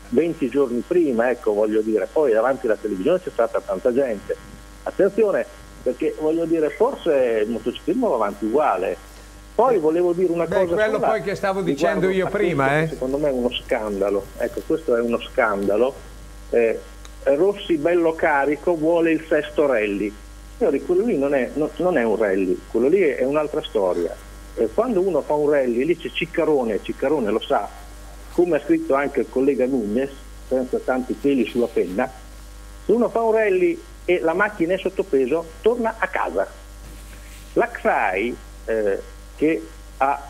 venti giorni prima, ecco, voglio dire, poi davanti alla televisione c'è stata tanta gente. Attenzione, perché voglio dire, forse il motociclismo va avanti uguale. Poi volevo dire una Beh, cosa... quello sola, poi che stavo dicendo io prima. Eh? Secondo me è uno scandalo, ecco, questo è uno scandalo. Eh, Rossi, bello carico, vuole il sesto rally. Signori, quello lì non è, no, non è un rally, quello lì è un'altra storia. Eh, quando uno fa un rally, lì c'è Ciccarone, Ciccarone lo sa, come ha scritto anche il collega Nunez, senza tanti peli sulla penna, se uno fa un rally e la macchina è sottopeso, torna a casa. La C R A I... Eh, che ha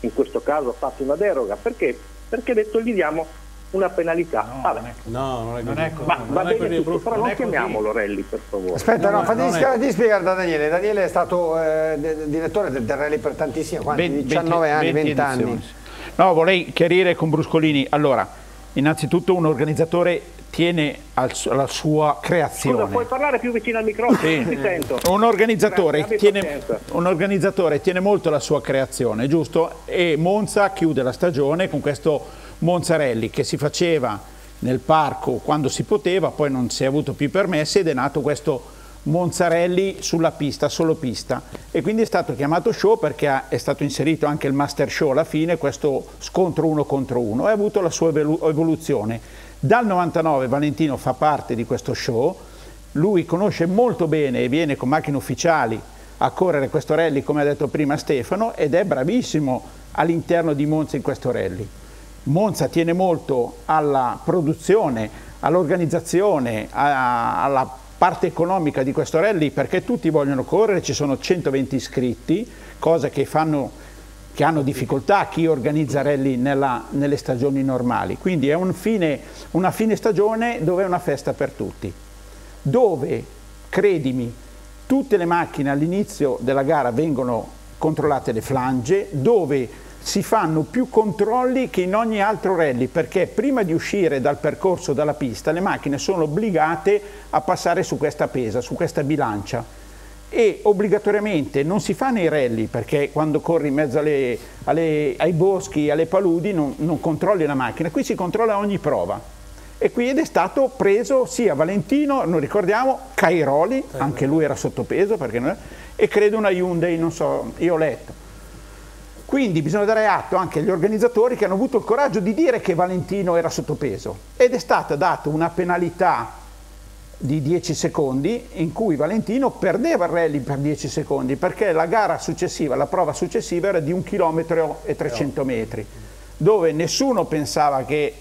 in questo caso fatto una deroga, perché? Perché detto gli diamo una penalità. No, vabbè. No, non è, non è ma, non va è bene tutto, però non, non chiamiamolo Rally, per favore. Aspetta, no, no, fatti di spiegare da Daniele. Daniele è stato eh, direttore del, del Rally per tantissimo, quanti? diciannove anni, venti anni. No, vorrei chiarire con Bruscolini. Allora, innanzitutto un organizzatore tiene al, alla sua creazione. Scusa, puoi parlare più vicino al microfono? Sì. Ti sento. Un organizzatore, tiene, un organizzatore tiene molto alla sua creazione, giusto? E Monza chiude la stagione con questo Monza Rally che si faceva nel parco quando si poteva, poi non si è avuto più permessi ed è nato questo Monza Rally sulla pista, solo pista. E quindi è stato chiamato show perché è stato inserito anche il Master Show alla fine, questo scontro uno contro uno, e ha avuto la sua evoluzione. Dal novantanove Valentino fa parte di questo show, lui conosce molto bene e viene con macchine ufficiali a correre questo rally, come ha detto prima Stefano, ed è bravissimo all'interno di Monza in questo rally. Monza tiene molto alla produzione, all'organizzazione, alla parte economica di questo rally, perché tutti vogliono correre, ci sono centoventi iscritti, cosa che fanno... che hanno difficoltà chi organizza rally nella, nelle stagioni normali. Quindi è un fine, una fine stagione dove è una festa per tutti, dove, credimi, tutte le macchine all'inizio della gara vengono controllate le flange, dove si fanno più controlli che in ogni altro rally, perché prima di uscire dal percorso, dalla pista, le macchine sono obbligate a passare su questa pesa, su questa bilancia. E obbligatoriamente non si fa nei rally, perché quando corri in mezzo alle, alle, ai boschi, alle paludi, non, non controlli la macchina. Qui si controlla ogni prova, e qui ed è stato preso sia Valentino, non ricordiamo, Cairoli, anche lui era sottopeso, perché non è, e credo una Hyundai, non so, io ho letto. Quindi bisogna dare atto anche agli organizzatori che hanno avuto il coraggio di dire che Valentino era sottopeso, ed è stata data una penalità di dieci secondi in cui Valentino perdeva il rally per dieci secondi, perché la gara successiva, la prova successiva era di un chilometro e trecento metri, dove nessuno pensava che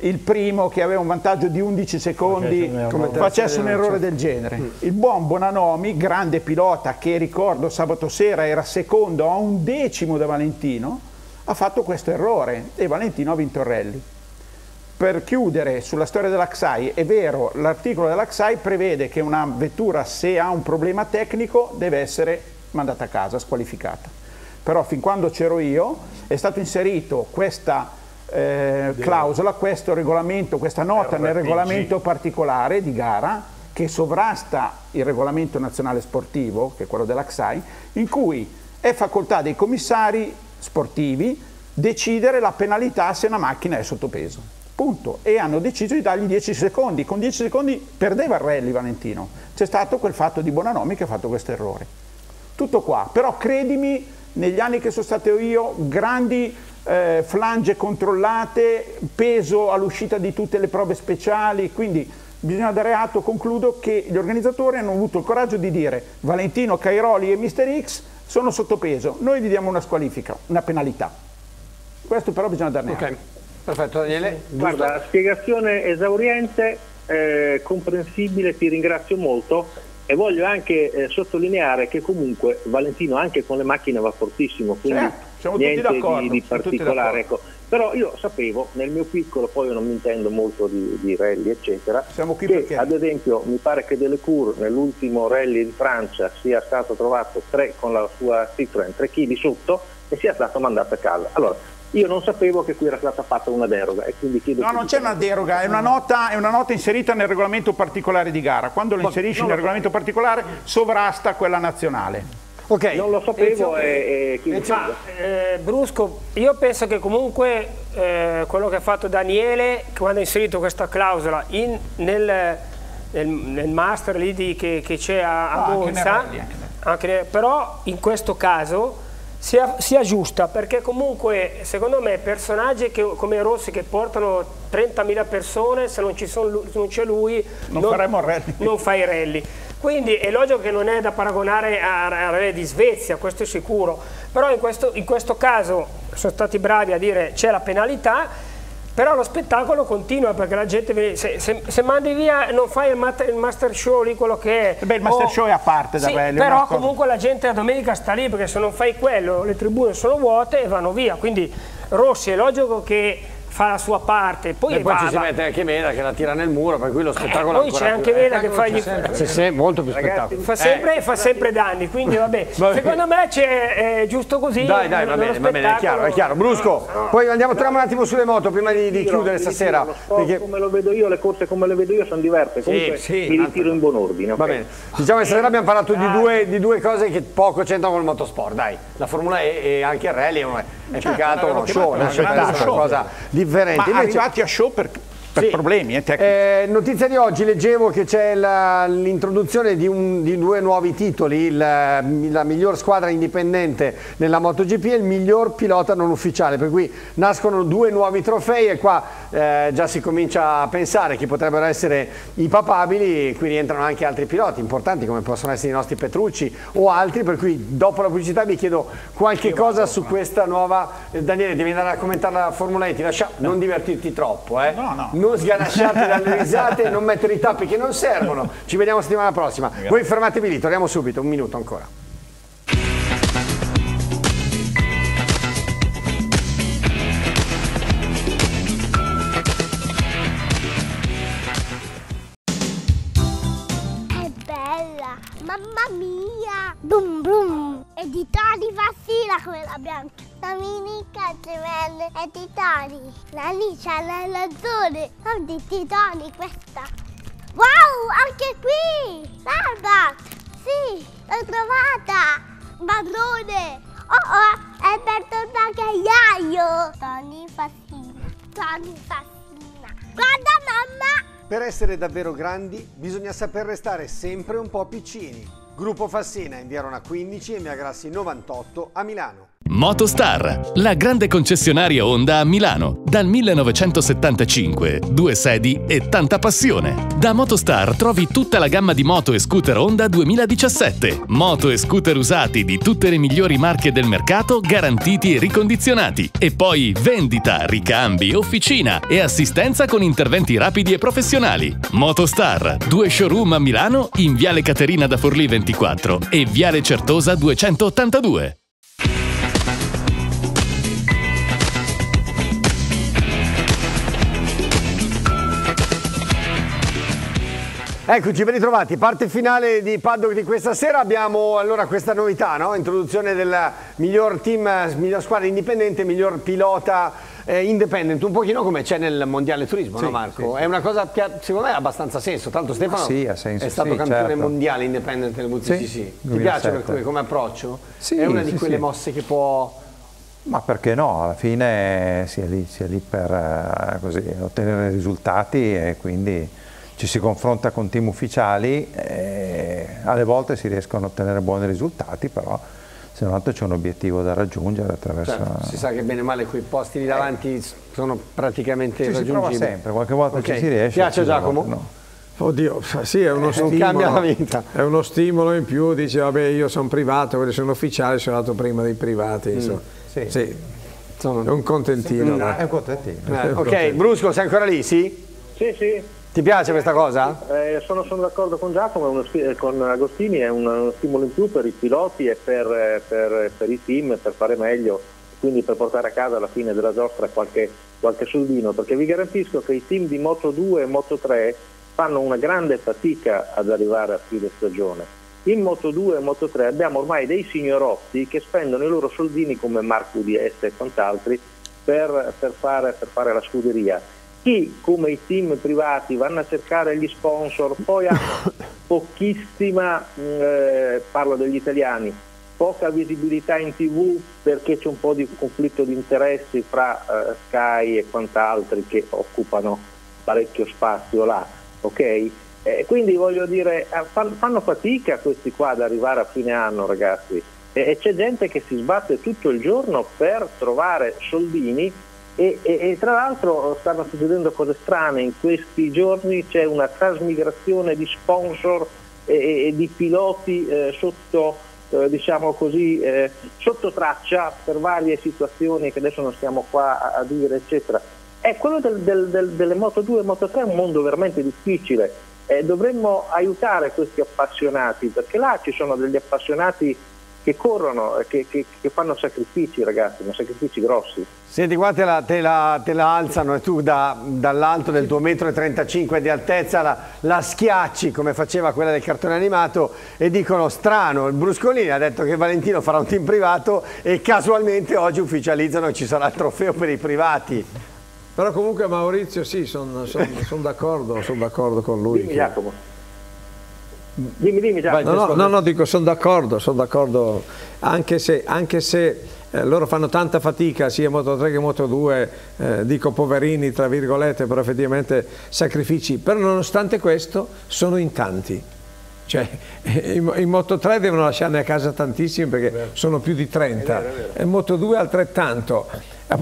il primo, che aveva un vantaggio di undici secondi, facesse un errore del genere. Il buon Bonanomi, grande pilota che ricordo sabato sera era secondo a un decimo da Valentino, ha fatto questo errore e Valentino ha vinto il rally. Per chiudere sulla storia della C S A I, è vero, l'articolo della C S A I prevede che una vettura, se ha un problema tecnico, deve essere mandata a casa, squalificata. Però fin quando c'ero io è stato inserito questa eh, clausola, questo regolamento, questa nota nel regolamento particolare di gara, che sovrasta il regolamento nazionale sportivo, che è quello della C S A I, in cui è facoltà dei commissari sportivi decidere la penalità se una macchina è sottopeso. Punto. E hanno deciso di dargli dieci secondi, con dieci secondi perdeva il rally Valentino. C'è stato quel fatto di Bonanomi che ha fatto questo errore, tutto qua. Però credimi, negli anni che sono stato io, grandi eh, flange controllate, peso all'uscita di tutte le prove speciali, quindi bisogna dare atto, concludo, che gli organizzatori hanno avuto il coraggio di dire: Valentino, Cairoli e mister X sono sottopeso, noi gli diamo una squalifica, una penalità. Questo però bisogna darne atto. Ok, perfetto, Daniele. Guarda, spiegazione esauriente, eh, comprensibile, ti ringrazio molto e voglio anche eh, sottolineare che comunque Valentino anche con le macchine va fortissimo, quindi eh, siamo niente tutti di, di particolare, ecco. Però io sapevo nel mio piccolo, poi io non mi intendo molto di, di rally eccetera, siamo qui che perché... ad esempio mi pare che Delecour nell'ultimo rally di Francia sia stato trovato tre, con la sua Citroën tre chili sotto, e sia stato mandato a casa. Allora io non sapevo che qui era stata fatta una deroga e quindi chiedo. No, non c'è una deroga, è una, nota, è una nota inserita nel regolamento particolare di gara. Quando lo inserisci nel regolamento particolare sovrasta quella nazionale. Ok, non lo sapevo. E, e, e, ma, eh, Brusco, io penso che comunque eh, quello che ha fatto Daniele quando ha inserito questa clausola in, nel, nel, nel master lì di, che c'è a, a no, Monza, anche nel, anche nel, però in questo caso Sia, sia giusta, perché comunque secondo me personaggi che, come Rossi, che portano trentamila persone, se non c'è lui non, non, faremo rally. non fai rally, quindi è logico che non è da paragonare a, a rally di Svezia, questo è sicuro, però in questo, in questo caso sono stati bravi a dire c'è la penalità, però lo spettacolo continua, perché la gente, se, se, se mandi via, non fai il master, il master show lì, quello che è. Beh, il master o, show è a parte da sì, quello. Però comunque cosa... la gente la domenica sta lì, perché se non fai quello le tribune sono vuote e vanno via. Quindi Rossi è logico che fa la sua parte. Poi, e poi ci si mette anche Meda che la tira nel muro, per cui lo spettacolo eh, poi c'è anche Meda che fa gli... sempre, se molto più spettacolo. Fa sempre, eh. fa sempre danni, quindi vabbè. Secondo me c'è eh, giusto così. Dai, dai, va bene, va bene, è chiaro, è chiaro. Brusco, no, no. poi andiamo tram un attimo sulle moto prima di, di ritiro, chiudere stasera. Ritiro, lo perché... come lo vedo io, le corse come le vedo io sono diverse, comunque sì, sì, mi ritiro in buon ordine. Okay. Va bene, diciamo che stasera abbiamo parlato di due, di due cose che poco c'entrano con il motosport, dai. La Formula E e anche il rally è un... è certo, peccato uno show, una cosa differente. Ma invece, arrivati a show per, per sì. problemi eh, tecnici. Eh, notizia di oggi, leggevo che c'è l'introduzione di, di due nuovi titoli, il, la miglior squadra indipendente nella MotoGP e il miglior pilota non ufficiale, per cui nascono due nuovi trofei e qua eh, già si comincia a pensare chi potrebbero essere i papabili, qui rientrano anche altri piloti importanti come possono essere i nostri Petrucci o altri, per cui dopo la pubblicità vi chiedo qualche Io cosa vado, su vado. questa nuova. eh, Daniele, devi andare a commentare la Formula E, ti lascia no. non divertirti troppo, eh. no, no. non sganasciate dalle risate, non mettere i tappi che non servono. Ci vediamo settimana prossima. Grazie. Voi fermatevi lì, torniamo subito, un minuto ancora. È bella, mamma mia! Brum brum! Editori Fassina, quella bianca. Domenica Gemelle, editori. La licia, la lazzone. Editori questa. Wow, anche qui! Salvat! Sì, l'ho trovata! Marrone! Oh oh, è per tornare Iaio! Tony Fassina, Tony Fassina. Guarda mamma! Per essere davvero grandi bisogna saper restare sempre un po' piccini. Gruppo Fassina, in via Roma quindici e via Grassi novantotto a Milano. Motostar, la grande concessionaria Honda a Milano. Dal millenovecentosettantacinque, due sedi e tanta passione. Da Motostar trovi tutta la gamma di moto e scooter Honda duemiladiciassette. Moto e scooter usati di tutte le migliori marche del mercato, garantiti e ricondizionati. E poi vendita, ricambi, officina e assistenza con interventi rapidi e professionali. Motostar, due showroom a Milano, in Viale Caterina da Forlì ventiquattro e Viale Certosa duecentottantadue. Eccoci, ben ritrovati, parte finale di Paddock di questa sera. Abbiamo allora questa novità, no? Introduzione della miglior team, miglior squadra indipendente, miglior pilota eh, independent, un pochino come c'è nel mondiale turismo, sì, no Marco? Sì. È una cosa che secondo me ha abbastanza senso, tanto Stefano sì, ha senso, è stato sì, campione certo. mondiale independent del W T C C, sì, ti piace per come, come approccio? Sì, è una di sì, quelle sì. mosse che può... Ma perché no? Alla fine si è lì, si è lì per così, ottenere risultati e quindi... Ci si confronta con team ufficiali e alle volte si riescono a ottenere buoni risultati, però se non altro c'è un obiettivo da raggiungere attraverso... Certo, si sa che bene o male quei posti lì davanti eh. sono praticamente ci raggiungibili. Si prova sempre, qualche volta okay. ci si riesce. Piace Giacomo? No. Oddio, sì, è uno eh, stimolo. Non cambia la vita. È uno stimolo in più, dice vabbè io sono privato, quelli sono ufficiali, sono andato prima dei privati. Insomma. Mm, sì. Sì. insomma. È un contentino. No, è un contentino. Eh, ok, Brusco, sei ancora lì, sì? Sì, sì. Ti piace questa cosa? Eh, sono sono d'accordo con Giacomo, uno, con Agostini, è un, uno stimolo in più per i piloti e per, per, per i team, per fare meglio, quindi per portare a casa alla fine della giostra qualche, qualche soldino, perché vi garantisco che i team di Moto due e Moto tre fanno una grande fatica ad arrivare a fine stagione. In Moto due e Moto tre abbiamo ormai dei signorotti che spendono i loro soldini come Marco D S e quant'altri per, per, fare, per fare la scuderia. Chi, come i team privati, vanno a cercare gli sponsor, poi hanno pochissima, eh, parlo degli italiani, poca visibilità in tv perché c'è un po' di conflitto di interessi fra eh, Sky e quant'altri che occupano parecchio spazio là, ok? Eh, quindi voglio dire, fanno fatica questi qua ad arrivare a fine anno, ragazzi, e, e c'è gente che si sbatte tutto il giorno per trovare soldini. E, e, e tra l'altro stanno succedendo cose strane in questi giorni, c'è una trasmigrazione di sponsor e, e di piloti eh, sotto, eh, diciamo così, eh, sotto traccia per varie situazioni che adesso non stiamo qua a, a dire, eccetera. È quello del, del, del, delle Moto due e Moto tre è un mondo veramente difficile, eh, dovremmo aiutare questi appassionati, perché là ci sono degli appassionati che corrono, che, che, che fanno sacrifici, ragazzi, ma sacrifici grossi. Senti qua, te la, te la, te la alzano e tu da, dall'alto del tuo metro e trentacinque di altezza la, la schiacci come faceva quella del cartone animato e dicono strano, il Bruscolini ha detto che Valentino farà un team privato e casualmente oggi ufficializzano che ci sarà il trofeo per i privati. Però comunque Maurizio sì, sono son, son d'accordo son d'accordo con lui. Dimmi, che... Giacomo. Dimmi, dimmi, Vai, no, no, no, no, dico, sono d'accordo, sono d'accordo, anche se, anche se eh, loro fanno tanta fatica sia Moto tre che Moto due, eh, dico poverini tra virgolette, però effettivamente sacrifici, però nonostante questo sono in tanti. Cioè, in, in Moto tre devono lasciarne a casa tantissimi perché vero. sono più di trenta, è vero, è vero. e Moto due altrettanto.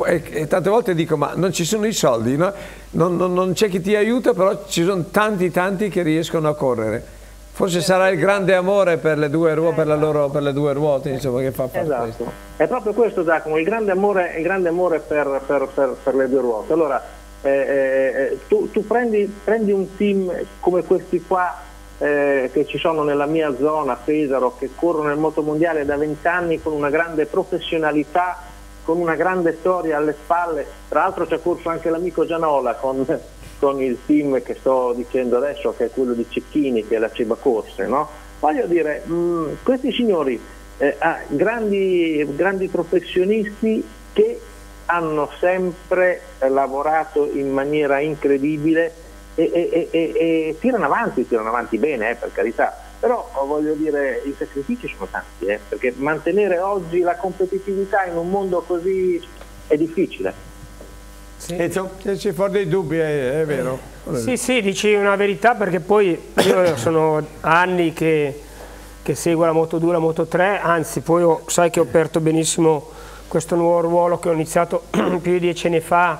E, e tante volte dico, ma non ci sono i soldi, no? non, non, non c'è chi ti aiuta, però ci sono tanti tanti che riescono a correre. Forse sarà il grande amore per le due ruote, per la loro, per le due ruote, insomma, che fa parte. Esatto, è proprio questo, Giacomo, il grande amore, il grande amore per, per, per, per le due ruote. Allora, eh, eh, tu, tu prendi, prendi un team come questi qua eh, che ci sono nella mia zona, Pesaro, che corrono nel motomondiale da vent'anni con una grande professionalità, con una grande storia alle spalle. Tra l'altro ci ha corso anche l'amico Gianola con... con il team che sto dicendo adesso, che è quello di Cecchini, che è la Ceba Corse, no? Voglio dire, mh, questi signori, eh, ah, grandi, grandi professionisti che hanno sempre eh, lavorato in maniera incredibile e, e, e, e tirano avanti, tirano avanti bene, eh, per carità, però voglio dire, i sacrifici sono tanti, eh, perché mantenere oggi la competitività in un mondo così è difficile. Sì. Ezio? Ci fa dei dubbi, è, è vero. Sì, sì, dici una verità, perché poi io sono anni che, che seguo la Moto due, la Moto tre, anzi poi ho, sai che ho aperto benissimo questo nuovo ruolo che ho iniziato più di dieci anni fa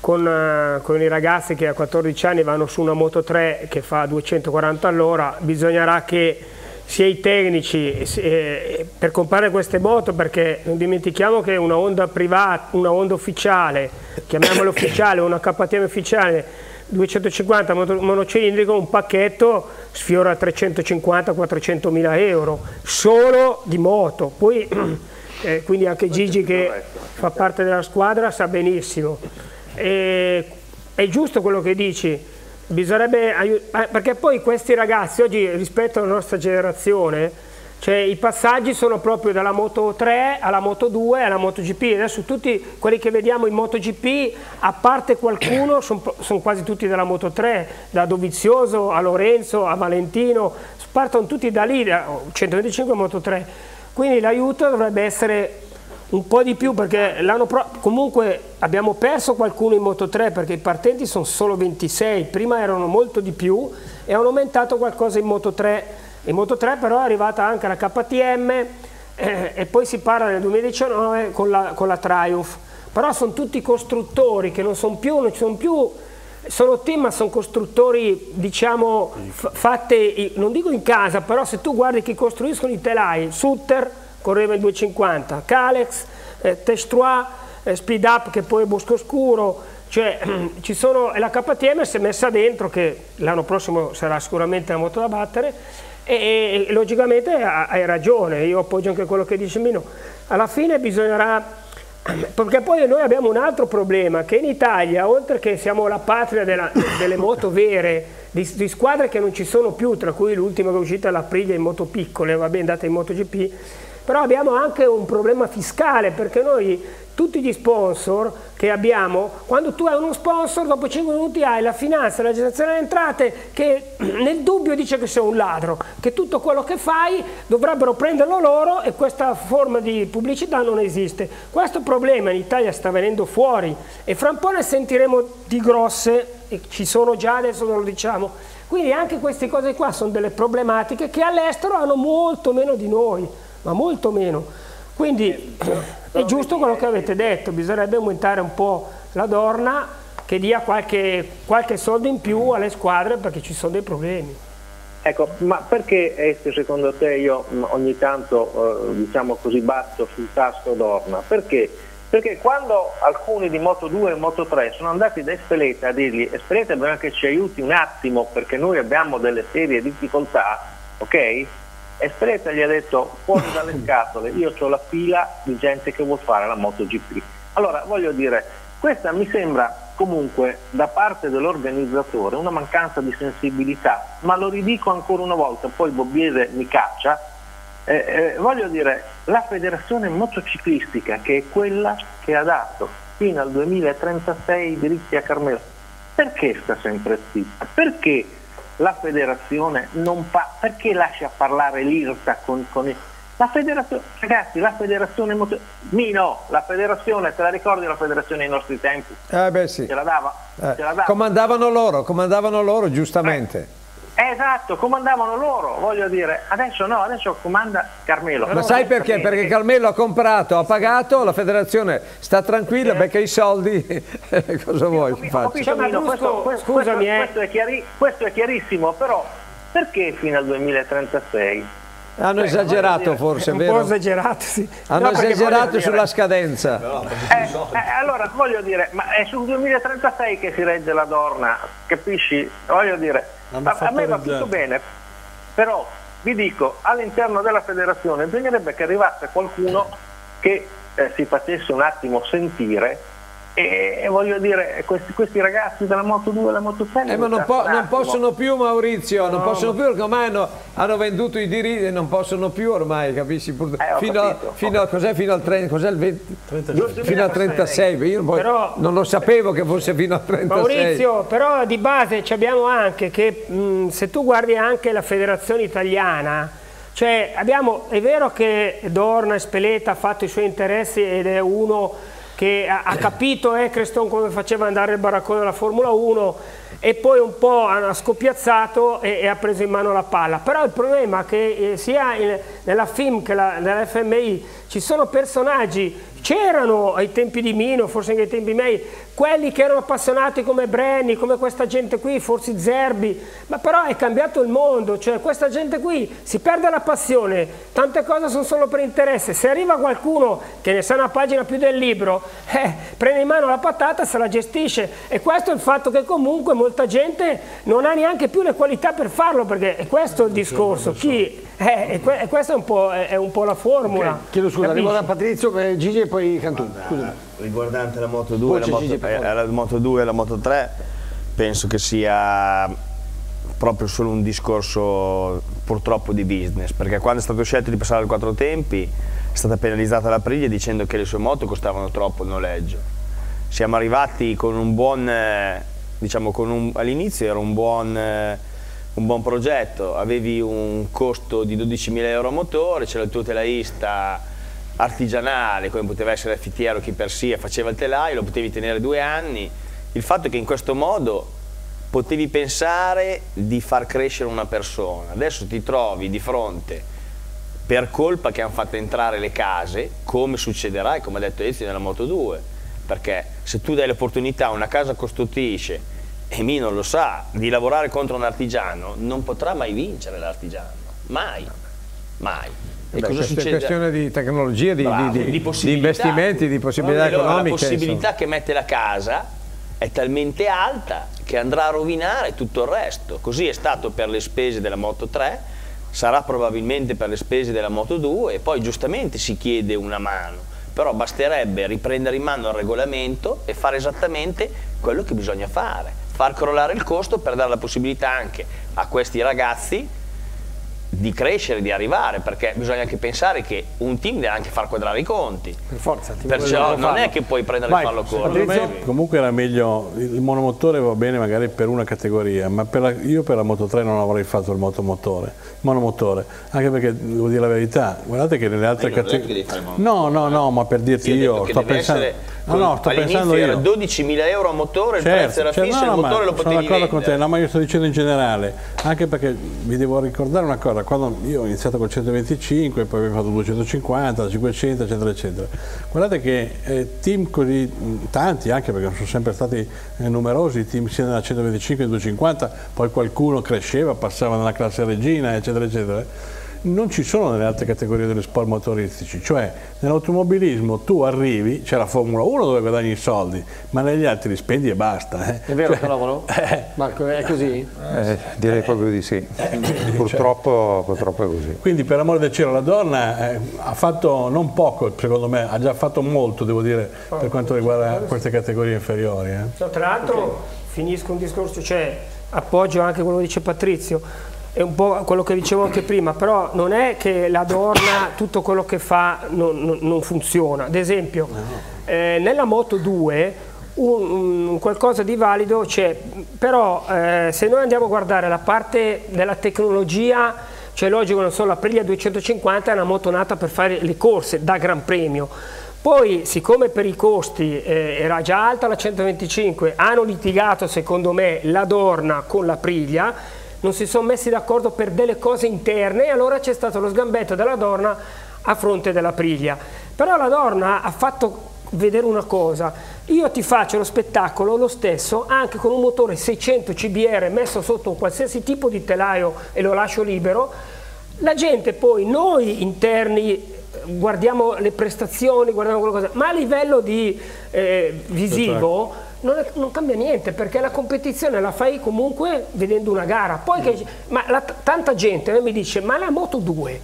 con, con i ragazzi che a quattordici anni vanno su una Moto tre che fa duecentoquaranta all'ora. Bisognerà che sia i tecnici eh, per comprare queste moto, perché non dimentichiamo che una Honda privata, una Honda ufficiale, chiamiamola ufficiale, una K T M ufficiale, duecentocinquanta monocilindrico, un pacchetto sfiora trecentocinquanta quattrocentomila euro solo di moto. Poi eh, quindi anche Gigi, che fa parte della squadra, sa benissimo, e, è giusto quello che dici. Bisognerebbe aiutare, perché poi questi ragazzi oggi, rispetto alla nostra generazione, cioè i passaggi sono proprio dalla Moto tre alla Moto due alla MotoGP. Adesso tutti quelli che vediamo in MotoGP, a parte qualcuno, sono son quasi tutti dalla Moto tre, da Dovizioso a Lorenzo a Valentino, partono tutti da lì, da centoventicinque Moto tre. Quindi l'aiuto dovrebbe essere un po' di più, perché l'anno prossimo comunque abbiamo perso qualcuno in Moto tre, perché i partenti sono solo ventisei, prima erano molto di più, e hanno aumentato qualcosa in Moto tre. In Moto tre però è arrivata anche la K T M, eh, e poi si parla del duemiladiciannove con la, con la Triumph, però sono tutti costruttori che non sono più, non ci sono più, sono team ma sono costruttori, diciamo, fatti, non dico in casa, però se tu guardi chi costruiscono i telai, Sutter correva in duecentocinquanta, Calex, eh, Testuà, eh, Speed Up che poi è Boscoscuro, cioè ci sono, e la K T M si è messa dentro che l'anno prossimo sarà sicuramente la moto da battere e, e logicamente hai ragione, io appoggio anche quello che dice Mino, alla fine bisognerà, perché poi noi abbiamo un altro problema, che in Italia, oltre che siamo la patria della, delle moto vere, di, di squadre che non ci sono più, tra cui l'ultima che è uscita l'Aprilia in moto piccole, va bene, andata in MotoGP, però abbiamo anche un problema fiscale, perché noi tutti gli sponsor che abbiamo, quando tu hai uno sponsor dopo cinque minuti hai la finanza, la gestazione delle entrate che nel dubbio dice che sei un ladro, che tutto quello che fai dovrebbero prenderlo loro e questa forma di pubblicità non esiste. Questo problema in Italia sta venendo fuori e fra un po' ne sentiremo di grosse, e ci sono già, adesso non lo diciamo, quindi anche queste cose qua sono delle problematiche che all'estero hanno molto meno di noi, ma molto meno, quindi è giusto quello che avete detto, bisognerebbe aumentare un po' la Dorna che dia qualche, qualche soldo in più alle squadre perché ci sono dei problemi. Ecco, ma perché Ezio, secondo te, io ogni tanto eh, diciamo così batto sul tasto Dorna, perché? Perché quando alcuni di moto due e moto tre sono andati da Espeleta a dirgli Espeleta bisogna che ci aiuti un attimo perché noi abbiamo delle serie difficoltà, ok? Espeleta gli ha detto fuori dalle scatole, io ho la fila di gente che vuol fare la MotoGP. Allora voglio dire, questa mi sembra comunque da parte dell'organizzatore una mancanza di sensibilità, ma lo ridico ancora una volta, poi Bobbiese mi caccia. Eh, eh, voglio dire, la federazione motociclistica, che è quella che ha dato fino al duemilatrentasei i diritti a Carmelo, perché sta sempre zitta? Perché la federazione non fa, perché lascia parlare l'I R T A con, con il, la federazione, ragazzi, la federazione Mino, la federazione, te la ricordi la federazione ai nostri tempi? Eh beh sì, ce la dava, eh, ce la dava. Comandavano loro, comandavano loro giustamente. Eh. Esatto, comandavano loro, voglio dire, adesso no, adesso comanda Carmelo. Ma sai perché? Perché Carmelo ha comprato, ha pagato, la federazione sta tranquilla, becca i soldi, cosa vuoi? Scusami, questo è chiarissimo, però perché fino al duemilatrentasei? Hanno esagerato forse, vero? Un po' esagerato, sì. Hanno esagerato sulla scadenza. Allora, voglio dire, ma è sul duemilatrentasei che si regge la Dorna, capisci? Voglio dire... A me va tutto bene, però vi dico, all'interno della federazione bisognerebbe che arrivasse qualcuno che eh, si facesse un attimo sentire e, e voglio dire, questi, questi ragazzi della moto due e della moto tre eh, ma non, po non possono più, Maurizio, no, non possono più perché ormai hanno, hanno venduto i diritti e non possono più ormai, capisci? Eh, fino, a, fino, a, cos'è, fino al trenta, cos'è il venti, trentasei. Fino al trentasei, io poi però, non lo sapevo che fosse fino al trentasei. Maurizio, però di base ci abbiamo anche che mh, se tu guardi anche la federazione italiana, cioè abbiamo, è vero che Dorna e Speleta ha fatto i suoi interessi ed è uno che ha, ha capito Eccleston eh, come faceva andare il baraccone della Formula uno e poi un po' ha scoppiazzato e, e ha preso in mano la palla. Però il problema è che eh, sia il, nella F I M che la, nella F M I ci sono personaggi, c'erano ai tempi di Mino, forse anche ai tempi miei, quelli che erano appassionati come Brenni, come questa gente qui, forse Zerbi, ma però è cambiato il mondo, cioè questa gente qui si perde la passione, tante cose sono solo per interesse, se arriva qualcuno che ne sa una pagina più del libro, eh, prende in mano la patata e se la gestisce, e questo è il fatto che comunque molta gente non ha neanche più le qualità per farlo, perché è questo il discorso, chi... Eh, e questa è un po', è un po' la formula. Okay. Chiedo scusa, arrivo da Patrizio, eh, Gigi e poi Cantù. Guarda, riguardante la moto due e la moto tre, penso che sia proprio solo un discorso purtroppo di business, perché quando è stato scelto di passare al quattro tempi è stata penalizzata l'Aprilia dicendo che le sue moto costavano troppo il noleggio. Siamo arrivati con un buon, diciamo, con un, all'inizio era un buon... un buon progetto, avevi un costo di dodicimila euro a motore, c'era il tuo telaista artigianale, come poteva essere affittiero, chi per sia, faceva il telaio, lo potevi tenere due anni. Il fatto è che in questo modo potevi pensare di far crescere una persona. Adesso ti trovi di fronte, per colpa che hanno fatto entrare le case, come succederà e come ha detto Ezio nella moto due, perché se tu dai l'opportunità a una casa costruttrice, e Mino lo sa, di lavorare contro un artigiano non potrà mai vincere l'artigiano, mai, mai. E beh, cosa succede? È una questione di tecnologia, di, bravo, di, di, di investimenti, di possibilità allora, economiche. La possibilità insomma. che mette la casa è talmente alta che andrà a rovinare tutto il resto. Così è stato per le spese della Moto tre, sarà probabilmente per le spese della Moto due e poi giustamente si chiede una mano. Però basterebbe riprendere in mano il regolamento e fare esattamente quello che bisogna fare. Far crollare il costo per dare la possibilità anche a questi ragazzi di crescere, di arrivare, perché bisogna anche pensare che un team deve anche far quadrare i conti. Per forza, perciò non è che puoi prendere e farlo correre. Comunque era meglio, il monomotore va bene magari per una categoria, ma per la, io per la Moto tre non avrei fatto il motomotore, monomotore, anche perché devo dire la verità, guardate che nelle altre categorie... No, no, no, ma per dirti io, io sto pensando... No, no, sto pensando io. Era dodicimila euro a motore, il certo, prezzo era cioè, fisso, no, il motore lo potevi vendere. Sono d'accordo con te, no, ma io sto dicendo in generale, anche perché vi devo ricordare una cosa, quando io ho iniziato col centoventicinque, poi abbiamo fatto duecentocinquanta, cinquecento, eccetera, eccetera. Guardate che eh, team così tanti, anche perché sono sempre stati eh, numerosi, team sia nella centoventicinque che duecentocinquanta, poi qualcuno cresceva, passava nella classe regina, eccetera, eccetera. Non ci sono nelle altre categorie degli sport motoristici, cioè nell'automobilismo tu arrivi, c'è la Formula uno dove guadagni i soldi, ma negli altri li spendi e basta. Eh. È vero, cioè, eh, Marco, è così? Eh, direi eh, proprio di sì, eh, purtroppo, cioè, purtroppo è così. Quindi per amore del cielo la Dorna eh, ha fatto non poco, secondo me, ha già fatto molto, devo dire, oh, per quanto riguarda queste categorie inferiori. Eh. No, tra l'altro okay. finisco un discorso, cioè appoggio anche quello che dice Patrizio. È un po' quello che dicevo anche prima, però non è che la Dorna tutto quello che fa non, non, non funziona. Ad esempio, no. eh, nella Moto due un, un qualcosa di valido c'è, però eh, se noi andiamo a guardare la parte della tecnologia, cioè logico, non so, la Aprilia duecentocinquanta è una moto nata per fare le corse da Gran Premio. Poi, siccome per i costi eh, era già alta la centoventicinque, hanno litigato, secondo me, la Dorna con la Aprilia, non si sono messi d'accordo per delle cose interne e allora c'è stato lo sgambetto della Dorna a fronte della Aprilia. Però la Dorna ha fatto vedere una cosa: io ti faccio lo spettacolo lo stesso anche con un motore seicento C B R messo sotto un qualsiasi tipo di telaio e lo lascio libero, la gente poi, noi interni guardiamo le prestazioni, guardiamo qualcosa, ma a livello di eh, visivo Non, è, non cambia niente, perché la competizione la fai comunque vedendo una gara. Poi che, ma la, tanta gente mi dice: ma la Moto due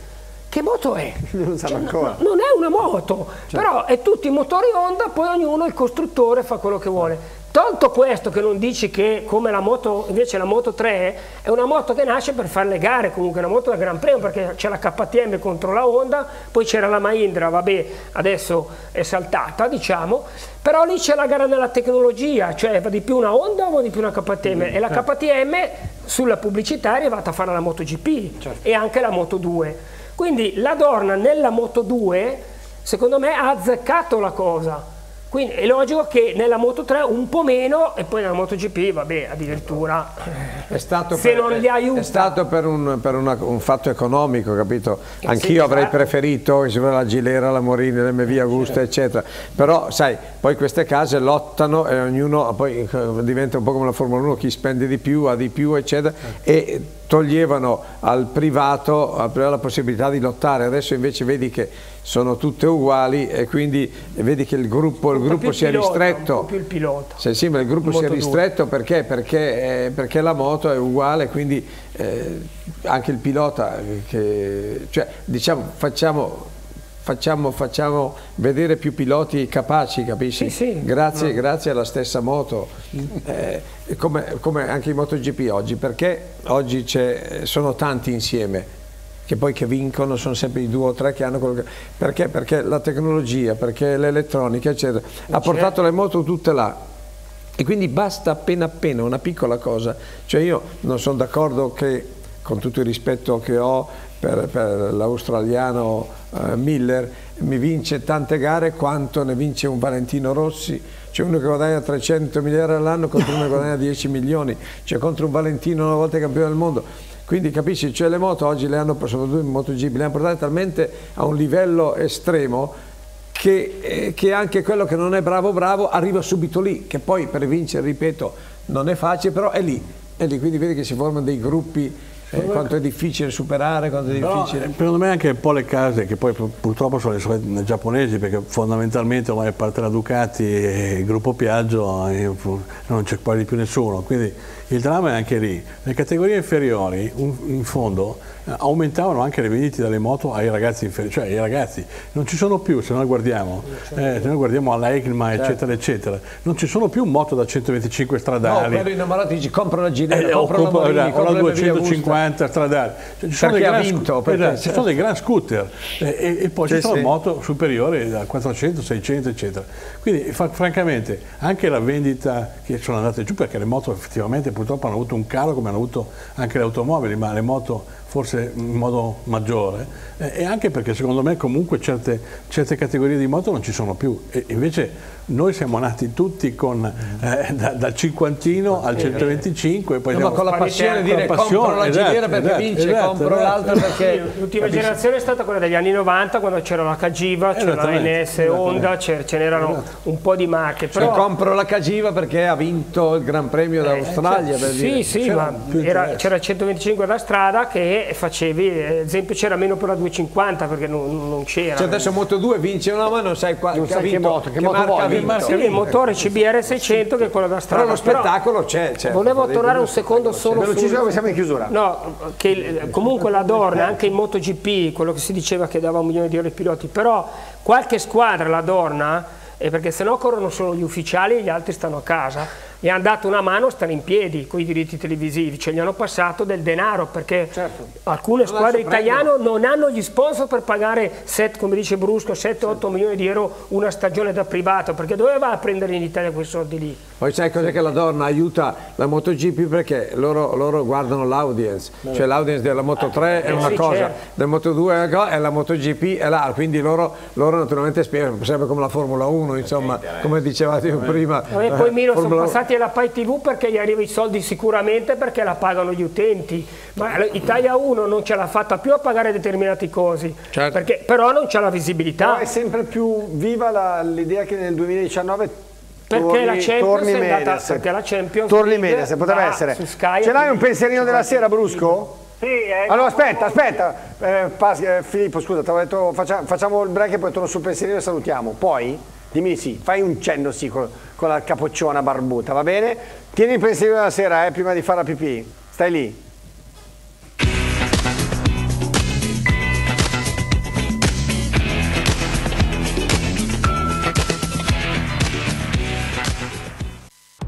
che moto è? Non, cioè, ancora. No, non è una moto, cioè, però è tutti i motori Honda, poi ognuno, il costruttore, fa quello che vuole. Tolto questo, che non dici che come la moto, invece la Moto tre è una moto che nasce per fare le gare, comunque è una moto da Gran Premio, perché c'è la K T M contro la Honda, poi c'era la Mahindra, vabbè, adesso è saltata, diciamo, però lì c'è la gara della tecnologia, cioè va di più una Honda o va di più una K T M? Mm. E la K T M sulla pubblicitaria è andata a fare la MotoGP, certo, e anche la Moto due. Quindi la Dorna nella Moto due, secondo me, ha azzeccato la cosa. Quindi è logico che nella Moto tre un po' meno e poi nella Moto G P, vabbè, addirittura è stato se per, non li aiuta. È stato per un, per una, un fatto economico, capito? Anch'io avrei preferito che si fosse la Gilera, la Morini, l'M V Agusta, eccetera. Però, sai, poi queste case lottano e ognuno poi diventa un po' come la Formula uno, chi spende di più ha di più, eccetera. E toglievano al privato, al privato la possibilità di lottare, adesso invece vedi che sono tutte uguali e quindi vedi che il gruppo, il gruppo si è ristretto. Un po' più il pilota. Sì, sì, ma il gruppo si è ristretto perché? Perché, eh, perché la moto è uguale, quindi eh, anche il pilota, che, cioè diciamo facciamo... Facciamo, facciamo vedere più piloti capaci, capisci? Sì, sì. Grazie, no. grazie alla stessa moto, eh, come, come anche i MotoGP oggi, perché oggi sono tanti insieme, che poi che vincono sono sempre i due o tre che hanno quello che... Perché? Perché la tecnologia, perché l'elettronica, eccetera, ha portato le moto tutte là. E quindi basta appena appena una piccola cosa. Cioè io non sono d'accordo che, con tutto il rispetto che ho per, per l'australiano eh, Miller, mi vince tante gare quanto ne vince un Valentino Rossi, c'è uno che guadagna trecentomila euro all'anno contro uno che guadagna dieci milioni, c'è contro un Valentino una volta campione del mondo, quindi capisci, cioè le moto oggi le hanno, soprattutto in MotoGP, le hanno portate talmente a un livello estremo che, eh, che anche quello che non è bravo bravo arriva subito lì, che poi per vincere, ripeto, non è facile, però è lì, è lì, quindi vedi che si formano dei gruppi eh, quanto è difficile superare, quanto è difficile. Secondo me anche un po' le case, che poi purtroppo sono le sorelle giapponesi, perché fondamentalmente ormai a parte la Ducati e il gruppo Piaggio non c'è quasi più nessuno, quindi il dramma è anche lì. Le categorie inferiori in fondo aumentavano anche le vendite dalle moto ai ragazzi inferiori, cioè ai ragazzi non ci sono più, se noi guardiamo, eh, se noi guardiamo alla ECMA, certo, eccetera eccetera, non ci sono più moto da centoventicinque stradali. No, per innamorati dici compra la Ginella, eh, compra la Morini, compra la duecentocinquanta stradali, cioè, ci, sono dei gran vinto, perché, esatto, certo, ci sono dei gran scooter, eh, e, e poi sì, ci sono, sì, moto superiori da quattrocento, seicento eccetera, quindi fa, francamente anche la vendita che sono andate giù, perché le moto effettivamente purtroppo hanno avuto un calo come hanno avuto anche le automobili, ma le moto forse in modo maggiore, eh, e anche perché secondo me comunque certe, certe categorie di moto non ci sono più, e invece noi siamo nati tutti con, eh, da, dal cinquantino al centoventicinque, poi no, siamo, ma con la passione di dire compro la giriera, esatto, perché esatto, vince, esatto, compro esatto, l'altra perché... L'ultima generazione è stata quella degli anni novanta, quando c'era la Cagiva, c'era la N S Honda, ce n'erano esatto, un po' di marche, però... Cioè, compro la Cagiva perché ha vinto il Gran Premio d'Australia, eh, per sì, dire, sì, ma c'era centoventicinque da strada che facevi, ad esempio c'era meno per la duecentocinquanta perché non, non c'era, cioè adesso moto due vince una, ma non sai, qua, non sai che moto, che, che moto marca, vinto. Vinto. Sì, il motore C B R seicento che è quello da strada, però lo spettacolo c'è, certo. Volevo tornare un secondo solo su... siamo in chiusura, no, che comunque la Dorna anche in MotoGP, quello che si diceva che dava un milione di euro ai piloti, però qualche squadra la Dorna, e perché se no corrono solo gli ufficiali e gli altri stanno a casa, gli hanno dato una mano a stare in piedi con i diritti televisivi, cioè gli hanno passato del denaro, perché certo, alcune non squadre italiane non hanno gli sponsor per pagare set, come dice Brusco, sette otto milioni di euro una stagione da privato, perché dove va a prendere in Italia quei soldi lì? Poi sai cos'è, che la Dorna aiuta la MotoGP perché loro, loro guardano l'audience, cioè l'audience della Moto tre ah, è eh, una sì, cosa, certo, del Moto due è una cosa e la MotoGP è là, quindi loro, loro naturalmente spiegano, sempre come la Formula uno, insomma, come dicevate prima. E poi Mino, sono passati alla Pai tivù perché gli arriva i soldi sicuramente, perché la pagano gli utenti, ma Italia uno non ce l'ha fatta più a pagare determinati cosi, certo, perché, però non c'è la visibilità. Però è sempre più viva l'idea che nel duemiladiciannove perché la Champions è andata, perché la Champions torni media, se poteva essere. Ce l'hai un pensierino della sera, Brusco? Sì, ecco. Allora aspetta, aspetta, eh, Pas eh, Filippo scusa, ti avevo detto, facciamo, facciamo il break e poi torno sul pensierino e salutiamo, poi dimmi sì, fai un cenno sì con, con la capocciona barbuta, va bene? Tieni il pensiero della sera, eh, prima di fare la pipì, stai lì.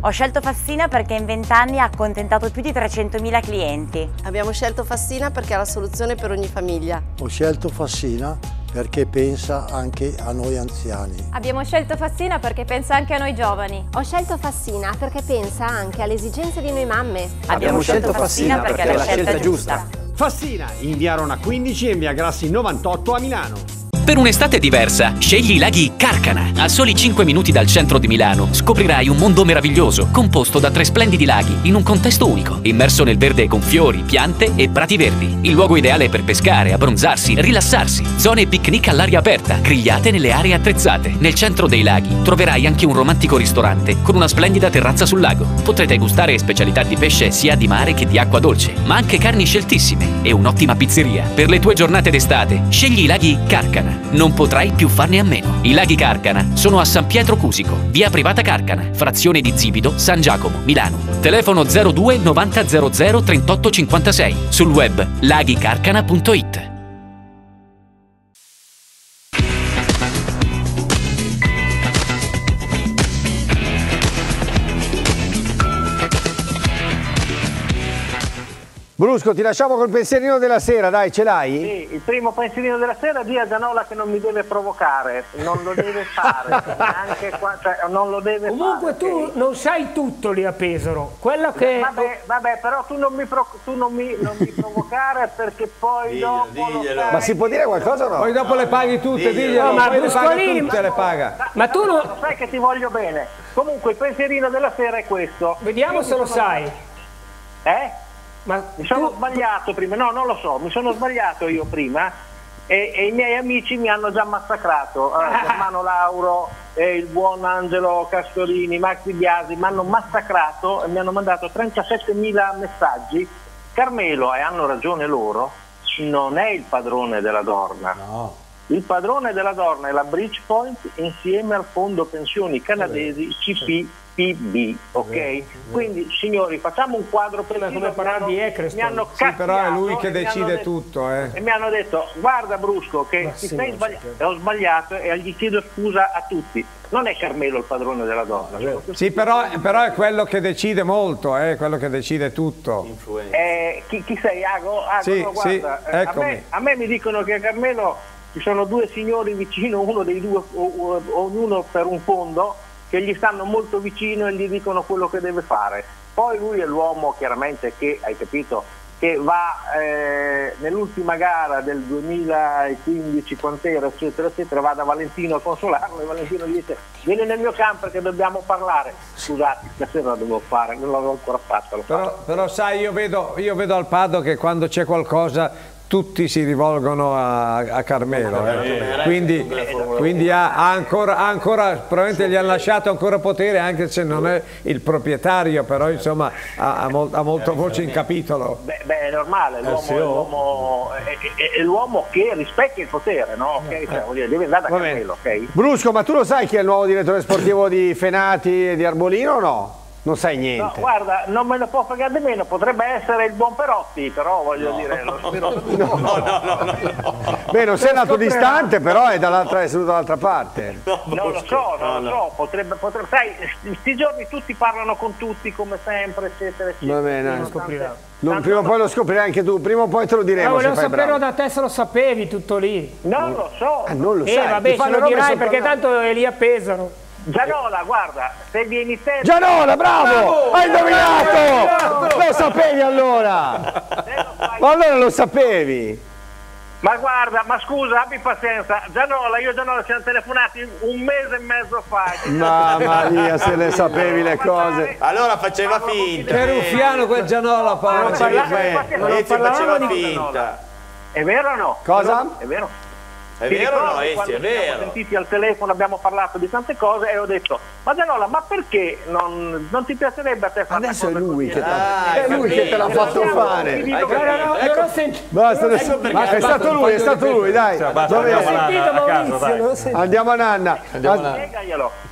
Ho scelto Fassina perché in vent'anni ha accontentato più di trecentomila clienti. Abbiamo scelto Fassina perché ha la soluzione per ogni famiglia. Ho scelto Fassina perché pensa anche a noi anziani. Abbiamo scelto Fassina perché pensa anche a noi giovani. Ho scelto Fassina perché pensa anche alle esigenze di noi mamme. Abbiamo, Abbiamo scelto, scelto Fassina perché, perché è la scelta, scelta giusta. giusta. Fassina, in via Rona quindici e in via Grassi novantotto a Milano. Per un'estate diversa, scegli Laghi Carcana. A soli cinque minuti dal centro di Milano scoprirai un mondo meraviglioso, composto da tre splendidi laghi in un contesto unico, immerso nel verde con fiori, piante e prati verdi. Il luogo ideale per pescare, abbronzarsi, rilassarsi. Zone picnic all'aria aperta, grigliate nelle aree attrezzate. Nel centro dei laghi troverai anche un romantico ristorante con una splendida terrazza sul lago. Potrete gustare specialità di pesce sia di mare che di acqua dolce, ma anche carni sceltissime e un'ottima pizzeria. Per le tue giornate d'estate, scegli Laghi Carcana. Non potrai più farne a meno. I Laghi Carcana sono a San Pietro Cusico, via Privata Carcana, frazione di Zibito, San Giacomo, Milano. Telefono zero due novanta zero zero trentotto cinquantasei. Sul web laghicarcana punto it. Brusco, ti lasciamo col pensierino della sera, dai, ce l'hai? Sì, il primo pensierino della sera di Gianola, che non mi deve provocare, non lo deve fare, anche qua, cioè, non lo deve comunque fare. Comunque tu che... non sai tutto lì a Pesaro, quello che... Vabbè, vabbè, però tu non mi, pro... tu non mi, non mi provocare perché poi diglielo, dopo... Diglielo. Fai... Ma si può dire qualcosa o no? Poi dopo le paghi tutte, diglielo, diglielo. No, ma Bruscolini... Tutte le paga. Ma, ma tu non... Lo sai che ti voglio bene. Comunque il pensierino della sera è questo. Vediamo se lo sai. Eh? Ma mi sono tu... sbagliato prima, no, non lo so, mi sono sbagliato io prima e, e i miei amici mi hanno già massacrato, allora, Germano Lauro, eh, il buon Angelo Castorini, Maxi Biasi, mi hanno massacrato e mi hanno mandato trentasettemila messaggi Carmelo, e hanno ragione loro, non è il padrone della Dorna. No. Il padrone della Dorna è la Bridgepoint insieme al fondo pensioni canadesi C P P B, ok? Vabbè. Quindi signori, facciamo un quadro per la come parlare di Eccleston, sì, però è lui che decide tutto, eh. E mi hanno detto "Guarda Brusco che ti sei sbagliato". E ho sbagliato e gli chiedo scusa a tutti. Non è Carmelo il padrone della Dorna. No, sì, però, però è quello che decide molto, è eh, quello che decide tutto. Eh, chi, chi sei? Ago? Ago sì, no, guarda, sì, a, me, a me mi dicono che Carmelo ci sono due signori vicino, uno dei due, ognuno per un fondo, che gli stanno molto vicino e gli dicono quello che deve fare. Poi lui è l'uomo chiaramente che, hai capito, che va eh, nell'ultima gara del duemilaquindici, quant'era, eccetera, eccetera, va da Valentino a consolarlo e Valentino gli dice vieni nel mio campo che dobbiamo parlare. Scusate, stasera la devo fare, non l'avevo ancora fatta. Però, però sai, io vedo, io vedo al Paddo che quando c'è qualcosa tutti si rivolgono a, a Carmelo, eh. quindi, quindi ha, ha ancora, ancora probabilmente gli hanno lasciato ancora potere anche se non è il proprietario, però insomma ha, ha, mol, ha molto voce in capitolo. Beh, beh è normale, l'uomo è l'uomo che rispecchia il potere, no? Okay? Cioè, voglio dire, deve andare da Carmelo, okay? Brusco, ma tu lo sai chi è il nuovo direttore sportivo di Fenati e di Arbolino o no? Non sai niente. No, guarda, non me ne può fregare di meno, potrebbe essere il buon Perotti, però voglio no. dire... Lo... No, no, no, no, no, no. Beh, non sei andato distante, però è, è seduto dall'altra parte. No, non lo so, non lo so, potrebbe, potrebbe... Sai, questi giorni tutti parlano con tutti, come sempre, eccetera, eccetera. Va bene, lo scoprirà. Non, prima o poi lo scoprirai anche tu, prima o poi te lo diremo. No, volevo saperlo da te se lo sapevi tutto lì. Non lo so. Ah, non lo eh, sai. Eh, vabbè, ce lo dirai perché tanto è lì appeso. Gianola, guarda, se vieni te... Gianola, bravo! Hai indovinato! Lo sapevi allora! Ma allora lo sapevi! Ma guarda, ma scusa, abbi pazienza, Gianola, io e Gianola ci siamo telefonati un mese e mezzo fa. Mamma mia, se le sapevi le cose. Allora faceva finta. Che ruffiano quel Gianola, Paolo. Non faceva finta. È vero o no? Cosa? È vero? È vero o no? È vero. Ci siamo sentiti al telefono, abbiamo parlato di tante cose e ho detto ma Gianola, ma perché non, non ti piacerebbe a te fare? Adesso è lui che te l'ha fatto fare. È stato lui, è stato lui, dai. Andiamo a nanna.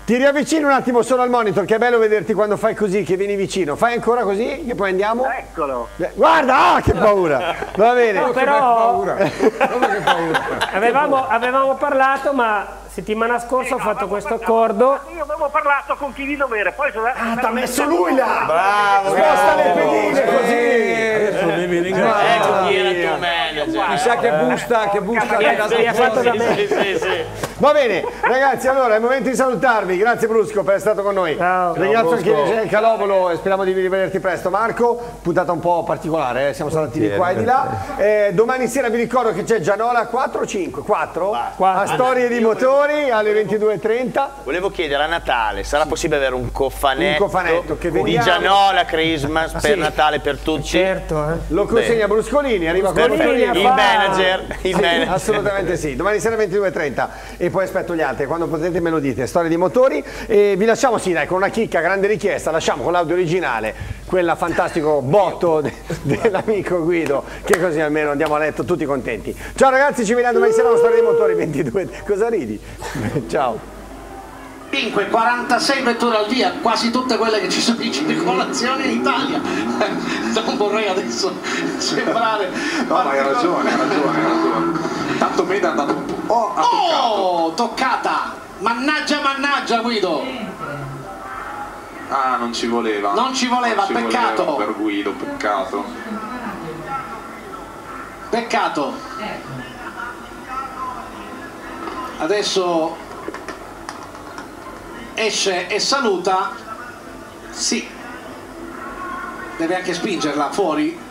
Ti riavvicino un attimo solo al monitor, che è bello vederti quando fai così, che vieni vicino. Fai ancora così e poi andiamo. Eccolo. Guarda, ah, che paura. Va bene. No, però... che paura. Avevamo Avevamo parlato, ma settimana scorsa eh, ho fatto questo accordo. Io avevo parlato con chi di dovere, poi sono... Ah, ti ha messo lui là! Bravo! Sposta le pedine così! Ecco chi era il tuo manager. Mi sa che busta, che busta. Va bene, ragazzi, allora è il momento di salutarvi. Grazie Brusco per essere stato con noi. Ringrazio anche il Calobolo e speriamo di rivederti presto. Marco, puntata un po' particolare, siamo salati di qua e di là. Domani sera vi ricordo che c'è Gianola quattro o cinque? quattro? A Storie di Motore alle ventidue e trenta. Volevo chiedere a Natale, sarà possibile avere un cofanetto, un cofanetto che di Gianola Christmas per sì. Natale per tutti? Certo, eh. Lo consegna Bruscolini, arriva Bruscolini il fa... manager, il sì, manager. Assolutamente sì, domani sera alle ventidue e trenta e poi aspetto gli altri, quando potete me lo dite. Storie di motori e vi lasciamo sì dai con una chicca, grande richiesta, lasciamo con l'audio originale, quella fantastico botto de dell'amico Guido, che così almeno andiamo a letto tutti contenti. Ciao ragazzi, ci vediamo domani sera con Storie di motori ventidue. Cosa ridi? Ciao. cinque quarantasei vetture al via, quasi tutte quelle che ci sono in circolazione in Italia. Non vorrei adesso sembrare. No, ma hai ragione, hai ragione, hai ragione. Tanto me è andato un po'. Oh, oh toccata! Mannaggia, mannaggia Guido! Ah, non ci voleva. Non ci voleva, non ci peccato. Voleva per Guido, peccato. Peccato. Adesso esce e saluta, sì, deve anche spingerla fuori,